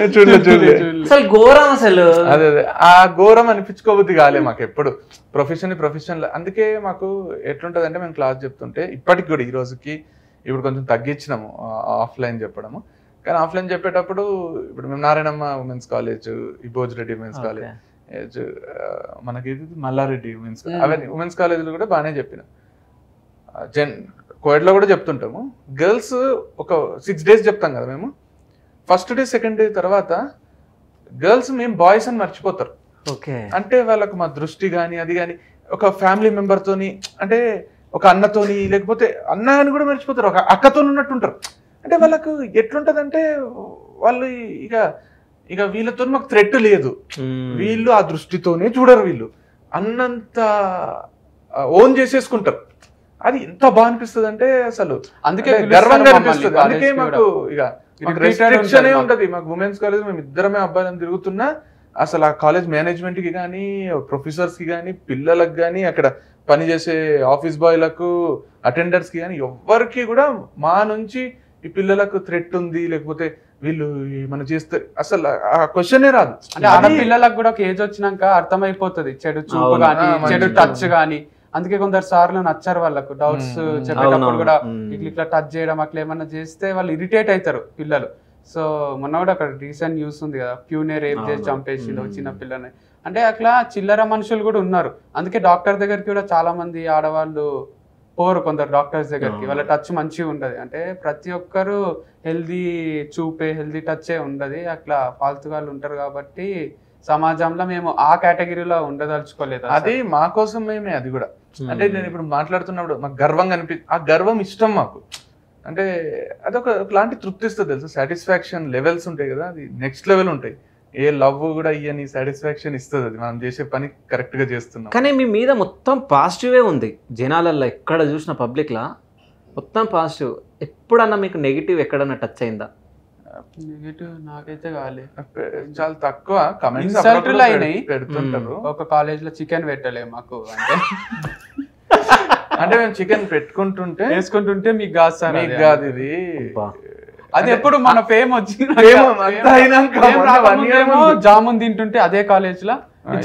అసలు ఘోరం, అసలు అదే అదే ఆ ఘోరం అనిపించుకోబోద్ది కాలే మాకు ఎప్పుడు. ప్రొఫెషన్ ప్రొఫెషన్ అందుకే మాకు ఎట్లుంటది అంటే మేము క్లాస్ చెప్తుంటే ఇప్పటికి కూడా, ఈ రోజుకి ఇప్పుడు కొంచెం తగ్గించినాము ఆఫ్లైన్ చెప్పడము, కానీ ఆఫ్లైన్ చెప్పేటప్పుడు ఇప్పుడు మేము నారాయణమ్మ ఉమెన్స్ కాలేజ్, ఈ భోజిరెడ్డి ఉమెన్స్ కాలేజ్, మనకి మల్లారెడ్డి ఉమెన్స్, అవన్నీ ఉమెన్స్ కాలేజీలు కూడా బాగానే చెప్పినాం. జన్ కోవిడ్లో కూడా చెప్తుంటాము. గర్ల్స్ ఒక సిక్స్ డేస్ చెప్తాం కదా మేము, ఫస్ట్ డే సెకండ్ డే తర్వాత గర్ల్స్ మేము బాయ్స్ అని మర్చిపోతారు. ఓకే, అంటే వాళ్ళకు మా దృష్టి కానీ అది కానీ ఒక ఫ్యామిలీ మెంబర్తోని, అంటే ఒక అన్నతోని, లేకపోతే అన్న అని కూడా మర్చిపోతారు, ఒక అక్కతో ఉన్నట్టుంటారు. అంటే వాళ్ళకు ఎట్లుంటది అంటే వాళ్ళు ఇక ఇక వీళ్ళతో మాకు థ్రెట్ లేదు, వీళ్ళు ఆ దృష్టితోనే చూడరు, వీళ్ళు అన్నంత ఓన్ చేసేసుకుంటారు. అది ఎంత బాగా అనిపిస్తుంది అంటే అసలు, అందుకే గర్వంగా అనిపిస్తుంది. అందుకే మాకు ఇక రిస్ట్రిక్షనే ఉంటది. మాకు ఉమెన్స్ కాలేజ్ మేము ఇద్దరమే అబ్బాయిలను తిరుగుతున్నా అసలు ఆ కాలేజ్ మేనేజ్మెంట్ కి కానీ, ప్రొఫెసర్స్ కి కానీ, పిల్లలకు కానీ, అక్కడ పనిచేసే ఆఫీస్ బాయ్లకు, అటెండర్స్ కి కానీ ఎవ్వరికి కూడా మా నుంచి ఈ పిల్లలకు థ్రెట్ ఉంది, లేకపోతే వీళ్ళు మనం చేస్తే అసలు ఆ క్వశ్చనే రాదు. అంటే ఆడపిల్లలకు కూడా ఒక ఏజ్ వచ్చినాక అర్థమైపోతుంది చెడు చూపు కానీ, చెడు టచ్ కానీ. అందుకే కొందరు సార్లు నచ్చారు వాళ్ళకు, డౌట్స్ చెప్పేటప్పుడు కూడా ఇట్లా ఇట్లా టచ్ చేయడం అట్లా ఏమన్నా చేస్తే వాళ్ళు ఇరిటేట్ అవుతారు పిల్లలు. సో మొన్న కూడా అక్కడ రీసెంట్ న్యూస్ ఉంది కదా, ప్యూనే రేప్ చేసి చంపేసిండు చిన్న పిల్లని. అంటే అట్లా చిల్లర మనుషులు కూడా ఉన్నారు. అందుకే డాక్టర్ దగ్గరికి కూడా చాలా మంది ఆడవాళ్ళు పోరు, కొందరు డాక్టర్స్ దగ్గరికి, వాళ్ళ టచ్ మంచిగా ఉండదు. అంటే ప్రతి ఒక్కరు హెల్దీ చూపే, హెల్దీ టచ్ ఉండదు, అట్లా ఫాల్తుగాళ్ళు ఉంటారు. కాబట్టి సమాజంలో మేము ఆ కేటగిరీలో ఉండదలుచుకోలేదు. అది మా కోసం మేమే, అది కూడా అంటే నేను ఇప్పుడు మాట్లాడుతున్నప్పుడు మాకు గర్వంగా అనిపి, ఆ గర్వం ఇష్టం మాకు. అంటే అదొక లాంటి తృప్తి ఇస్తుంది తెలుసు, సాటిస్ఫాక్షన్ లెవెల్స్ ఉంటాయి కదా, అది నెక్స్ట్ లెవెల్ ఉంటాయి. ఏ లవ్ కూడా ఇవన్నీ సాటిస్ఫాక్షన్ ఇస్తుంది, అది మనం చేసే పని కరెక్ట్గా చేస్తున్నాం. కానీ మీ మీద మొత్తం పాజిటివే ఉంది, జనాలల్లో ఎక్కడ చూసిన పబ్లిక్లా మొత్తం పాజిటివ్. ఎప్పుడన్నా మీకు నెగిటివ్ ఎక్కడన్నా టచ్ అయిందా? నెగిటివ్ నాకైతే కాలేదు, చాలా తక్కువ. కమెంట్స్ అయినాయి, పెడుతుంటారు. ఒక కాలేజ్లో చికెన్ పెట్టలే మాకు అంటే అంటే మేము చికెన్ పెట్టుకుంటుంటే వేసుకుంటుంటే మీకు కాదు మీకు కాదు ఇది అది ఎప్పుడు మన ఫేమ్ వచ్చింది. జామున్ తింటుంటే అదే కాలేజ్ లో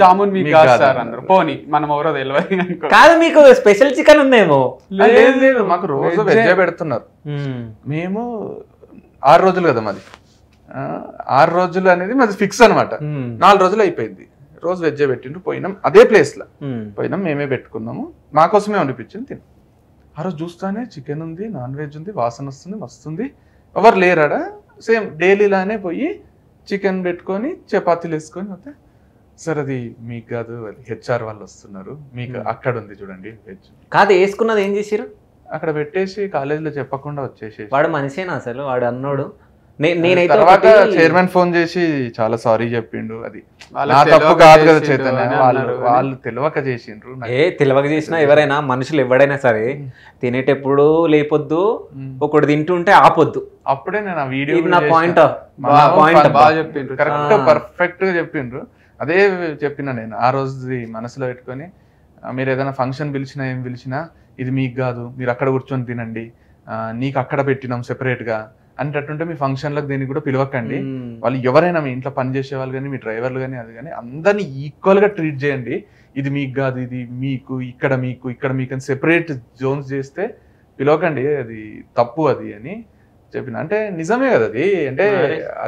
జామున్ మీకు కాదు సార్ అందరు పోనీ మనం ఎవరో తెలియదు కాదు మీకు స్పెషల్ చికెన్ ఉందేమో. లేదు లేదు మాకు రోజు వెజ్ పెడుతున్నారు. మేము ఆరు రోజులు కదా మాది, ఆరు రోజులు అనేది మాది ఫిక్స్ అనమాట. నాలుగు రోజులు అయిపోయింది, రోజు వెజ్ పెట్టిండ్రు. పోయినాం అదే ప్లేస్లో, పోయినాం మేమే పెట్టుకున్నాము, మాకోసమే అనిపించింది తిన్నాం. ఆ రోజు చూస్తానే చికెన్ ఉంది, నాన్ వెజ్ ఉంది, వాసన వస్తుంది, వస్తుంది. ఎవరు లేరాడా, సేమ్ డైలీలానే పోయి చికెన్ పెట్టుకొని చపాతీలు వేసుకొని పోతే సార్ అది మీకు కాదు అది హెచ్ఆర్ వాళ్ళు వస్తున్నారు మీకు అక్కడ ఉంది చూడండి వెజ్ కాదు వేసుకున్నది. ఏం చేసారు అక్కడ పెట్టేసి కాలేజీలో చెప్పకుండా వచ్చేసి. వాడు మనిషేనా అసలు? వాడు అన్నాడు. తర్వాత చైర్మన్ ఫోన్ చేసి చాలా సారీ చెప్పిండు, అది నా తప్పు కాదు కదా చైతన్య, వాళ్ళు వాళ్ళు తెలియక చేసిండ్రు. ఏ తెలియక చేసినా ఎవరైనా మనుషులు ఎవడైనా సరే తినేటప్పుడు లేపొద్దు, ఒకటి తింటుంటే ఆపొద్దు. అప్పుడే నేను ఆ వీడియో పాయింట్ బాగా చెప్పిండ్రు, కరెక్ట్ పర్ఫెక్ట్ గా చెప్పిండ్రు. అదే చెప్పిన నేను ఆ రోజు మనసులో పెట్టుకొని, మీరు ఏదైనా ఫంక్షన్ పిలిచినా ఏం పిలిచినా ఇది మీకు కాదు మీరు అక్కడ కూర్చొని తినండి, నీకు అక్కడ పెట్టినాం సెపరేట్ గా అంటట్టుంటే మీ ఫంక్షన్లకు దీనికి కూడా పిలవకండి. వాళ్ళు ఎవరైనా మీ ఇంట్లో పని చేసే వాళ్ళు కానీ మీ డ్రైవర్లు కానీ అది కానీ అందరినీ ఈక్వల్ గా ట్రీట్ చేయండి. ఇది మీకు కాదు ఇది మీకు ఇక్కడ మీకు ఇక్కడ మీకు అని సెపరేట్ జోన్స్ చేస్తే పిలవకండి, అది తప్పు అది అని చెప్పిన. అంటే నిజమే కదా అది, అంటే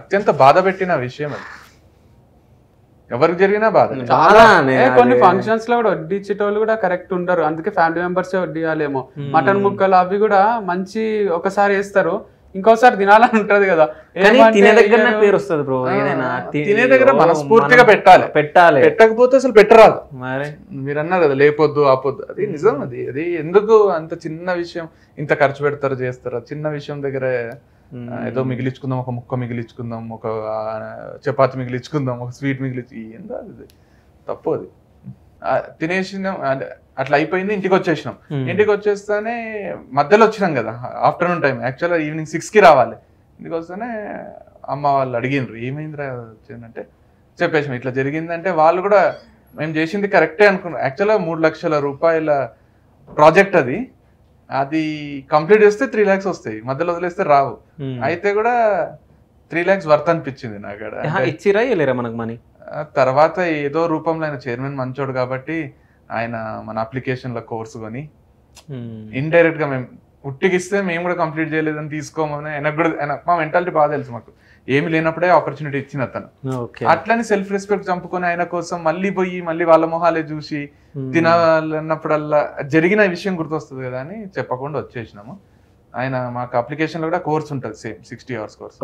అత్యంత బాధ పెట్టిన విషయం అది, ఎవరికి జరిగినా బాధ. కొన్ని ఫంక్షన్స్ లో కూడా వడ్డించేటోళ్ళు కూడా కరెక్ట్ ఉండరు, అందుకే ఫ్యామిలీ మెంబర్స్ వడ్డియాలేమో. మటన్ ముక్కలు అవి కూడా మంచి ఒకసారి వేస్తారు, ఇంకోసారి తినాలని ఉంటది కదా. తినే దగ్గర పేరు వస్తుంది బ్రో, తినే దగ్గర మనస్ఫూర్తిగా పెట్టాలి, పెట్టాలి పెట్టకపోతే అసలు పెట్టరాదు. మరి మీరు అన్నారు కదా లేపొద్దు ఆపొద్దు, అది నిజం అది. అది ఎందుకు అంత చిన్న విషయం ఇంత ఖర్చు పెడతారు చేస్తారు, చిన్న విషయం దగ్గర ఏదో మిగిలించుకుందాం, ఒక ముక్క మిగిలించుకుందాం, ఒక చపాతి మిగిలించుకుందాం, ఒక స్వీట్ మిగిలించి ఏందో అది తప్పు. అది తినేసినాం అట్లా అయిపోయింది, ఇంటికి వచ్చేసినాం. ఇంటికి వచ్చేస్తానే మధ్యలో వచ్చినాం కదా ఆఫ్టర్నూన్ టైం, యాక్చువల్గా ఈవినింగ్ సిక్స్కి రావాలి. ఇంటికి వస్తేనే అమ్మ వాళ్ళు అడిగినారు ఏమైంది రా వచ్చిందంటే చెప్పేసాం ఇట్లా జరిగిందంటే. వాళ్ళు కూడా మేము చేసింది కరెక్టే అనుకున్నాం. యాక్చువల్గా మూడు లక్షల రూపాయల ప్రాజెక్ట్ అది, అది కంప్లీట్ చేస్తే త్రీ ల్యాక్స్ వస్తాయి, మధ్యలో వదిలేస్తే రావు. అయితే కూడా త్రీ ల్యాక్స్ వర్త్ అనిపించింది నాకు. ఇచ్చిరా ఇవ్వలేరా మనకు మనీ? తర్వాత ఏదో రూపంలో ఆయన చైర్మన్ మంచోడు కాబట్టి ఆయన మన అప్లికేషన్ల కోర్సు కొని ఇండైరెక్ట్ గా మేము ఉట్టికిస్తే మేము కూడా కంప్లీట్ చేయలేదని తీసుకోమని ఆయనకు కూడా, ఆయన మా మెంటాలిటీ బాగా తెలుసు మాకు, ఏమి లేనప్పుడే ఆపర్చునిటీ ఇచ్చింది అతను. అట్లని సెల్ఫ్ రెస్పెక్ట్ చంపుకొని ఆయన కోసం మళ్ళీ పోయి మళ్ళీ వాళ్ళ మొహాలే చూసి తినాలన్నప్పుడల్లా జరిగిన విషయం గుర్తొస్తుంది కదా అని చెప్పకుండా వచ్చేసినాము. ఆయన మాకు అప్లికేషన్ లో కూడా కోర్స్ ఉంటుంది సేమ్ సిక్స్టీ అవర్స్ కోర్స్,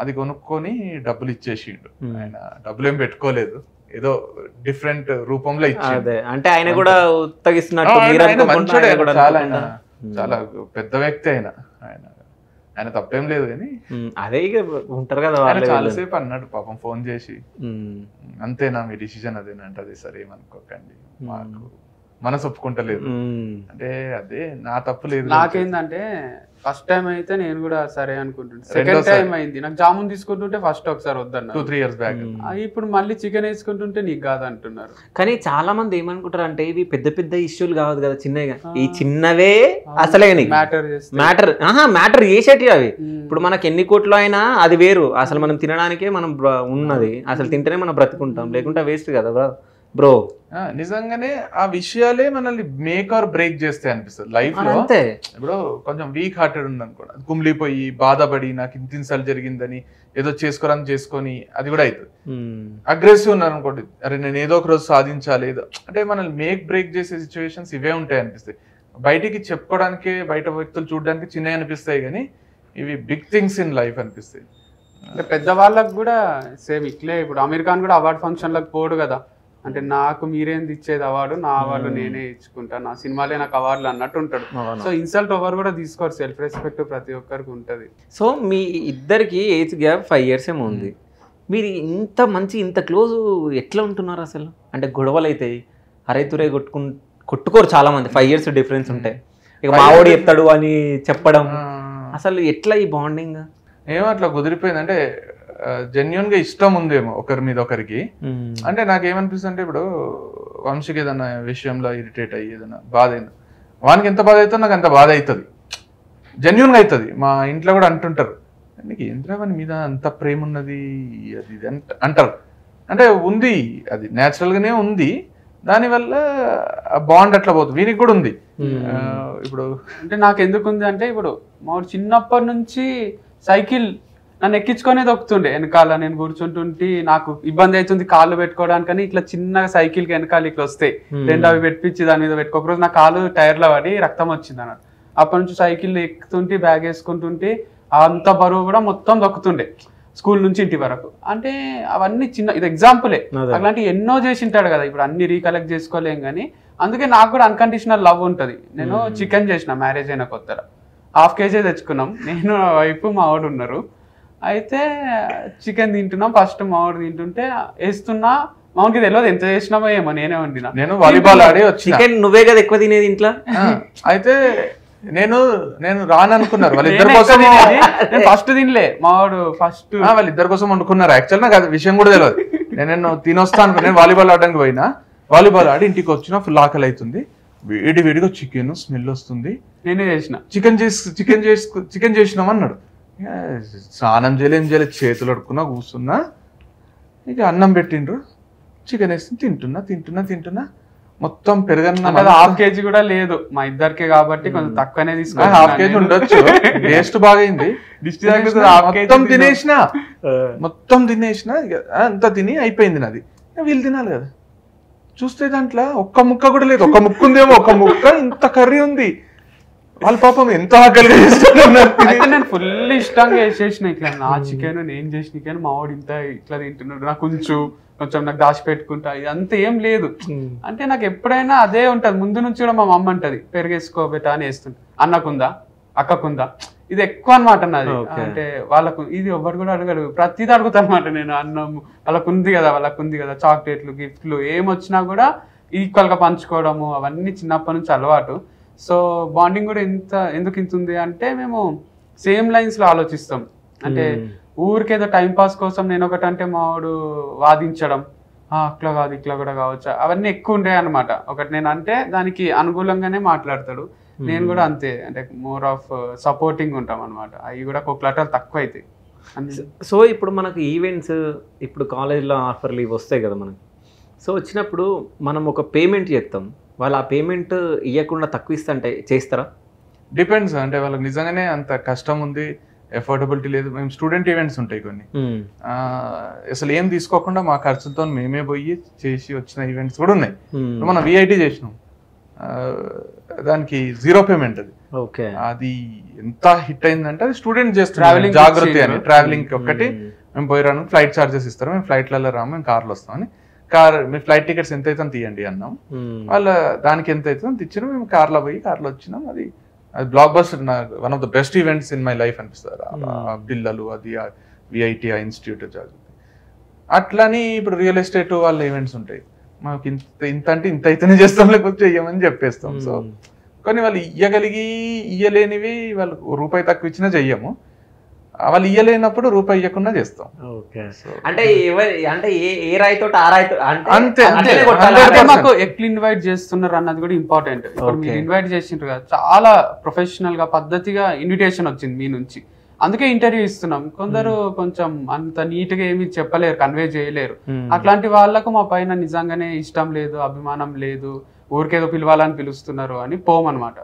అది కొనుక్కొని డబ్బులు ఇచ్చేసిండు. ఆయన డబ్బులు ఏం పెట్టుకోలేదు, ఏదో డిఫరెంట్ రూపంలో ఇచ్చిండు. అంటే ఆయన కూడా చాలా పెద్ద వ్యక్తి ఆయన, ఆయన ఆయన తప్పేం లేదు కానీ అదే ఉంటారు కదా. చాలాసేపు అన్నాడు పాపం ఫోన్ చేసి, అంతేనా మీ డిసిజన్ అదేనా అంటే సరే ఏమనుకోకండి మాకు మనసు ఒప్పుకుంటలేదు అంటే అదే నా తప్పు లేదు. నాకేందంటే ఫస్ట్ టైం అయితే నేను కూడా సరే అనుకుంటున్నాను, సెకండ్ టైం అయింది నాకు. జామున్ తీసుకుంటుంటే ఫస్ట్ ఒకసారి వద్దన్నారు టూ త్రీ ఇయర్స్ బ్యాక్, ఇప్పుడు మళ్ళీ చికెన్ వేసుకుంటుంటే నీకు కాదు అంటున్నారు. కానీ చాలా మంది ఏమనుకుంటారు అంటే ఇవి పెద్ద పెద్ద ఇష్యూలు కావద్దు కదా, చిన్నగా ఈ చిన్నవే అసలే మ్యాటర్ మ్యాటర్ మ్యాటర్ చేసేటివి అవి. ఇప్పుడు మనకు ఎన్ని కోట్లు అయినా అది వేరు, అసలు మనం తినడానికే మనం ఉన్నది, అసలు తింటేనే మనం బ్రతుకుంటాం, లేకుంటే వేస్ట్ కదా బ్రో. బ్రో నిజంగానే ఆ విషయాలే మనల్ని మేక్ ఆర్ బ్రేక్ చేస్తాయి అనిపిస్తుంది లైఫ్ లో. ఇప్పుడు కొంచెం వీక్ హార్టెడ్ ఉంది అనుకోండి, కుమిలిపోయి బాధపడి నాకు ఇంత ఇన్సల్ట్ జరిగిందని ఏదో చేసుకోరాని చేసుకొని అది కూడా అవుతుంది. అగ్రెసివ్ ఉన్నారు అనుకోండి, అరే నేను ఏదో ఒక రోజు సాధించాలి ఏదో అంటే మనల్ని మేక్ బ్రేక్ చేసే సిచ్యువేషన్స్ ఇవే ఉంటాయి అనిపిస్తాయి. బయటికి చెప్పుకోవడానికి బయట వ్యక్తులు చూడడానికి చిన్నవి అనిపిస్తాయి కానీ ఇవి బిగ్ థింగ్స్ ఇన్ లైఫ్ అనిపిస్తాయి. అంటే పెద్దవాళ్ళకు కూడా సేమ్ ఇట్లే. ఇప్పుడు అమీర్ ఖాన్ కూడా అవార్డ్ ఫంక్షన్లకు పోడు కదా, అంటే నాకు మీరేంది ఇచ్చేది అవార్డు, నా అవార్డులు నేనే ఇచ్చుకుంటా, నా సినిమాలే నాకు అవార్డులు అన్నట్టు ఉంటాడు. సో ఇన్సల్ట్ ఓవర్ కూడా తీసుకోరు, సెల్ఫ్ రెస్పెక్ట్ ప్రతి ఒక్కరికి ఉంటుంది. సో మీ ఇద్దరికి ఏజ్ గ్యాప్ ఫైవ్ ఇయర్స్ ఏమో ఉంది, మీరు ఇంత మంచి ఇంత క్లోజ్ ఎట్లా ఉంటున్నారు అసలు? అంటే గొడవలు అవుతాయి, అరైతురే కొట్టుకు కొట్టుకోరు చాలా మంది, ఫైవ్ ఇయర్స్ డిఫరెన్స్ ఉంటాయి, ఇక మావోడు చెప్తాడు అని చెప్పడం, అసలు ఎట్లా ఈ బాండింగ్? ఏమో అట్లా కుదిరిపోయింది. అంటే జెన్యున్ గా ఇష్టం ఉందేమో ఒకరి మీద ఒకరికి. అంటే నాకేమనిపిస్తుంది అంటే ఇప్పుడు వంశీకి ఏదన్నా విషయంలో ఇరిటేట్ అయ్యి ఏదన్నా బాధ అయింది, వానికి ఎంత బాధ అవుతుందో నాకు అంత బాధ అవుతుంది, జెన్యున్ గా అవుతుంది. మా ఇంట్లో కూడా అంటుంటారు, నీకు ఏంద్రావని మీద అంత ప్రేమ ఉన్నది అది ఇది అంటారు. అంటే ఉంది, అది న్యాచురల్గానే ఉంది, దానివల్ల ఆ బాండ్ అట్లా పోతుంది. వీనికి కూడా ఉంది ఇప్పుడు. అంటే నాకు ఎందుకు ఉంది అంటే ఇప్పుడు మా చిన్నప్పటి నుంచి సైకిల్ నన్ను ఎక్కించుకునే దొక్కుతుండే, వెనకాల నేను కూర్చుంటుంటే నాకు ఇబ్బంది అవుతుంది కాళ్ళు పెట్టుకోవడానికని, ఇట్లా చిన్నగా సైకిల్కి వెనకాల ఇట్లా వస్తాయి రెండు, అవి పెట్టించి దాని మీద పెట్టుకో. ఒకరోజు నా కాలు టైర్లో పడి రక్తం వచ్చింది అన్నట్టు. అప్పటి నుంచి సైకిల్ ఎక్కుతుంటే బ్యాగ్ వేసుకుంటుంటే అంత బరువు కూడా మొత్తం దొక్కుతుండే స్కూల్ నుంచి ఇంటి వరకు. అంటే అవన్నీ చిన్న, ఇది ఎగ్జాంపులే, అలాంటివి ఎన్నో చేసింటాడు కదా, ఇప్పుడు అన్ని రీకలెక్ట్ చేసుకోలేం. కానీ అందుకే నాకు కూడా అన్కండిషనల్ లవ్ ఉంటుంది. నేను చికెన్ చేసిన మ్యారేజ్ అయిన కొత్తలో, హాఫ్ కేజీ తెచ్చుకున్నాం, నేను వైపు మా ఆవిడ ఉన్నారు. అయితే చికెన్ తింటున్నాం, ఫస్ట్ మా ఆవిడ తింటుంటే వేస్తున్నా, మామూలుగా తెలియదు ఎంత చేసినామో ఏమో, నేనే వండినా. నేను వాలీబాల్ ఆడి చికెన్ నువ్వే కదా ఎక్కువ తినేది ఇంట్లో. అయితే నేను నేను రానుకున్నారు వాళ్ళిద్దరి కోసం, ఫస్ట్ తినలే మావాడు, ఫస్ట్ వాళ్ళిద్దరి కోసం వండుకున్నారు. యాక్చువల్ నాకు అది విషయం కూడా తెలియదు. నేను తినొస్తాను, నేను వాలీబాల్ ఆడడానికి పోయినా, వాలీబాల్ ఆడి ఇంటికి వచ్చినా ఫుల్ ఆకలి అవుతుంది, వేడి వేడిగా చికెన్ స్మెల్ వస్తుంది, నేనే చేసిన చికెన్ చేసి చికెన్ చేసి చికెన్ చేసినాం అన్నాడు. స్నానం చేయలేం చేయలేదు, చేతులు అడుక్కున్నా కూర్చున్నా, ఇక అన్నం పెట్టిండ్రు, చికెన్ వేసి తింటున్నా తింటున్నా తింటున్నా మొత్తం పెరగన్నా. హాఫ్ కేజీ కూడా లేదు మా ఇద్దరికే కాబట్టి కొంచెం తక్కువనే తీసుకున్నా, హాఫ్ కేజీ ఉండొచ్చు, టేస్ట్ బాగైంది. మొత్తం తినేసిన మొత్తం తినేసిన అంతా తిని అయిపోయింది నాది, వీళ్ళు తినాలి కదా. చూస్తే దాంట్లో ఒక్క ముక్క కూడా లేదు, ఒక్క ముక్క ఉందేమో, ఒక్క ముక్క ఇంత కర్రీ ఉంది. వాళ్ళ పాపం ఎంత ఆకలిగా చేస్తున్నారు, నేను ఫుల్ ఇష్టంగా వేసేసిన ఇట్లా నా చికెన్ నేను చేసిన కానీ, మా వాడు ఇంత ఇట్లా తింటున్నాడు, నాకు కొంచెం కొంచెం నాకు దాచిపెట్టుకుంటా, ఇదంతా ఏం లేదు. అంటే నాకు ఎప్పుడైనా అదే ఉంటుంది ముందు నుంచి కూడా. మా అమ్మ అంటది పెరిగేసుకోబెట్టా అని వేస్తుంది, అన్నకుందా అక్కకుందా, ఇది ఎక్కువ అనమాట నాది. అంటే వాళ్ళకు ఇది ఎవరు కూడా అడగడు, ప్రతిదీ అడుగుతాను అనమాట నేను. అన్నం వాళ్ళకు ఉంది కదా, వాళ్ళకు ఉంది కదా, చాక్లెట్లు గిఫ్ట్లు ఏమొచ్చినా కూడా ఈక్వల్ గా పంచుకోవడము, అవన్నీ చిన్నప్పటి నుంచి అలవాటు. సో బాండింగ్ కూడా ఇంత ఎందుకు ఇంత ఉంది అంటే మేము సేమ్ లైన్స్ లో ఆలోచిస్తాం. అంటే ఊరికేదో టైం పాస్ కోసం నేను ఒకటి అంటే మావాడు వాదించడం, అట్లా కాదు ఇట్లా కూడా కావచ్చు, అవన్నీ ఎక్కువ ఉండే అనమాట. ఒకటి నేను అంటే దానికి అనుకూలంగానే మాట్లాడతాడు, నేను కూడా అంతే, అంటే మోర్ ఆఫ్ సపోర్టింగ్ ఉంటాం అనమాట. అవి కూడా కొట్లాటలు తక్కువ అవుతాయి. సో ఇప్పుడు మనకు ఈవెంట్స్ ఇప్పుడు కాలేజ్లో ఆఫర్లు ఇవి వస్తాయి కదా మనకి. సో వచ్చినప్పుడు మనం ఒక పేమెంట్ చేస్తాం, వాళ్ళు ఆ పేమెంట్ ఇవ్వకుండా తక్కువ ఇస్తా అంటే చేస్తారా? డిపెండ్స్, అంటే వాళ్ళకి నిజంగానే అంత కష్టం ఉంది, ఎఫోర్డబిలిటీ లేదు. మేము స్టూడెంట్ ఈవెంట్స్ ఉంటాయి కొన్ని, అసలు ఏం తీసుకోకుండా మా ఖర్చులతో మేమే పోయి చేసి వచ్చిన ఈవెంట్స్ కూడా ఉన్నాయి. మనం విఐటీ చేసినాం, దానికి జీరో పేమెంట్, అది ఓకే. అది ఎంత హిట్ అయిందంటే అది స్టూడెంట్ చేస్తున్నారు జాగ్రత్త అని, ట్రావెలింగ్ ఒక్కటి మేము పోయి రాను, ఫ్లైట్ చార్జెస్ ఇస్తారు, మేము ఫ్లైట్లలో రాము, మేము కార్లో వస్తాం అని, కార్ మీ ఫ్లైట్ టికెట్స్ ఎంత అవుతుందో తీయండి అన్నాం. వాళ్ళ దానికి ఎంత అవుతుందో అంత ఇచ్చినాం, మేము కార్లో పోయి కార్లో వచ్చినాం. అది అది blockbuster, one of the best events in my life అనిపిస్తారు అబ్దుల్లలు, అది విఐటి ఆ ఇన్స్టిట్యూట్ జరుగుతుంది. అట్లని ఇప్పుడు రియల్ ఎస్టేట్ వాళ్ళ ఈవెంట్స్ ఉంటాయి, మాకు ఇంత ఇంత అంటే ఇంత అయితేనే చేస్తాం, లేకపోతే చెయ్యమని చెప్పేస్తాం. సో కొన్ని వాళ్ళు ఇయ్యగలిగి ఇయ్యలేనివి, వాళ్ళు రూపాయి తక్కువ ఇచ్చినా చెయ్యము, వాళ్ళు ఇయ్యలేనప్పుడు రూపాయి ఇయ్యకుండా చేస్తాం. అంటే అంటే ఏ రాయితో ఆ రాయితో అంతే అంతే. మాకు ఎట్లా ఇన్వైట్ చేస్తున్నారు అన్నది కూడా ఇంపార్టెంట్. ఇప్పుడు మీరు ఇన్వైట్ చేసిండ్రు కదా, చాలా ప్రొఫెషనల్ గా పద్ధతిగా ఇన్విటేషన్ వచ్చింది మీ నుంచి, అందుకే ఇంటర్వ్యూ ఇస్తున్నాం. కొందరు కొంచెం అంత నీట్ గా ఏమి చెప్పలేరు, కన్వే చేయలేరు, అట్లాంటి వాళ్ళకు మా పైన నిజంగానే ఇష్టం లేదు, అభిమానం లేదు, ఊరికేదో పిలవాలని పిలుస్తున్నారు అని పోమనమాట.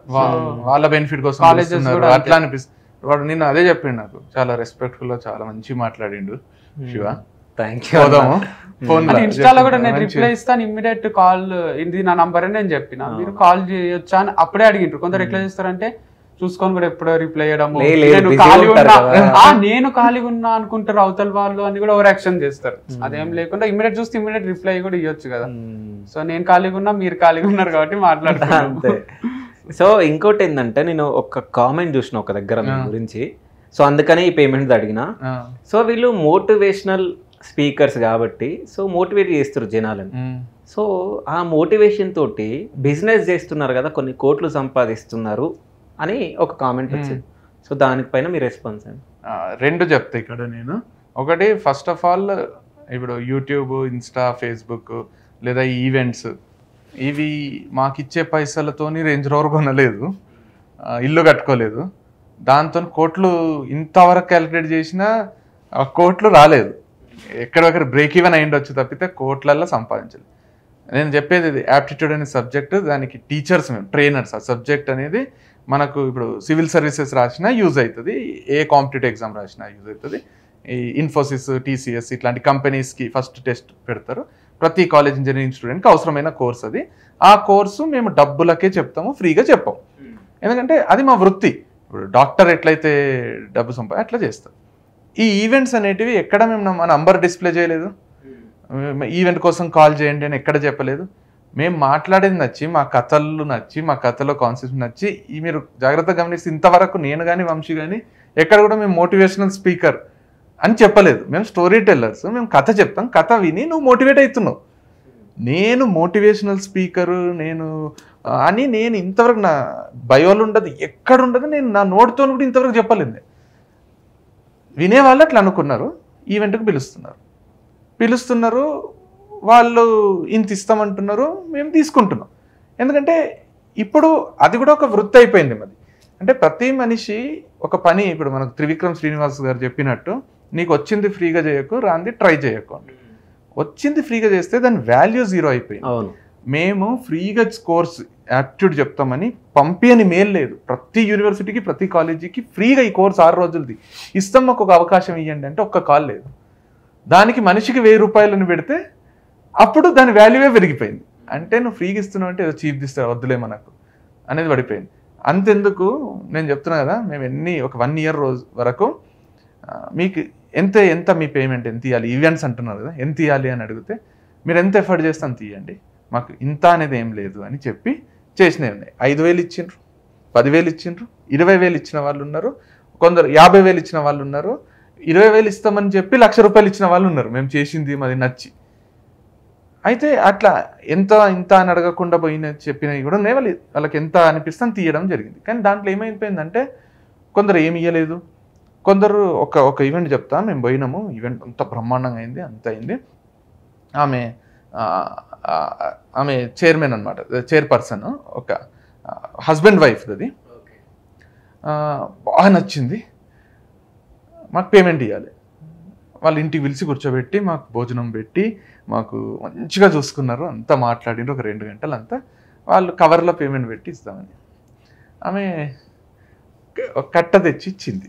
వాళ్ళ బెనిఫిట్ కోసం కాలేజెస్ కూడా అట్లా అనిపిస్తుంది. వాడు నిన్న అదే చెప్పిండు నాకు, చాలా రెస్పెక్ట్ఫుల్ గా చాలా మంచి మాట్లాడిండు శివ, థ్యాంక్ యూ. ఇన్స్టాలో కూడా నేను రిప్లై ఇస్తాను ఇమ్మీడియట్, కాల్ ఇది నా నంబర్ అని నేను చెప్పిన, మీరు కాల్ చేయొచ్చా అని అప్పుడే అడిగిండ్రు. కొందరు ఎట్లా చేస్తారంటే చూసుకొని కూడా ఎప్పుడో రిప్లై చేయడం, నేను ఖాళీ ఉన్నా నేను ఖాళీ ఉన్నా అనుకుంటారు అవతల వాళ్ళు అని కూడా ఓవర్ యాక్షన్ చేస్తారు. అదేం లేకుండా ఇమీడియట్ చూస్తే ఇమీడియట్ రిప్లై కూడా ఇవ్వచ్చు కదా. సో నేను ఖాళీగా ఉన్నా, మీరు ఖాళీగా ఉన్నారు కాబట్టి మాట్లాడుతున్నాను అంతే. సో ఇంకోటి ఏంటంటే, నేను ఒక కామెంట్ చూసిన ఒక దగ్గర మీ గురించి, సో అందుకనే ఈ పేమెంట్స్ అడిగినా. సో వీళ్ళు మోటివేషనల్ స్పీకర్స్ కాబట్టి సో మోటివేట్ చేస్తారు జనాలని. సో ఆ మోటివేషన్ తోటి బిజినెస్ చేస్తున్నారు కదా, కొన్ని కోట్లు సంపాదిస్తున్నారు అని ఒక కామెంట్ వచ్చింది. సో దానిపైన మీ రెస్పాన్స్ అండి? రెండు చెప్తా ఇక్కడ నేను. ఒకటి, ఫస్ట్ ఆఫ్ ఆల్ ఇప్పుడు యూట్యూబ్, ఇన్స్టా, ఫేస్బుక్ లేదా ఈవెంట్స్, ఇవి మాకిచ్చే పైసలతోని రేంజ్ రోవర్ కొనలేదు, ఇల్లు కట్టుకోలేదు, దాంతో కోట్లు ఇంతవరకు క్యాలిక్యులేట్ చేసినా కోట్లు రాలేదు. ఎక్కడొక్కడ బ్రేక్ ఈవెన్ అయ్యిండొచ్చు తప్పితే కోట్లల్లో సంపాదించలేదు. నేను చెప్పేది ఇది, యాప్టిట్యూడ్ అనే సబ్జెక్టు, దానికి టీచర్స్ మేము ట్రైనర్స్. ఆ సబ్జెక్ట్ అనేది మనకు ఇప్పుడు సివిల్ సర్వీసెస్ రాసినా యూజ్ అవుతుంది, ఏ కాంపిటేటివ్ ఎగ్జామ్ రాసినా యూజ్ అవుతుంది. ఈ ఇన్ఫోసిస్, టీసీఎస్ ఇట్లాంటి కంపెనీస్కి ఫస్ట్ టెస్ట్ పెడతారు. ప్రతి కాలేజ్ ఇంజనీరింగ్ స్టూడెంట్కి అవసరమైన కోర్స్ అది. ఆ కోర్సు మేము డబ్బులకే చెప్తాము, ఫ్రీగా చెప్పాము, ఎందుకంటే అది మా వృత్తి. ఇప్పుడు డాక్టర్ ఎట్లయితే డబ్బు సంపా అట్లా చేస్తాం. ఈ ఈవెంట్స్ అనేటివి ఎక్కడ మేము మా నంబర్ డిస్ప్లే చేయలేదు, ఈవెంట్ కోసం కాల్ చేయండి అని ఎక్కడ చెప్పలేదు. మేము మాట్లాడేది నచ్చి, మా కథలు నచ్చి, మా కథలో కాన్సెప్ట్ నచ్చి, ఈ మీరు జాగ్రత్తగా గమనిస్తే ఇంతవరకు నేను కానీ వంశీ కానీ ఎక్కడ కూడా మేము మోటివేషనల్ స్పీకర్ అని చెప్పలేదు. మేము స్టోరీ టెల్లర్స్, మేము కథ చెప్తాం, కథ విని నువ్వు మోటివేట్ అవుతున్నావు. నేను మోటివేషనల్ స్పీకరు నేను అని నేను ఇంతవరకు నా బయోలు ఉండదు, ఎక్కడుండదు, నేను నా నోటితో కూడా ఇంతవరకు చెప్పలేదు. వినేవాళ్ళు అట్లా అనుకున్నారు, ఈవెంట్కి పిలుస్తున్నారు పిలుస్తున్నారు వాళ్ళు ఇంత ఇస్తామంటున్నారు, మేము తీసుకుంటున్నాం. ఎందుకంటే ఇప్పుడు అది కూడా ఒక వృత్తి అయిపోయింది మాది. అంటే ప్రతి మనిషి ఒక పని, ఇప్పుడు మనకు త్రివిక్రమ్ శ్రీనివాస్ గారు చెప్పినట్టు, నీకు వచ్చింది ఫ్రీగా చేయకు, రాంది ట్రై చేయకు. వచ్చింది ఫ్రీగా చేస్తే దాని వాల్యూ జీరో అయిపోయింది. అవును, మేము ఫ్రీగా కోర్స్ యాప్టిట్యూడ్ చెప్తామని పంపియని మెయిల్ లేదు. ప్రతి యూనివర్సిటీకి ప్రతి కాలేజీకి ఫ్రీగా ఈ కోర్స్ ఆరు రోజులది ఇస్తాం, మాకు ఒక అవకాశం ఇవ్వండి అంటే ఒక్క కాల్ లేదు. దానికి మనిషికి వెయ్యి రూపాయలని పెడితే అప్పుడు దాని వాల్యూవే పెరిగిపోయింది. అంటే నువ్వు ఫ్రీగా ఇస్తున్నావు అంటే ఏదో చీప్ ఇస్తారు, వద్దులే మనకు అనేది పడిపోయింది. అంతెందుకు నేను చెప్తున్నా కదా, మేము ఎన్ని ఒక వన్ ఇయర్ రోజు వరకు మీకు ఎంత ఎంత మీ పేమెంట్ ఎంత ఇవ్వాలి, ఈవెంట్స్ అంటున్నారు కదా, ఎంత ఇవ్వాలి అని అడిగితే మీరు ఎంత ఎఫర్ట్ చేస్తే అంత ఇవ్వండి, మాకు ఇంత అనేది ఏం లేదు అని చెప్పి చేసినవి ఉన్నాయి. ఐదు వేలు ఇచ్చిండ్రు, పదివేలు ఇచ్చిండ్రు, ఇరవై వేలు ఇచ్చిన వాళ్ళు ఉన్నారు, కొందరు యాభై వేలు ఇచ్చిన వాళ్ళు ఉన్నారు, ఇరవై వేలు ఇస్తామని చెప్పి లక్ష రూపాయలు ఇచ్చిన వాళ్ళు ఉన్నారు. మేము చేసింది మాది నచ్చి. అయితే అట్లా ఎంత ఇంత అని అడగకుండా పోయిన చెప్పినవి కూడా ఉన్నాయి. వాళ్ళు వాళ్ళకి ఎంత అనిపిస్తే అని తీయడం జరిగింది. కానీ దాంట్లో ఏమైపోయిందంటే, కొందరు ఏమి ఇవ్వలేదు, కొందరు ఒక ఒక ఈవెంట్ చెప్తా, మేము పోయినాము, ఈవెంట్ అంత బ్రహ్మాండంగా అయింది, అంత అయింది. ఆమె ఆమె చైర్మన్ అనమాట, చైర్పర్సన్, ఒక హస్బెండ్ వైఫ్ అది. బాగా నచ్చింది, మాకు పేమెంట్ ఇవ్వాలి. వాళ్ళ ఇంటికి పిలిచి కూర్చోబెట్టి మాకు భోజనం పెట్టి మాకు మంచిగా చూసుకున్నారు, అంతా మాట్లాడిండ్రు ఒక రెండు గంటలు అంతా. వాళ్ళు కవర్లో పేమెంట్ పెట్టి ఇస్తామని ఆమె కట్ట తెచ్చి ఇచ్చింది.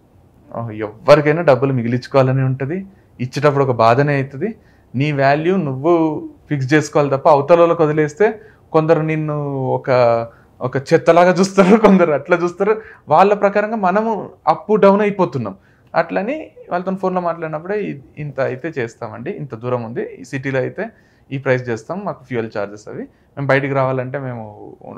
ఎవరికైనా డబ్బులు మిగిలించుకోవాలని ఉంటుంది, ఇచ్చేటప్పుడు ఒక బాధనే అవుతుంది, నీ వాల్యూ నువ్వు ఫిక్స్ చేసుకోవాలి తప్ప అవతలలోకి వదిలేస్తే కొందరు నిన్ను ఒక ఒక చెత్తలాగా చూస్తారు, కొందరు అట్లా చూస్తారు, వాళ్ళ ప్రకారంగా మనము అప్ డౌన్ అయిపోతున్నాం. అట్లని వాళ్ళతో ఫోన్లో మాట్లాడినప్పుడే ఇంత అయితే చేస్తామండి, ఇంత దూరం ఉంది, ఈ సిటీలో అయితే ఈ ప్రైస్ చేస్తాం, మాకు ఫ్యూయల్ ఛార్జెస్ అవి, మేము బయటికి రావాలంటే మేము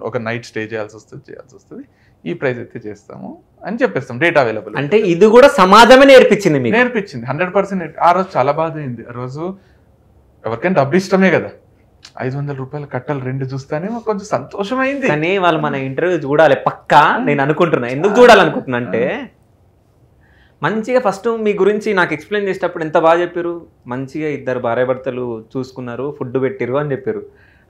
ఒక నైట్ స్టే చేయాల్సి వస్తుంది చేయాల్సి వస్తుంది ఈ ప్రైస్ అయితే చేస్తాము అని చెప్పేస్తాం, డేటా అవైలబుల్. అంటే ఇది కూడా సమాజమే నేర్పించింది నేర్పించింది హండ్రెడ్ పర్సెంట్. ఆ రోజు చాలా బాధ అయింది. ఆ రోజు ఎవరికైనా డబ్బు ఇష్టమే కదా, ఐదు వందల రూపాయల కట్టలు రెండు చూస్తానే మాకు కొంచెం సంతోషమైంది. కానీ వాళ్ళు మన ఇంటర్వ్యూ చూడాలి పక్కా, నేను అనుకుంటున్నా. ఎందుకు చూడాలనుకుంటున్నా అంటే, మంచిగా ఫస్ట్ మీ గురించి నాకు ఎక్స్ప్లెయిన్ చేసేటప్పుడు ఎంత బాగా చెప్పారు, మంచిగా ఇద్దరు భార్యాభర్తలు చూసుకున్నారు, ఫుడ్ పెట్టారు అని చెప్పారు.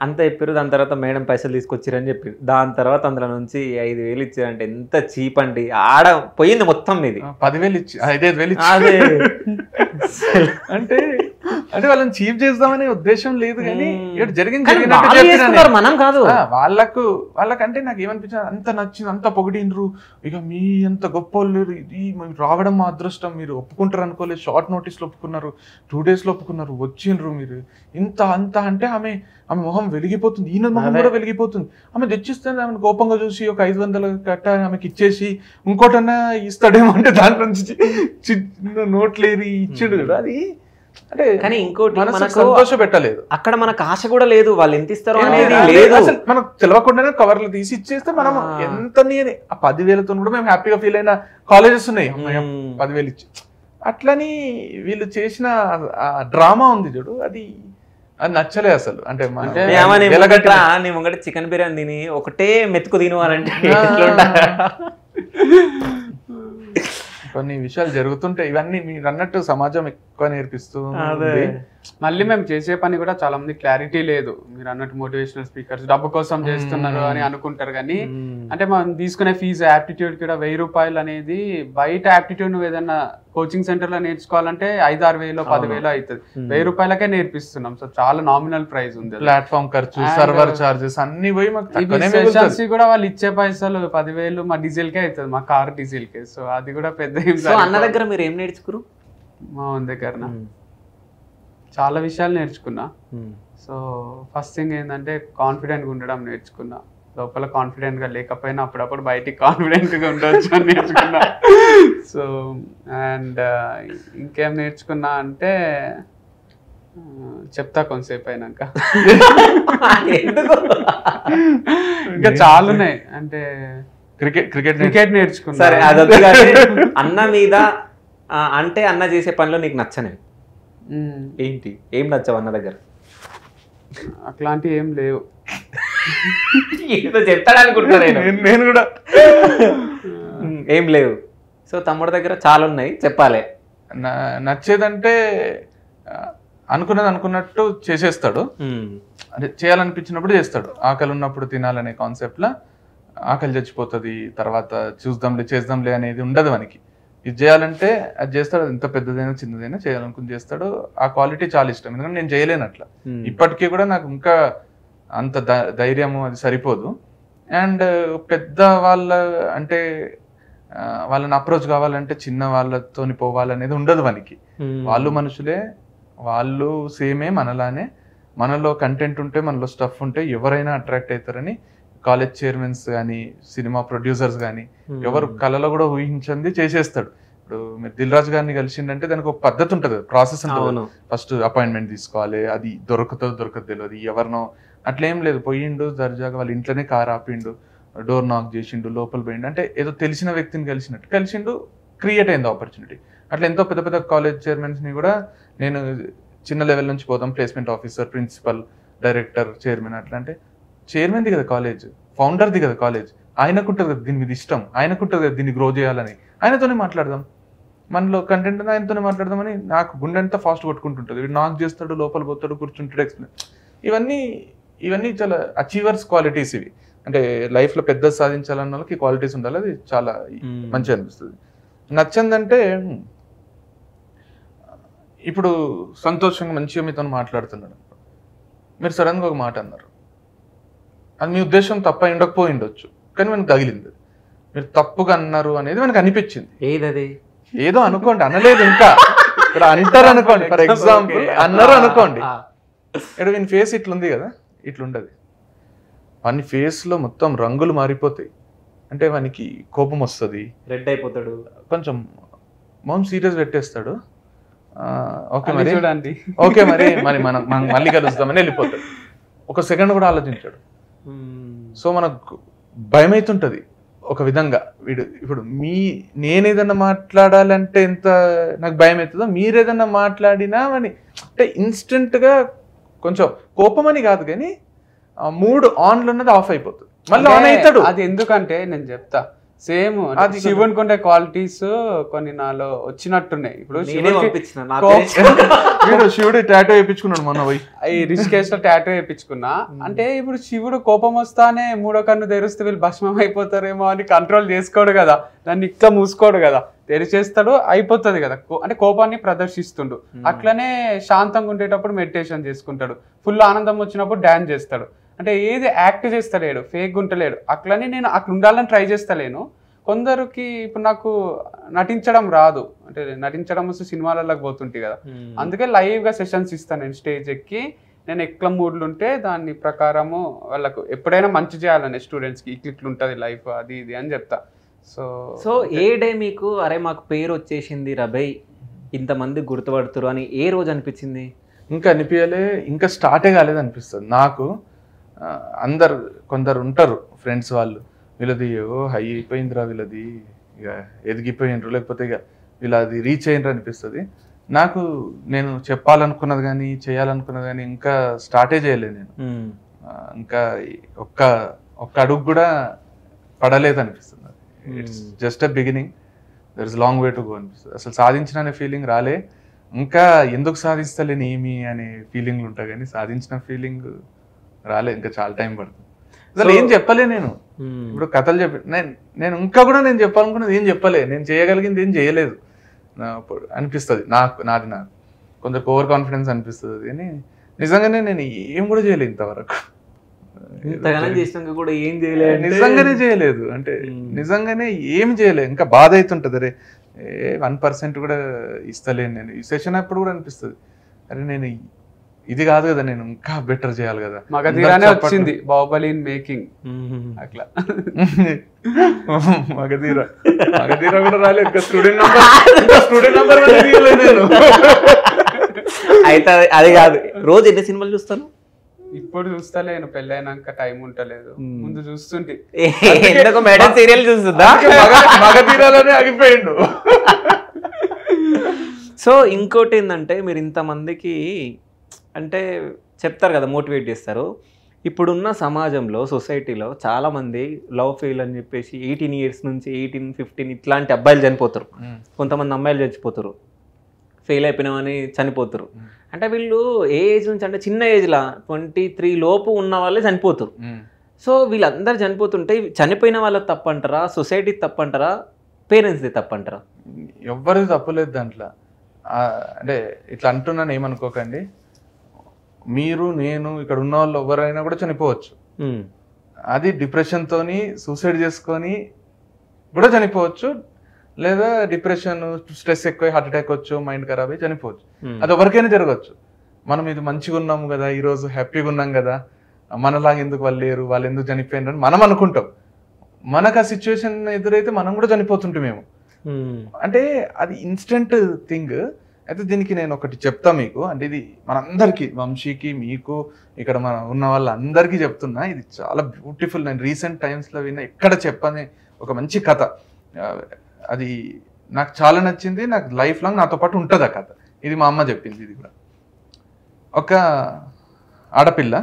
అంత చెప్పారు. దాని తర్వాత మేడం పైసలు తీసుకొచ్చారని చెప్పారు. దాని తర్వాత అందులో నుంచి ఐదు వేలు ఇచ్చారంటే ఎంత చీప్ అండి. ఆడ పోయింది మొత్తం ఇది పదివేలు ఇచ్చి ఐదైదు వేలు ఇచ్చి అంటే అంటే వాళ్ళని చీప్ చేద్దామనే ఉద్దేశం లేదు. కానీ జరిగింది మనం కాదు వాళ్ళకు వాళ్ళకంటే నాకు ఏమనిపించింది అంత నచ్చింది అంత పొగిడినరు. ఇక మీ అంత గొప్ప రావడం మా అదృష్టం, మీరు ఒప్పుకుంటారు అనుకోలేదు, షార్ట్ నోటీస్లో ఒప్పుకున్నారు, టూ డేస్లో ఒప్పుకున్నారు, వచ్చిండ్రు మీరు ఇంత అంత అంటే ఆమె ఆమె మొహం వెలిగిపోతుంది, ఈయన మొహం కూడా వెలిగిపోతుంది. ఆమె తెచ్చిస్తుంది ఆమె కోపంగా చూసి ఒక ఐదు వందలు కట్ట ఆమెకి ఇచ్చేసి ఇంకోటన్నా ఇస్తాడేమో అంటే దాని నుంచి చిన్న నోట్లు ఏది ఇచ్చాడు కదా. అది అంటే కానీ ఇంకోటి మనకు సంతోషం పెట్టలేదు, అక్కడ మనకు ఆశ కూడా లేదు వాళ్ళు ఎంత ఇస్తారో అనేది లేదు. అసలు మనకు తెలియకుండానే కవర్లు తీసి ఇచ్చేస్తే మనం ఎంత నేను ఆ పదివేలతో కూడా మేము హ్యాపీగా ఫీల్ అయిన కాలేజెస్ ఉన్నాయి. పదివేలు ఇచ్చి అట్లని వీళ్ళు చేసిన డ్రామా ఉంది చూడు, అది అది నచ్చలే అసలు. అంటే ముంగట చికెన్ బిర్యానీ తిని ఒకటే మెతుకు తినవాలంటే కొన్ని విషయాలు జరుగుతుంటాయి. ఇవన్నీ మీరు అన్నట్టు సమాజం ఎక్కువ నేర్పిస్తూ మళ్ళీ మేము చేసే పని కూడా చాలా మంది క్లారిటీ లేదు. మీరు అన్నట్టు మోటివేషనల్ స్పీకర్స్ డబ్బు కోసం చేస్తున్నారు అని అనుకుంటారు, కానీ అంటే మనం తీసుకునే ఫీజు యాప్టిట్యూడ్ కూడా వెయ్యి రూపాయలు అనేది బయట యాప్టిట్యూడ్ నువ్వు ఏదన్నా కోచింగ్ సెంటర్ లో నేర్చుకోవాలంటే ఐదు ఆరు వేలు పది వేలు అవుతుంది. వెయ్యి రూపాయలకే నేర్పిస్తున్నాం. సో చాలా నామినల్ ప్రైస్ ఉంది. ప్లాట్ఫామ్ ఖర్చు, సర్వర్ చార్జెస్ అన్ని పోయి కూడా వాళ్ళు ఇచ్చే పైసలు పదివేలు మా డీజిల్ కే అవుతుంది, మా కార్ డీజిల్ కే. సో అది కూడా పెద్ద. అన్న దగ్గర మీరు ఏం నేర్చుకురు? మా దగ్గర చాలా విషయాలు నేర్చుకున్నా. సో ఫస్ట్ థింగ్ ఏంటంటే కాన్ఫిడెంట్గా ఉండడం నేర్చుకున్నా. లోపల కాన్ఫిడెంట్గా లేకపోయినా అప్పుడప్పుడు బయటికి కాన్ఫిడెంట్గా ఉండొచ్చు అని నేర్చుకున్నా. సో అండ్ ఇంకేం నేర్చుకున్నా అంటే చెప్తా కొంతసేపు అయినాక. ఇంకా చాలా ఉన్నాయి అంటే క్రికెట్ క్రికెట్ క్రికెట్ నేర్చుకున్నా. అన్న మీద అంటే అన్న చేసే పనిలో నీకు నచ్చనివి ఏంటి? ఏం నచ్చావు అన్న దగ్గర? అట్లాంటి ఏం లేవు. ఏదో చెప్తాడనుకుంటున్నా నేను నేను కూడా ఏం లేవు. సో తమ్ముడి దగ్గర చాలా ఉన్నాయి చెప్పాలి. నచ్చేదంటే అనుకున్నది అనుకున్నట్టు చేసేస్తాడు. అంటే చేయాలనిపించినప్పుడు చేస్తాడు. ఆకలి ఉన్నప్పుడు తినాలనే కాన్సెప్ట్లా ఆకలి చచ్చిపోతుంది, తర్వాత చూద్దాంలే చేద్దాంలే అనేది ఉండదు మనకి. ఇది చేయాలంటే అది చేస్తాడు. ఎంత పెద్దదైనా చిన్నదైనా చేయాలనుకుని చేస్తాడు. ఆ క్వాలిటీ చాలా ఇష్టం. ఎందుకంటే నేను చేయలేను అట్లా. ఇప్పటికీ కూడా నాకు ఇంకా అంత ధైర్యము అది సరిపోదు. అండ్ పెద్ద వాళ్ళ అంటే వాళ్ళని అప్రోచ్ కావాలంటే చిన్న వాళ్ళతోని పోవాలనేది ఉండదు మనకి. వాళ్ళు మనుషులే, వాళ్ళు సేమే మనలానే. మనలో కంటెంట్ ఉంటే మనలో స్టఫ్ ఉంటే ఎవరైనా అట్రాక్ట్ అవుతారని కాలేజ్ చైర్మన్స్ కానీ సినిమా ప్రొడ్యూసర్స్ కానీ ఎవరు కళలో కూడా ఊహించింది చేసేస్తాడు. ఇప్పుడు మీరు దిల్ రాజు గారిని కలిసిందంటే దానికి ఒక పద్ధతి ఉంటుంది, ప్రాసెస్ ఉంటుంది. ఫస్ట్ అపాయింట్మెంట్ తీసుకోవాలి, అది దొరకదు దొరకదు తెలియదు. ఎవరినో అట్లేం లేదు, పోయిండు దర్జాగా వాళ్ళ ఇంట్లోనే కారు ఆపిండు, డోర్ నాక్ చేసిండు, లోపల పోయిండు. అంటే ఏదో తెలిసిన వ్యక్తిని కలిసినట్టు కలిసిండు, క్రియేట్ అయింది ఆపర్చునిటీ. అట్లా ఎంతో పెద్ద పెద్ద కాలేజ్ చైర్మన్స్ని కూడా నేను చిన్న లెవెల్ నుంచి పోతాం placement officer, principal, director, chairman అట్లా. అంటే చైర్మన్ది కదా కాలేజ్, ఫౌండర్ది కదా కాలేజ్, ఆయనకుంటుంది కదా దీని మీద ఇష్టం, ఆయనకుంటుంది కదా దీన్ని గ్రో చేయాలని, ఆయనతోనే మాట్లాడదాం, మనలో కంటెంట్ ఆయనతోనే మాట్లాడదామని నాకు గుండె అంతా ఫాస్ట్ కొట్టుకుంటుంటుంది. వీడు నాకు చేస్తాడు, లోపల పోతాడు, కూర్చుంటాడు, ఎక్స్ప్లెయిన్. ఇవన్నీ ఇవన్నీ చాలా అచీవర్స్ క్వాలిటీస్. ఇవి అంటే లైఫ్లో పెద్ద సాధించాలన్న వాళ్ళకి క్వాలిటీస్ ఉండాలి. అది చాలా మంచిగా అనిపిస్తుంది. నచ్చిందంటే ఇప్పుడు సంతోషంగా మంచిగా మీతో మాట్లాడుతున్నాడు, మీరు సడన్గా ఒక మాట అన్నారు. అది మీ ఉద్దేశం తప్ప ఉండకపోయి ఉండొచ్చు, కానీ మనకు తగిలింది. మీరు తప్పుగా అన్నారు అనేది మనకు అనిపించింది. ఏదది ఏదో అనుకోండి, అనలేదు ఇంకా ఇక్కడ అంటారు అనుకోండి. ఫర్ ఎగ్జాంపుల్ అన్నారు అనుకోండి, ఇక్కడ వీని ఫేస్ ఇట్లుంది కదా, ఇట్లుండదు. వాని ఫేస్లో మొత్తం రంగులు మారిపోతాయి. అంటే వానికి కోపం వస్తుంది, రెడ్ అయిపోతాడు, కొంచెం మోం సీరియస్ పెట్టేస్తాడు. ఓకే మరి ఓకే మరి మరి మనం మనం మళ్ళీ కలుస్తామని వెళ్ళిపోతాడు. ఒక సెకండ్ కూడా ఆలోచించాడు. సో మనకు భయం అవుతుంటుంది ఒక విధంగా. వీడు ఇప్పుడు మీ నేనేదన్నా మాట్లాడాలంటే ఎంత నాకు భయం అవుతుందో, మీరేదన్నా మాట్లాడినా అని అంటే ఇన్స్టెంట్గా కొంచెం కోపం అని కాదు కానీ మూడ్ ఆన్లో ఉన్నది ఆఫ్ అయిపోతుంది, మళ్ళీ ఆన్ అవుతాడు. అది ఎందుకంటే నేను చెప్తా, సేమ్ అది శివునికి ఉండే క్వాలిటీస్ కొన్ని నాలో వచ్చినట్టున్నాయి. ఇప్పుడు వీడు శివుడు టాటూ వేయించుకున్నాడు మొన్న పోయి ఈ రిషికేశ్ లో టాటూ వేయించుకున్నా అంటే ఇప్పుడు శివుడు కోపం వస్తానే మూడో కన్ను తెరిస్తే వీళ్ళు భస్మం అయిపోతారేమో అని కంట్రోల్ చేసుకోడు కదా, దాన్ని ఇట్లా మూసుకోడు కదా, తెరిచేస్తాడు అయిపోతుంది కదా, అంటే కోపాన్ని ప్రదర్శిస్తుండు. అట్లనే శాంతంగా ఉండేటప్పుడు మెడిటేషన్ చేసుకుంటాడు, ఫుల్ ఆనందం వచ్చినప్పుడు డాన్స్ చేస్తాడు, అంటే ఏది యాక్ట్ చేస్తలేడు, ఫేక్ గుంటలేడు. అట్లనే నేను అక్కడ ఉండాలని ట్రై చేస్తలేను. కొందరికి ఇప్పుడు నాకు నటించడం రాదు, అంటే నటించడం వస్తూ సినిమాలలోకి పోతుంటే కదా, అందుకే లైవ్గా సెషన్స్ ఇస్తాను నేను స్టేజ్ ఎక్కి. నేను ఎట్లా మూడ్లు ఉంటే దాని ప్రకారము వాళ్ళకు ఎప్పుడైనా మంచి చేయాలని స్టూడెంట్స్కి ఇట్లా ఉంటుంది లైఫ్ అది ఇది అని చెప్తా. సో సో ఏ డే మీకు అరే మాకు పేరు వచ్చేసింది రబై ఇంతమంది గుర్తుపడుతురు అని ఏ రోజు అనిపించింది? ఇంకా అనిపించలే, ఇంకా స్టార్టే కాలేదు అనిపిస్తుంది నాకు. అందరు కొందరు ఉంటారు ఫ్రెండ్స్ వాళ్ళు, వీళ్ళది ఓ హై అయిపోయిందిరా, వీళ్ళది ఇక ఎదిగిపోయినరు, లేకపోతే ఇక వీళ్ళది రీచ్ అయినరు అనిపిస్తుంది నాకు. నేను చెప్పాలనుకున్నది కానీ చేయాలనుకున్నది కానీ ఇంకా స్టార్టే చేయలేదు నేను, ఇంకా ఒక్క ఒక్క అడుగు కూడా పడలేదు అనిపిస్తుంది. It's just a beginning, there is long way to go అనిపిస్తుంది. అసలు సాధించిన అనే ఫీలింగ్ రాలే, ఇంకా ఎందుకు సాధిస్తలేని ఏమి అనే ఫీలింగ్లు ఉంటాయి కానీ సాధించిన ఫీలింగ్ రాలే, ఇంకా చాలా టైం పడుతుంది. అసలు ఏం చెప్పలే నేను, ఇప్పుడు కథలు చెప్పి నేను నేను ఇంకా కూడా నేను చెప్పాలనుకున్నది ఏం చెప్పలే, నేను చేయగలిగింది ఏం చేయలేదు అనిపిస్తుంది నాకు. నాది నాకు కొందరు ఓవర్ కాన్ఫిడెన్స్ అనిపిస్తుంది కానీ నిజంగానే నేను ఏం కూడా చేయలేదు ఇంతవరకు, నిజంగానే చేయలేదు. అంటే నిజంగానే ఏం చేయలేదు, ఇంకా బాధ అవుతుంటుంది. అరే ఏ వన్ పర్సెంట్ కూడా ఇస్తలేను నేను. ఈ సెషన్ అప్పుడు కూడా అనిపిస్తుంది అరే నేను ఇది కాదు కదా, నేను ఇంకా బెటర్ చేయాలి కదా. మగధీరానే వచ్చింది బాహుబలి ఇన్ మేకింగ్, అట్లా మగధీరా మగధీరా కూడా రాలేదు. ఇంకా స్టూడెంట్ నంబర్ ఇంకా స్టూడెంట్ నంబర్ కూడా తీయలేదు నేను. అయితే అది కాదు, రోజు ఎన్ని సినిమాలు చూస్తాను ఇప్పుడు చూస్తాలేను, పెళ్ళైనాక టైం ఉంటలేదు, ముందు చూస్తుంటే సీరియల్ చూస్తుందా మగధీరాలోనే ఆగిపోయిండు. సో ఇంకోటి ఏంటంటే మీరు ఇంతమందికి అంటే చెప్తారు కదా, మోటివేట్ చేస్తారు. ఇప్పుడున్న సమాజంలో సొసైటీలో చాలామంది లవ్ ఫెయిల్ అని చెప్పేసి ఎయిటీన్ ఇయర్స్ నుంచి ఎయిటీన్ ఫిఫ్టీన్ ఇట్లాంటి అబ్బాయిలు చనిపోతారు, కొంతమంది అమ్మాయిలు చచ్చిపోతారు, ఫెయిల్ అయిపోయినామని చనిపోతారు. అంటే వీళ్ళు ఏ ఏజ్ నుంచి అంటే చిన్న ఏజ్లా ట్వంటీ త్రీ లోపు ఉన్న వాళ్ళే చనిపోతారు. సో వీళ్ళందరూ చనిపోతుంటే చనిపోయిన వాళ్ళ తప్పంటారా, సొసైటీ తప్పంటారా, పేరెంట్స్ది తప్పంటారా? ఎవరిది తప్పలేదు దాంట్లో. అంటే ఇట్లా అంటున్నాను ఏమనుకోకండి, మీరు నేను ఇక్కడ ఉన్న వాళ్ళు ఎవరైనా కూడా చనిపోవచ్చు. అది డిప్రెషన్తో సూసైడ్ చేసుకొని కూడా చనిపోవచ్చు, లేదా డిప్రెషన్ స్ట్రెస్ ఎక్కువ హార్ట్ అటాక్ వచ్చు, మైండ్ ఖరాబ్ అయ్యి చనిపోవచ్చు. అది ఎవరికైనా జరగవచ్చు. మనం ఇది మంచిగా ఉన్నాము కదా, ఈరోజు హ్యాపీగా ఉన్నాం కదా, మనలాగా ఎందుకు వాళ్ళు లేరు, వాళ్ళు ఎందుకు చనిపోయినారని మనం అనుకుంటాం. మనకు ఆ సిచ్యువేషన్ ఎదురైతే మనం కూడా చనిపోతుంటాం మేము. అంటే అది ఇన్స్టెంట్ థింగ్. అయితే దీనికి నేను ఒకటి చెప్తా మీకు, అంటే ఇది మనందరికీ, వంశీకి మీకు ఇక్కడ మన ఉన్న వాళ్ళందరికీ చెప్తున్నా. ఇది చాలా బ్యూటిఫుల్, నేను రీసెంట్ టైమ్స్లో విన్న ఎక్కడ చెప్పని ఒక మంచి కథ. అది నాకు చాలా నచ్చింది, నాకు లైఫ్ లాంగ్ నాతో పాటు ఉంటుంది ఆ కథ. ఇది మా అమ్మ చెప్పింది. ఇది కూడా ఒక ఆడపిల్ల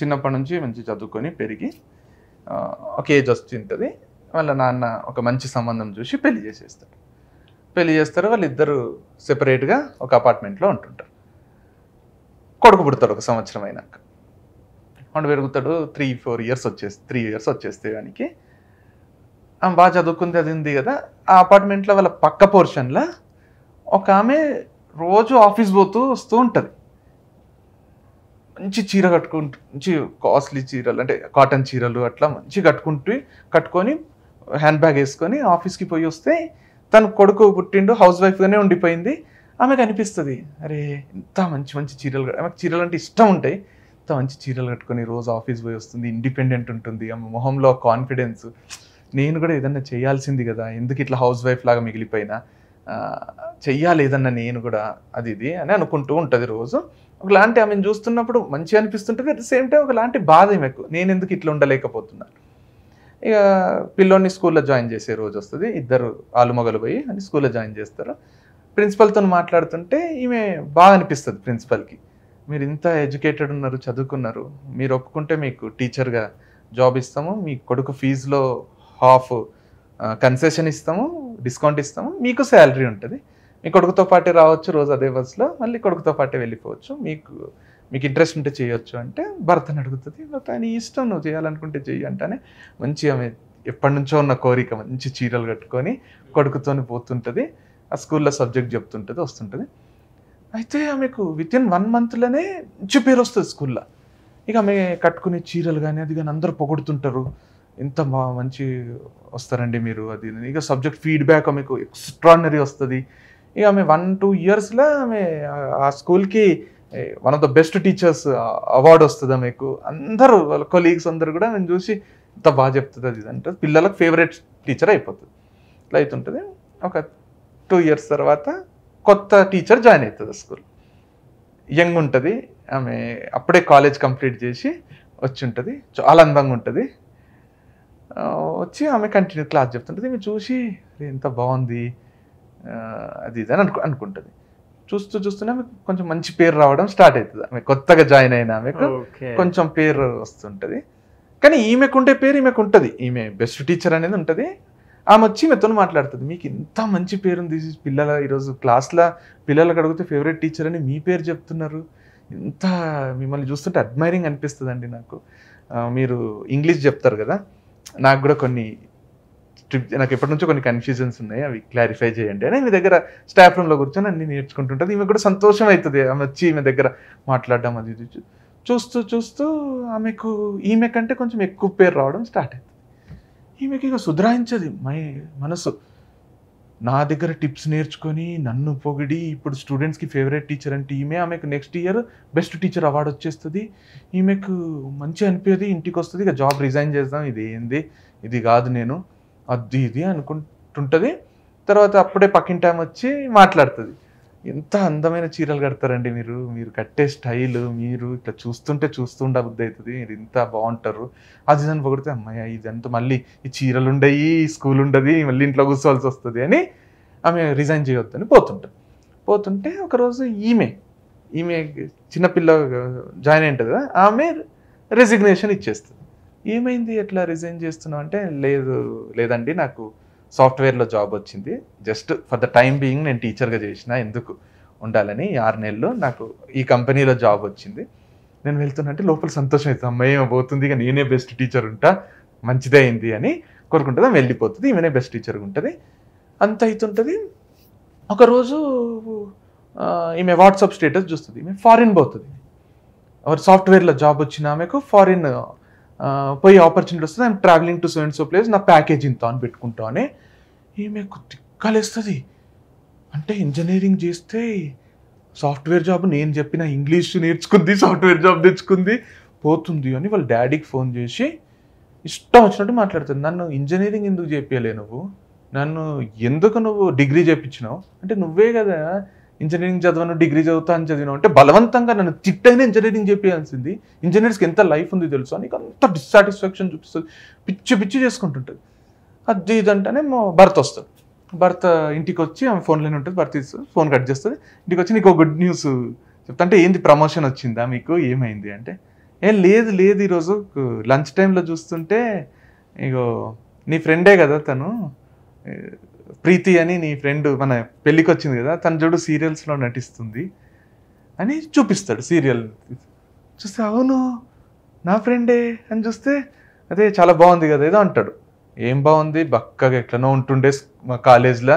చిన్నప్పటి నుంచి మంచి చదువుకొని పెరిగి ఒక ఏజ్ వస్తుంటుంది, వాళ్ళ నాన్న ఒక మంచి సంబంధం చూసి పెళ్లి చేసేస్తాడు. పెళ్లి చేస్తారు, వాళ్ళిద్దరు సెపరేట్గా ఒక అపార్ట్మెంట్లో ఉంటుంటారు. కొడుకు పుడతాడు ఒక సంవత్సరం అయినాక, వాడు పెరుగుతాడు. త్రీ ఫోర్ ఇయర్స్ వచ్చేసి త్రీ ఇయర్స్ వచ్చేస్తే దానికి ఆమె బాగా చదువుకుంది, అది ఉంది కదా. ఆ అపార్ట్మెంట్లో వాళ్ళ పక్క పోర్షన్లో ఒక ఆమె రోజు ఆఫీస్ పోతూ వస్తూ ఉంటుంది. మంచి చీర కట్టుకుంటు, మంచి కాస్ట్లీ చీరలు అంటే కాటన్ చీరలు అట్లా మంచి కట్టుకుంటూ కట్టుకొని హ్యాండ్ బ్యాగ్ వేసుకొని ఆఫీస్కి పోయి వస్తే తను కొడుకు పుట్టిండు, హౌస్ వైఫ్గానే ఉండిపోయింది. ఆమెకు అనిపిస్తుంది అరే ఇంత మంచి మంచి చీరలు, ఆమెకు చీరలు అంటే ఇష్టం ఉంటాయి, ఇంత మంచి చీరలు కట్టుకొని రోజు ఆఫీస్ పోయి వస్తుంది, ఇండిపెండెంట్ ఉంటుంది, ఆమె మొహంలో కాన్ఫిడెన్స్. నేను కూడా ఏదన్నా చేయాల్సింది కదా, ఎందుకు ఇట్లా హౌస్ వైఫ్ లాగా మిగిలిపోయినా, చెయ్యాలి ఏదన్నా నేను కూడా అది ఇది అని అనుకుంటూ ఉంటుంది రోజు. ఒకలాంటి ఆమెను చూస్తున్నప్పుడు మంచిగా అనిపిస్తుంటుంది, అట్ ద సేమ్ టైం ఒకలాంటి బాధ ఆమెకు, నేను ఎందుకు ఇట్లా ఉండలేకపోతున్నాను. ఇక పిల్లోని స్కూల్లో జాయిన్ చేసే రోజు వస్తుంది, ఇద్దరు ఆలు మొగలు పోయి అని స్కూల్లో జాయిన్ చేస్తారు. ప్రిన్సిపల్తో మాట్లాడుతుంటే ఈమె బాగా అనిపిస్తుంది ప్రిన్సిపల్కి, మీరు ఇంత ఎడ్యుకేటెడ్ ఉన్నారు, చదువుకున్నారు, మీరు ఒప్పుకుంటే మీకు టీచర్గా జాబ్ ఇస్తాము, మీ కొడుకు ఫీజులో హాఫ్ కన్సెషన్ ఇస్తాము, డిస్కౌంట్ ఇస్తాము, మీకు శాలరీ ఉంటుంది, మీ కొడుకుతో పాటే రావచ్చు రోజు అదే బస్సులో, మళ్ళీ కొడుకుతో పాటే వెళ్ళిపోవచ్చు. మీకు మీకు ఇంట్రెస్ట్ ఉంటే చేయొచ్చు అంటే భర్తను అడుగుతుంది. తను ఇష్టం, నువ్వు చేయాలనుకుంటే చెయ్యి అంటేనే మంచి ఆమె ఎప్పటి నుంచో ఉన్న కోరిక మంచి చీరలు కట్టుకొని కొడుకుతోని పోతుంటుంది. ఆ స్కూల్లో సబ్జెక్ట్ చెప్తుంటుంది, వస్తుంటుంది. అయితే ఆమెకు విత్ ఇన్ వన్ మంత్లోనే మంచి పేరు వస్తుంది స్కూల్లో. ఇక ఆమె కట్టుకునే చీరలు కానీ అది కానీ అందరూ పొగుడుతుంటారు, ఎంత మంచి వస్తారండి మీరు అది. ఇక సబ్జెక్ట్ ఫీడ్బ్యాక్ ఆమెకు ఎక్స్ట్రాడినరీ వస్తుంది. ఇక ఆమె వన్ టూ ఇయర్స్లో ఆమె ఆ స్కూల్కి one of the best teachers award వస్తుంది ఆమెకు. అందరూ వాళ్ళ కొలీగ్స్ అందరూ కూడా నేను చూసి ఇంత బాగా చెప్తుంది అది అంటారు. పిల్లలకు ఫేవరెట్ టీచర్ అయిపోతుంది. ఇట్లా అవుతుంటుంది. ఒక టూ ఇయర్స్ తర్వాత కొత్త టీచర్ జాయిన్ అవుతుంది స్కూల్. యంగ్ ఉంటుంది ఆమె, అప్పుడే కాలేజ్ కంప్లీట్ చేసి వచ్చి ఉంటుంది. చాలా అందంగా ఉంటుంది. వచ్చి ఆమె కంటిన్యూ క్లాస్ చెప్తుంటుంది. మేము చూసి ఎంత బాగుంది అది ఇది అని అనుకు అనుకుంటుంది చూస్తూ చూస్తూనే కొంచెం మంచి పేరు రావడం స్టార్ట్ అవుతుంది. ఆమె కొత్తగా జాయిన్ అయిన ఆమెకు కొంచెం పేరు వస్తుంటుంది. కానీ ఈమెకుండే పేరు ఈమెకు ఉంటుంది, ఈమె బెస్ట్ టీచర్ అనేది ఉంటుంది. ఆమె వచ్చి ఈమెతో మాట్లాడుతుంది, మీకు ఇంత మంచి పేరుంది పిల్లల, ఈరోజు క్లాస్లో పిల్లలకు అడిగితే ఫేవరెట్ టీచర్ అని మీ పేరు చెప్తున్నారు, ఇంత మిమ్మల్ని చూస్తుంటే అడ్మైరింగ్ అనిపిస్తుందండి నాకు. మీరు ఇంగ్లీష్ చెప్తారు కదా, నాకు కూడా కొన్ని నాకు ఎప్పటి నుంచో కొన్ని కన్ఫ్యూజన్స్ ఉన్నాయి, అవి క్లారిఫై చేయండి అని మీ దగ్గర స్టాఫ్ రూమ్లో కూర్చొని అన్ని నేర్చుకుంటుంటుంది. ఈమె కూడా సంతోషం అవుతుంది ఆమె వచ్చి ఈమె దగ్గర మాట్లాడడం అది ఇది. చూస్తూ చూస్తూ ఆమెకు ఈమె కంటే కొంచెం ఎక్కువ పేరు రావడం స్టార్ట్ అవుతుంది. ఈమెకి ఇక సుధరాయించదు మై మనసు. నా దగ్గర టిప్స్ నేర్చుకొని నన్ను పొగిడి ఇప్పుడు స్టూడెంట్స్కి ఫేవరెట్ టీచర్ అంటే ఈమె, ఆమెకు next year best teacher award వచ్చేస్తుంది. ఈమెకు మంచి అనిపించేది, ఇంటికి వస్తుంది, ఇక జాబ్ రిజైన్ చేద్దాం, ఇది ఏంది ఇది కాదు నేను అది ఇది అనుకుంటుంటుంది. తర్వాత అప్పుడే పక్కింటి ఆమె వచ్చి మాట్లాడుతుంది, ఎంత అందమైన చీరలు కడతారండి మీరు, మీరు కట్టే స్టైల్, మీరు ఇట్లా చూస్తుంటే చూస్తుండ బుద్ధి అవుతుంది, మీరు ఇంత బాగుంటారు అది దాన్ని పొగిడితే, అమ్మాయి ఇదంతా మళ్ళీ ఈ చీరలు ఉండయి, స్కూల్ ఉండదు, మళ్ళీ ఇంట్లో కూర్చోవాల్సి వస్తుంది అని ఆమె రిజైన్ చేయొద్దని పోతుంటుంది. పోతుంటే ఒకరోజు ఈమె ఈమె చిన్నపిల్ల జాయిన్ అయింటుంది కదా, ఆమె రెసిగ్నేషన్ ఇచ్చేస్తుంది. ఏమైంది ఎట్లా రిజైన్ చేస్తున్నాం అంటే, లేదు లేదండి నాకు సాఫ్ట్వేర్లో జాబ్ వచ్చింది, just for the time being నేను టీచర్గా చేసిన, ఎందుకు ఉండాలని ఆరు నెలలు నాకు ఈ కంపెనీలో జాబ్ వచ్చింది, నేను వెళ్తున్నంటే లోపల సంతోషం అవుతుంది, అమ్మాయి ఏమో పోతుంది ఇక నేనే బెస్ట్ టీచర్ ఉంటా, మంచిదే అయింది అని కోరుకుంటుంది. ఆమె వెళ్ళిపోతుంది, ఈమెనే బెస్ట్ టీచర్గా ఉంటుంది. అంత అవుతుంటుంది. ఒకరోజు ఈమె వాట్సాప్ స్టేటస్ చూస్తుంది, ఈమె ఫారిన్ పోతుంది. ఎవరు సాఫ్ట్వేర్లో జాబ్ వచ్చిన ఆమెకు ఫారిన్ పోయి ఆపర్చునిటీ వస్తుంది. I'm travelling to so and so place, నా ప్యాకేజ్ ఇంత అని పెట్టుకుంటా అని ఈమెకు తిక్కలేస్తుంది. అంటే ఇంజనీరింగ్ చేస్తే సాఫ్ట్వేర్ జాబ్, నేను చెప్పిన ఇంగ్లీష్ నేర్చుకుంది, సాఫ్ట్వేర్ జాబ్ తెచ్చుకుంది, పోతుంది అని వాళ్ళ డాడీకి ఫోన్ చేసి ఇష్టం వచ్చినట్టు మాట్లాడుతుంది. నన్ను ఇంజనీరింగ్ ఎందుకు చేపించలే నువ్వు, నన్ను ఎందుకు నువ్వు డిగ్రీ చేయించినావు అంటే, నువ్వే కదా ఇంజనీరింగ్ చదవను డిగ్రీ చదువుతా అని చదివినా అంటే బలవంతంగా నన్ను తిట్టైనా ఇంజనీరింగ్ చేయాల్సింది, ఇంజనీర్స్కి ఎంత లైఫ్ ఉంది తెలుసు, నీకు అంత డిస్సాటిస్ఫాక్షన్ చూపిస్తుంది, పిచ్చి పిచ్చి చేసుకుంటుంటుంది అది ఇదంటేనే భర్త వస్తుంది. భర్త ఇంటికి వచ్చి ఆమె ఫోన్లోనే ఉంటుంది, భర్త ఫోన్ కట్ చేస్తుంది. ఇంటికి వచ్చి నీకు గుడ్ న్యూస్ చెప్తా అంటే, ఏంది ప్రమోషన్ వచ్చిందా మీకు, ఏమైంది అంటే, ఏం లేదు లేదు ఈరోజు లంచ్ టైంలో చూస్తుంటే ఇగో నీ ఫ్రెండే కదా తను, ప్రీతి అని నీ ఫ్రెండ్ మన పెళ్ళికి వచ్చింది కదా, తను చూడు సీరియల్స్లో నటిస్తుంది అని చూపిస్తాడు. సీరియల్ చూస్తే అవును నా ఫ్రెండే అని చూస్తే అదే చాలా బాగుంది కదా ఏదో అంటాడు. ఏం బాగుంది, బక్కగా ఎట్లనో ఉంటుండే మా కాలేజ్లో,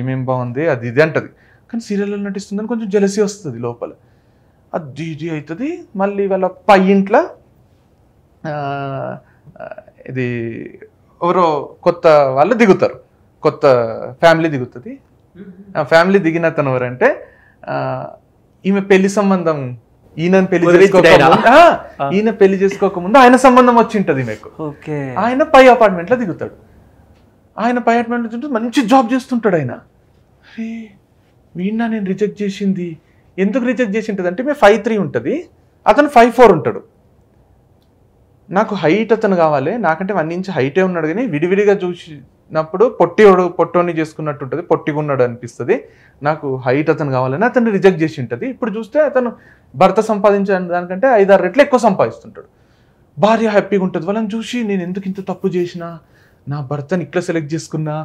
ఏమేం బాగుంది అది ఇది అంటుంది. కానీ సీరియల్లో నటిస్తుందని కొంచెం జెలసీ వస్తుంది లోపల, అది ఇది అవుతుంది. మళ్ళీ వాళ్ళ పై ఇంట్లో ఇది ఎవరో కొత్త వాళ్ళు దిగుతారు, కొత్త ఫ్యామిలీ దిగుతుంది. ఆ ఫ్యామిలీ దిగిన తను ఎవరంటే, ఈమె పెళ్లి సంబంధం ఈయన పెళ్లి చేసుకోకముందు ఈయన పెళ్లి చేసుకోకముందు ఆయన సంబంధం వచ్చింటది ఈమెకు. ఆయన పై అపార్ట్మెంట్ లో దిగుతాడు, ఆయన పై అపార్ట్మెంట్ మంచి జాబ్ చేస్తుంటాడు. ఆయన అరే వీణ నేను రిజెక్ట్ చేసింది, ఎందుకు రిజెక్ట్ చేసి ఉంటుంది అంటే, మేము ఫైవ్ త్రీ ఉంటుంది, అతను ఫైవ్ ఫోర్ ఉంటాడు. నాకు హైట్ అతను కావాలి, నాకంటే వన్ ఇంచ్ హైటే ఉన్నాడు, కానీ విడివిడిగా చూసి ప్పుడు పొట్టిడు పొట్టోని చేసుకున్నట్టు ఉంటుంది, పొట్టిగా ఉన్నాడు అనిపిస్తుంది. నాకు హైట్ అతను కావాలని అతన్ని రిజెక్ట్ చేసి ఉంటుంది. ఇప్పుడు చూస్తే అతను భర్త సంపాదించిన దానికంటే ఐదారు రెట్లు ఎక్కువ సంపాదిస్తుంటాడు. భార్య హ్యాపీగా ఉంటుంది, వాళ్ళని చూసి నేను ఎందుకు ఇంత తప్పు చేసినా, నా భర్తని ఇట్లా సెలెక్ట్ చేసుకున్నా,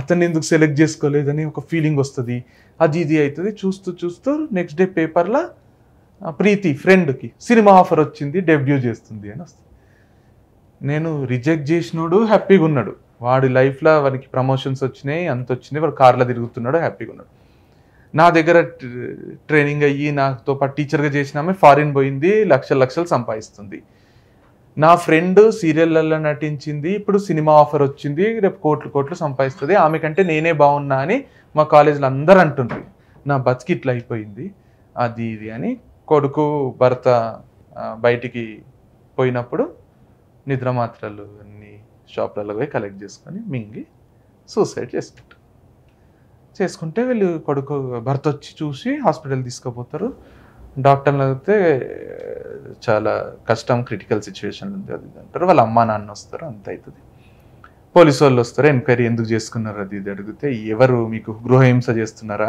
అతన్ని ఎందుకు సెలెక్ట్ చేసుకోలేదని ఒక ఫీలింగ్ వస్తుంది. అది ఇది అవుతుంది. చూస్తూ చూస్తూ నెక్స్ట్ డే పేపర్లో ప్రీతి ఫ్రెండ్కి సినిమా ఆఫర్ వచ్చింది, డెబ్యూ చేస్తుంది అని వస్తుంది. నేను రిజెక్ట్ చేసినోడు హ్యాపీగా ఉన్నాడు, వాడి లైఫ్లో వాడికి ప్రమోషన్స్ వచ్చినాయి, అంత వచ్చినాయి, వాడు కార్లో తిరుగుతున్నాడు, హ్యాపీగా ఉన్నాడు. నా దగ్గర ట్రైనింగ్ అయ్యి నాతో పాటు టీచర్గా చేసినామే ఫారిన్ పోయింది, లక్షల లక్షలు సంపాదిస్తుంది. నా ఫ్రెండ్ సీరియళ్ళల్లో నటించింది, ఇప్పుడు సినిమా ఆఫర్ వచ్చింది, రేపు కోట్లు కోట్లు సంపాదిస్తుంది, ఆమె కంటే నేనే బాగున్నా అని మా కాలేజీలో అందరూ అంటుండ్రు. నా బతికి ఇట్లా అయిపోయింది అది ఇది అని కొడుకు భర్త బయటికి పోయినప్పుడు నిద్ర మాత్రలు అన్ని షాప్లలో పోయి కలెక్ట్ చేసుకొని మింగి సూసైడ్ చేసుకుంటారు. చేసుకుంటే వీళ్ళు కొడుకు భర్త వచ్చి చూసి హాస్పిటల్ తీసుకుపోతారు. డాక్టర్లు అయితే చాలా కష్టం, క్రిటికల్ సిచ్యువేషన్ ఉంది అది అంటారు. వాళ్ళ అమ్మ నాన్న వస్తారు, అంత అవుతుంది. పోలీసు వాళ్ళు వస్తారు, ఎంక్వైరీ ఎందుకు చేసుకున్నారు అది ఇది అడిగితే, ఎవరు మీకు గృహహింస చేస్తున్నారా,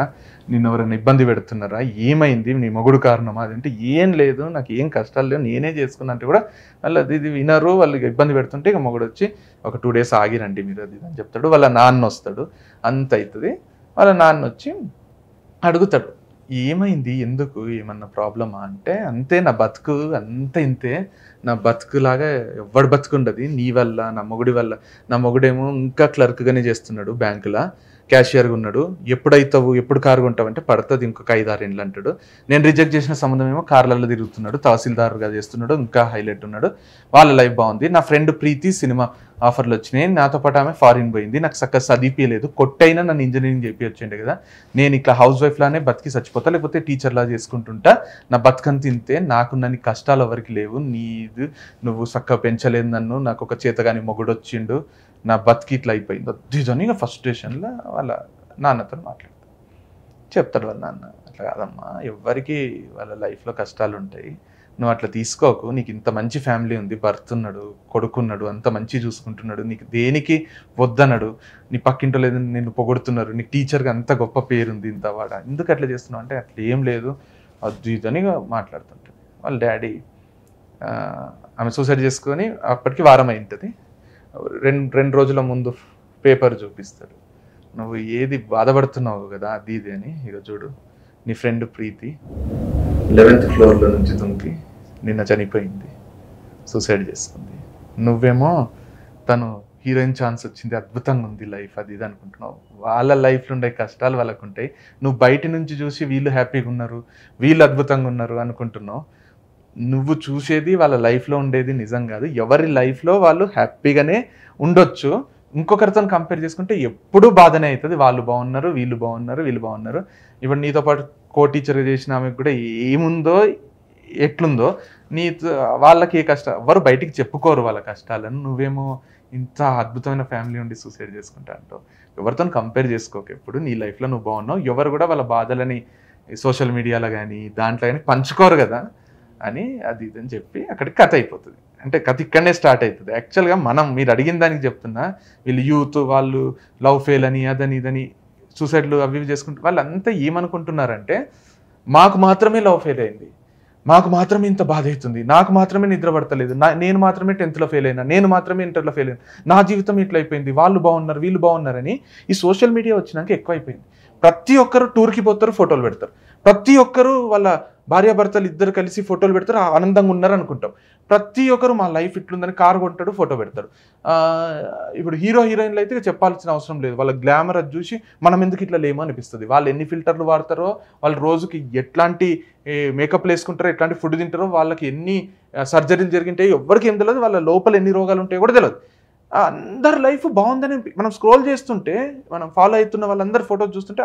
నేను ఎవరైనా ఇబ్బంది పెడుతున్నారా, ఏమైంది, నీ మొగుడు కారణమా అదంటే, ఏం లేదు నాకు ఏం కష్టాలు లేవు, నేనే చేసుకున్నా అంటే కూడా వాళ్ళు అది ఇది వినరు. వాళ్ళకి ఇబ్బంది పెడుతుంటే ఇక మొగుడు వచ్చి ఒక టూ డేస్ ఆగిరండి మీరు అది అని చెప్తాడు. వాళ్ళ నాన్న వస్తాడు, అంత అవుతుంది. వాళ్ళ నాన్న వచ్చి అడుగుతాడు, ఏమైంది, ఎందుకు, ఏమన్నా ప్రాబ్లమా అంటే, అంతే నా బతుకు అంతే ఇంతే, నా బతుకులాగా ఎవడు బతుకుండదు, నీ వల్ల, నా మొగుడి వల్ల. నా మొగుడేమో ఇంకా క్లర్క్గానే చేస్తున్నాడు, బ్యాంకులో క్యాషియర్గా ఉన్నాడు. ఎప్పుడైతావు, ఎప్పుడు కారు కొంటావు అంటే పడుతుంది ఇంకొక ఐదారు ఇండ్లు అంటాడు. నేను రిజెక్ట్ చేసిన సంబంధం ఏమో కార్లలో తిరుగుతున్నాడు, తహసీల్దార్గా చేస్తున్నాడు, ఇంకా హైలైట్ ఉన్నాడు, వాళ్ళ లైఫ్ బాగుంది. నా ఫ్రెండ్ ప్రీతి సినిమా ఆఫర్లు వచ్చినాయి, నాతో పాటు ఆమె ఫారిన్ పోయింది, నాకు చక్కగా చదివిపోయలేదు, కొట్టైనా నన్ను ఇంజనీరింగ్ చేయించండి కదా, నేను ఇట్లా హౌస్ వైఫ్లానే బతికి చచ్చిపోతా, లేకపోతే టీచర్లా చేసుకుంటుంటా, నా బతుకని తింటే నాకున్న నీ కష్టాలు ఎవరికి లేవు, నీది నువ్వు చక్కగా పెంచలేదు నన్ను, నాకు ఒక చేతగాని మొగుడు వచ్చిండు, నా బతికి ఇట్లా అయిపోయింది అద్దిజని ఇక ఫస్ట్ స్టేషన్లో వాళ్ళ నాన్నతో మాట్లాడతాడు. చెప్తాడు వాళ్ళ నాన్న, అట్లా కాదమ్మా, ఎవరికి వాళ్ళ లైఫ్లో కష్టాలు ఉంటాయి, నువ్వు అట్లా తీసుకోకు, నీకు ఇంత మంచి ఫ్యామిలీ ఉంది, భర్త ఉన్నాడు, కొడుకున్నాడు, అంత మంచి చూసుకుంటున్నాడు, నీకు దేనికి వద్దన్నాడు, నీ పక్కింటో లేదు నిన్ను పొగొడుతున్నారు, నీకు టీచర్గా అంత గొప్ప పేరుంది, ఇంత వాడ ఎందుకు అట్లా చేస్తున్నావు అంటే అట్లా ఏం లేదు అది అని మాట్లాడుతుంటుంది. వాళ్ళ డాడీ ఆమె సూసైడ్ చేసుకొని అప్పటికి వారం అయింటుంది. రెండు రెండు రోజుల ముందు పేపర్ చూపిస్తాడు, నువ్వు ఏది బాధపడుతున్నావు కదా అది ఇది అని, ఇక చూడు నీ ఫ్రెండ్ ప్రీతి లెవెన్త్ ఫ్లోర్లో నుంచి తుంకి నిన్న చనిపోయింది, సూసైడ్ చేసుకుంది, నువ్వేమో తను హీరోయిన్ ఛాన్స్ వచ్చింది, అద్భుతంగా ఉంది లైఫ్ అది ఇది అనుకుంటున్నావు. వాళ్ళ లైఫ్లో ఉండే కష్టాలు వాళ్ళకు ఉంటాయి, నువ్వు బయట నుంచి చూసి వీళ్ళు హ్యాపీగా ఉన్నారు, వీళ్ళు అద్భుతంగా ఉన్నారు అనుకుంటున్నావు. నువ్వు చూసేది వాళ్ళ లైఫ్లో ఉండేది నిజం కాదు. ఎవరి లైఫ్లో వాళ్ళు హ్యాపీగానే ఉండొచ్చు, ఇంకొకరితో కంపేర్ చేసుకుంటే ఎప్పుడూ బాధనే అవుతుంది, వాళ్ళు బాగున్నారు, వీళ్ళు బాగున్నారు, వీళ్ళు బాగున్నారు. ఇప్పుడు నీతో పాటు కో టీచర్గా చేసిన ఆమెకు కూడా ఏముందో ఎట్లుందో, నీతో వాళ్ళకి ఏ కష్టం ఎవరు బయటికి చెప్పుకోరు వాళ్ళ కష్టాలను, నువ్వేమో ఇంత అద్భుతమైన ఫ్యామిలీ ఉండి సూసైడ్ చేసుకుంటా అంటావు. ఎవరితో కంపేర్ చేసుకోక, ఎప్పుడు నీ లైఫ్లో నువ్వు బాగున్నావు. ఎవరు కూడా వాళ్ళ బాధలని సోషల్ మీడియాలో కానీ దాంట్లో కానీ పంచుకోరు కదా అని అది ఇదని చెప్పి అక్కడికి కథ అయిపోతుంది. అంటే కథ ఇక్కడనే స్టార్ట్ అవుతుంది. యాక్చువల్గా మనం మీరు అడిగిన దానికి చెప్తున్నా, వీళ్ళు యూత్ వాళ్ళు లవ్ ఫెయిల్ అని అదని ఇదని సూసైడ్లు అవి ఇవి చేసుకుంటారు. వాళ్ళంతా ఏమనుకుంటున్నారంటే, మాకు మాత్రమే లవ్ ఫెయిల్ అయింది, మాకు మాత్రమే ఇంత బాధ అవుతుంది, నాకు మాత్రమే నిద్ర పడతలేదు, నా నేను మాత్రమే టెన్త్లో ఫెయిల్ అయినా, నేను మాత్రమే ఇంటర్లో ఫెయిల్ అయినా, నా జీవితం ఇట్లా అయిపోయింది, వాళ్ళు బాగున్నారు, వీళ్ళు బాగున్నారని. ఈ సోషల్ మీడియా వచ్చినాక ఎక్కువ అయిపోయింది. ప్రతి ఒక్కరు టూర్కి పోతారు, ఫోటోలు పెడతారు, ప్రతి ఒక్కరు వాళ్ళ భార్యాభర్తలు ఇద్దరు కలిసి ఫోటోలు పెడతారు, ఆనందంగా ఉన్నారు అనుకుంటాం. ప్రతి ఒక్కరు మా లైఫ్ ఇట్లుందని కారు కొంటాడు, ఫోటో పెడతారు. ఇప్పుడు హీరో హీరోయిన్లు అయితే చెప్పాల్సిన అవసరం లేదు, వాళ్ళ గ్లామర్ అది చూసి మనం ఎందుకు ఇట్లా లేమో అనిపిస్తుంది. వాళ్ళు ఎన్ని ఫిల్టర్లు వాడతారో, వాళ్ళు రోజుకి ఎట్లాంటి మేకప్లు వేసుకుంటారో, ఎట్లాంటి ఫుడ్ తింటారో, వాళ్ళకి ఎన్ని సర్జరీలు జరిగింటాయో ఎవరికి ఏం తెలియదు, వాళ్ళ లోపల ఎన్ని రోగాలు ఉంటాయో కూడా తెలియదు. అందరి లైఫ్ బాగుందని మనం స్క్రోల్ చేస్తుంటే, మనం ఫాలో అవుతున్న వాళ్ళందరి ఫోటోస్ చూస్తుంటే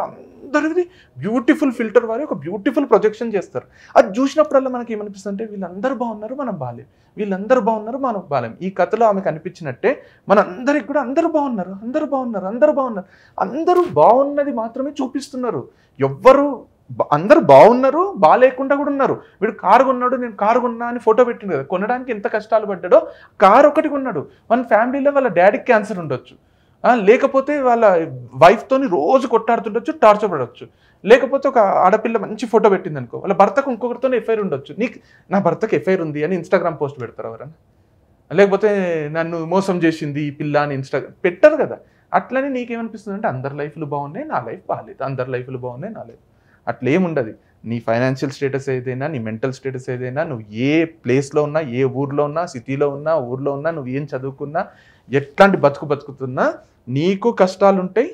అందరిది బ్యూటిఫుల్ ఫిల్టర్ వారి ఒక బ్యూటిఫుల్ ప్రొజెక్షన్ చేస్తారు. అది చూసినప్పుడల్లా మనకి ఏమనిపిస్తుంది అంటే, వీళ్ళందరూ బాగున్నారు మనం బాలేం, వీళ్ళందరూ బాగున్నారు మనం బాలేం. ఈ కథలో ఆమెకు అనిపించినట్టే మనందరికి కూడా అందరూ బాగున్నారు, అందరూ బాగున్నారు, అందరూ బాగున్నారు, అందరూ బాగున్నది మాత్రమే చూపిస్తున్నారు. ఎవ్వరు అందరు బాగున్నారు, బాగాలేకుండా కూడా ఉన్నారు. వీడు కారు కొన్నాడు, నేను కారు కొన్నా అని ఫోటో పెట్టింది కదా, కొనడానికి ఎంత కష్టాలు పడ్డాడో కారు ఒకటి కొన్నాడు. మన ఫ్యామిలీలో వాళ్ళ డాడీకి క్యాన్సర్ ఉండొచ్చు, లేకపోతే వాళ్ళ వైఫ్తోని రోజు కొట్టాడుతుండొచ్చు, టార్చర్ పడవచ్చు, లేకపోతే ఒక ఆడపిల్ల మంచి ఫోటో పెట్టింది అనుకో, వాళ్ళ భర్తకు ఇంకొకరితోనే ఎఫ్ఐఆర్ ఉండొచ్చు. నీకు నా భర్తకు ఎఫ్ఐఆర్ ఉంది అని ఇన్స్టాగ్రామ్ పోస్ట్ పెడతారు ఎవరన్నా, లేకపోతే నన్ను మోసం చేసింది ఈ పిల్ల అని ఇన్స్టాగ్రామ్ పెట్టారు కదా. అట్లనే నీకేమనిపిస్తుంది అంటే అందరి లైఫ్లు బాగున్నాయి, నా లైఫ్ బాగాలేదు, అందరి లైఫ్లు బాగున్నాయి, నా లైఫ్ అట్లా ఏముండదు. నీ ఫైనాన్షియల్ స్టేటస్ ఏదైనా, నీ మెంటల్ స్టేటస్ ఏదైనా, నువ్వు ఏ ప్లేస్లో ఉన్నా, ఏ ఊర్లో ఉన్నా, సిటీలో ఉన్నా, ఊర్లో ఉన్నా, నువ్వు ఏం చదువుకున్నా, ఎట్లాంటి బతుకు బతుకుతున్నా నీకు కష్టాలు ఉంటాయి.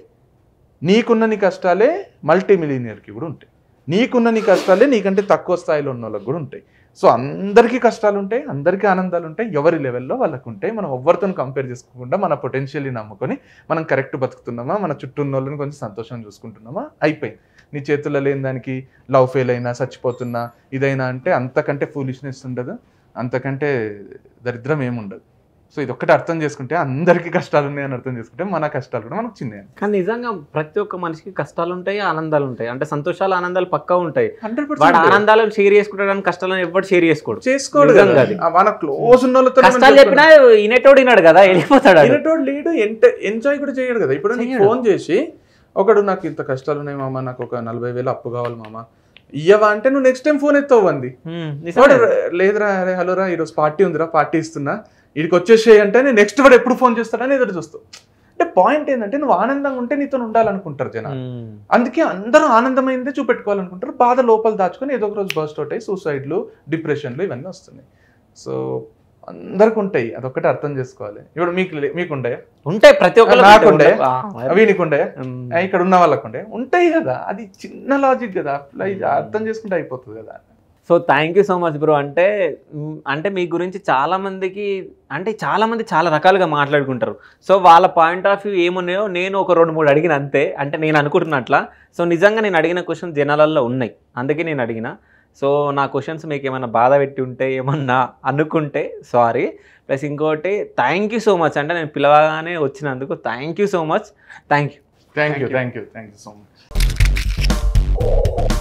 నీకున్న నీ కష్టాలే మల్టీ మిలియనర్కి కూడా ఉంటాయి. నీకున్న నీ కష్టాలే నీకంటే తక్కువ స్థాయిలో ఉన్న వాళ్ళకి కూడా ఉంటాయి. సో అందరికీ కష్టాలు ఉంటాయి, అందరికీ ఆనందాలు ఉంటాయి, ఎవరి లెవెల్లో వాళ్ళకు ఉంటాయి. మనం ఎవరితో కంపేర్ చేసుకోకుండా మన పొటెన్షియల్ని నమ్ముకొని మనం కరెక్ట్ బతుకుతున్నామా, మన చుట్టూ ఉన్న వాళ్ళని కొంచెం సంతోషం చూసుకుంటున్నామా, అయిపోయింది. నీ చేతుల్లో లేని దానికి లవ్ ఫెయిల్ అయినా, చచ్చిపోతున్నా, ఇదైనా అంటే అంతకంటే ఫూలిష్నెస్ ఉండదు, అంతకంటే దరిద్రం ఏముండదు. సో ఇది ఒక్కటి అర్థం చేసుకుంటే, అందరికీ కష్టాలు ఉన్నాయని అర్థం చేసుకుంటే మన కష్టాలు కూడా మనకు చిన్న. కానీ నిజంగా ప్రతి ఒక్క మనిషికి కష్టాలు ఉంటాయి, ఆనందాలు ఉంటాయి. అంటే సంతోషాలు ఆనందాలు పక్కా ఉంటాయి. హండ్రెడ్ పర్సెంట్ ఆనందాలు షేర్ చేసుకుంటాడు, కష్టాలను ఎప్పుడు షేర్ చేసుకోడు చేసుకోడు మన క్లోజ్ ఉన్న వాళ్ళతో కష్టాలు చెప్పినా ఇనేటోడు విన్నాడు కదా, వెళ్ళిపోతాడు. ఇనేటోడు లేడు, ఎంజాయ్ కూడా చేయడు కదా. ఇప్పుడు నీకు ఫోన్ చేసి ఒకడు నాకు ఇంత కష్టాలు ఉన్నాయి మామ, నాకు ఒక నలభై వేలు అప్పు కావాలి మామ ఇయ్యవా అంటే నువ్వు నెక్స్ట్ టైం ఫోన్ ఎత్తావు అంది. లేదురా, అరే హలోరా ఈరోజు పార్టీ ఉందిరా, పార్టీ ఇస్తున్నా వీడికి వచ్చేసేయి అంటే నేను నెక్స్ట్ వాడు ఎప్పుడు ఫోన్ చేస్తాడని ఎదురు చూస్తావు. అంటే పాయింట్ ఏంటంటే నువ్వు ఆనందంగా ఉంటే నీతో ఉండాలనుకుంటారు జనాలు. అందుకే అందరూ ఆనందమైందే చూపెట్టుకోవాలనుకుంటారు, బాధ లోపల దాచుకొని ఏదో ఒక రోజు బర్స్ట్ అవుట్ అయ్యి సూసైడ్లు, డిప్రెషన్లు ఇవన్నీ వస్తున్నాయి. సో అందరికి ఉంటాయి, అదొక్కటి అర్థం చేసుకోవాలి. ఇప్పుడు మీకు మీకు ఉండయా ఉంటాయి, ప్రతి ఒక్కరు నాకు ఉండే, వీనికి ఉండే, ఇక్కడ ఉన్న వాళ్ళకు ఉండే ఉంటాయి కదా. అది చిన్న లాజిక్ కదా, అర్థం చేసుకుంటే అయిపోతుంది కదా. So thank you so much bro. అంటే అంటే మీ గురించి చాలామందికి అంటే చాలామంది చాలా రకాలుగా మాట్లాడుకుంటారు. సో వాళ్ళ పాయింట్ ఆఫ్ వ్యూ ఏమున్నాయో నేను ఒక రెండు మూడు అడిగిన అంతే, అంటే నేను అనుకుంటున్నట్లా. సో నిజంగా నేను అడిగిన క్వశ్చన్ జనాలలో ఉన్నాయి, అందుకే నేను అడిగిన. సో నా క్వశ్చన్స్ మీకు ఏమైనా బాధ పెట్టి ఉంటే, ఏమన్నా అనుకుంటే సారీ. ప్లస్ ఇంకోటి థ్యాంక్ యూ సో మచ్, అంటే నేను పిలవగానే వచ్చినందుకు thank you so much. Thank you thank you thank you thank you so much.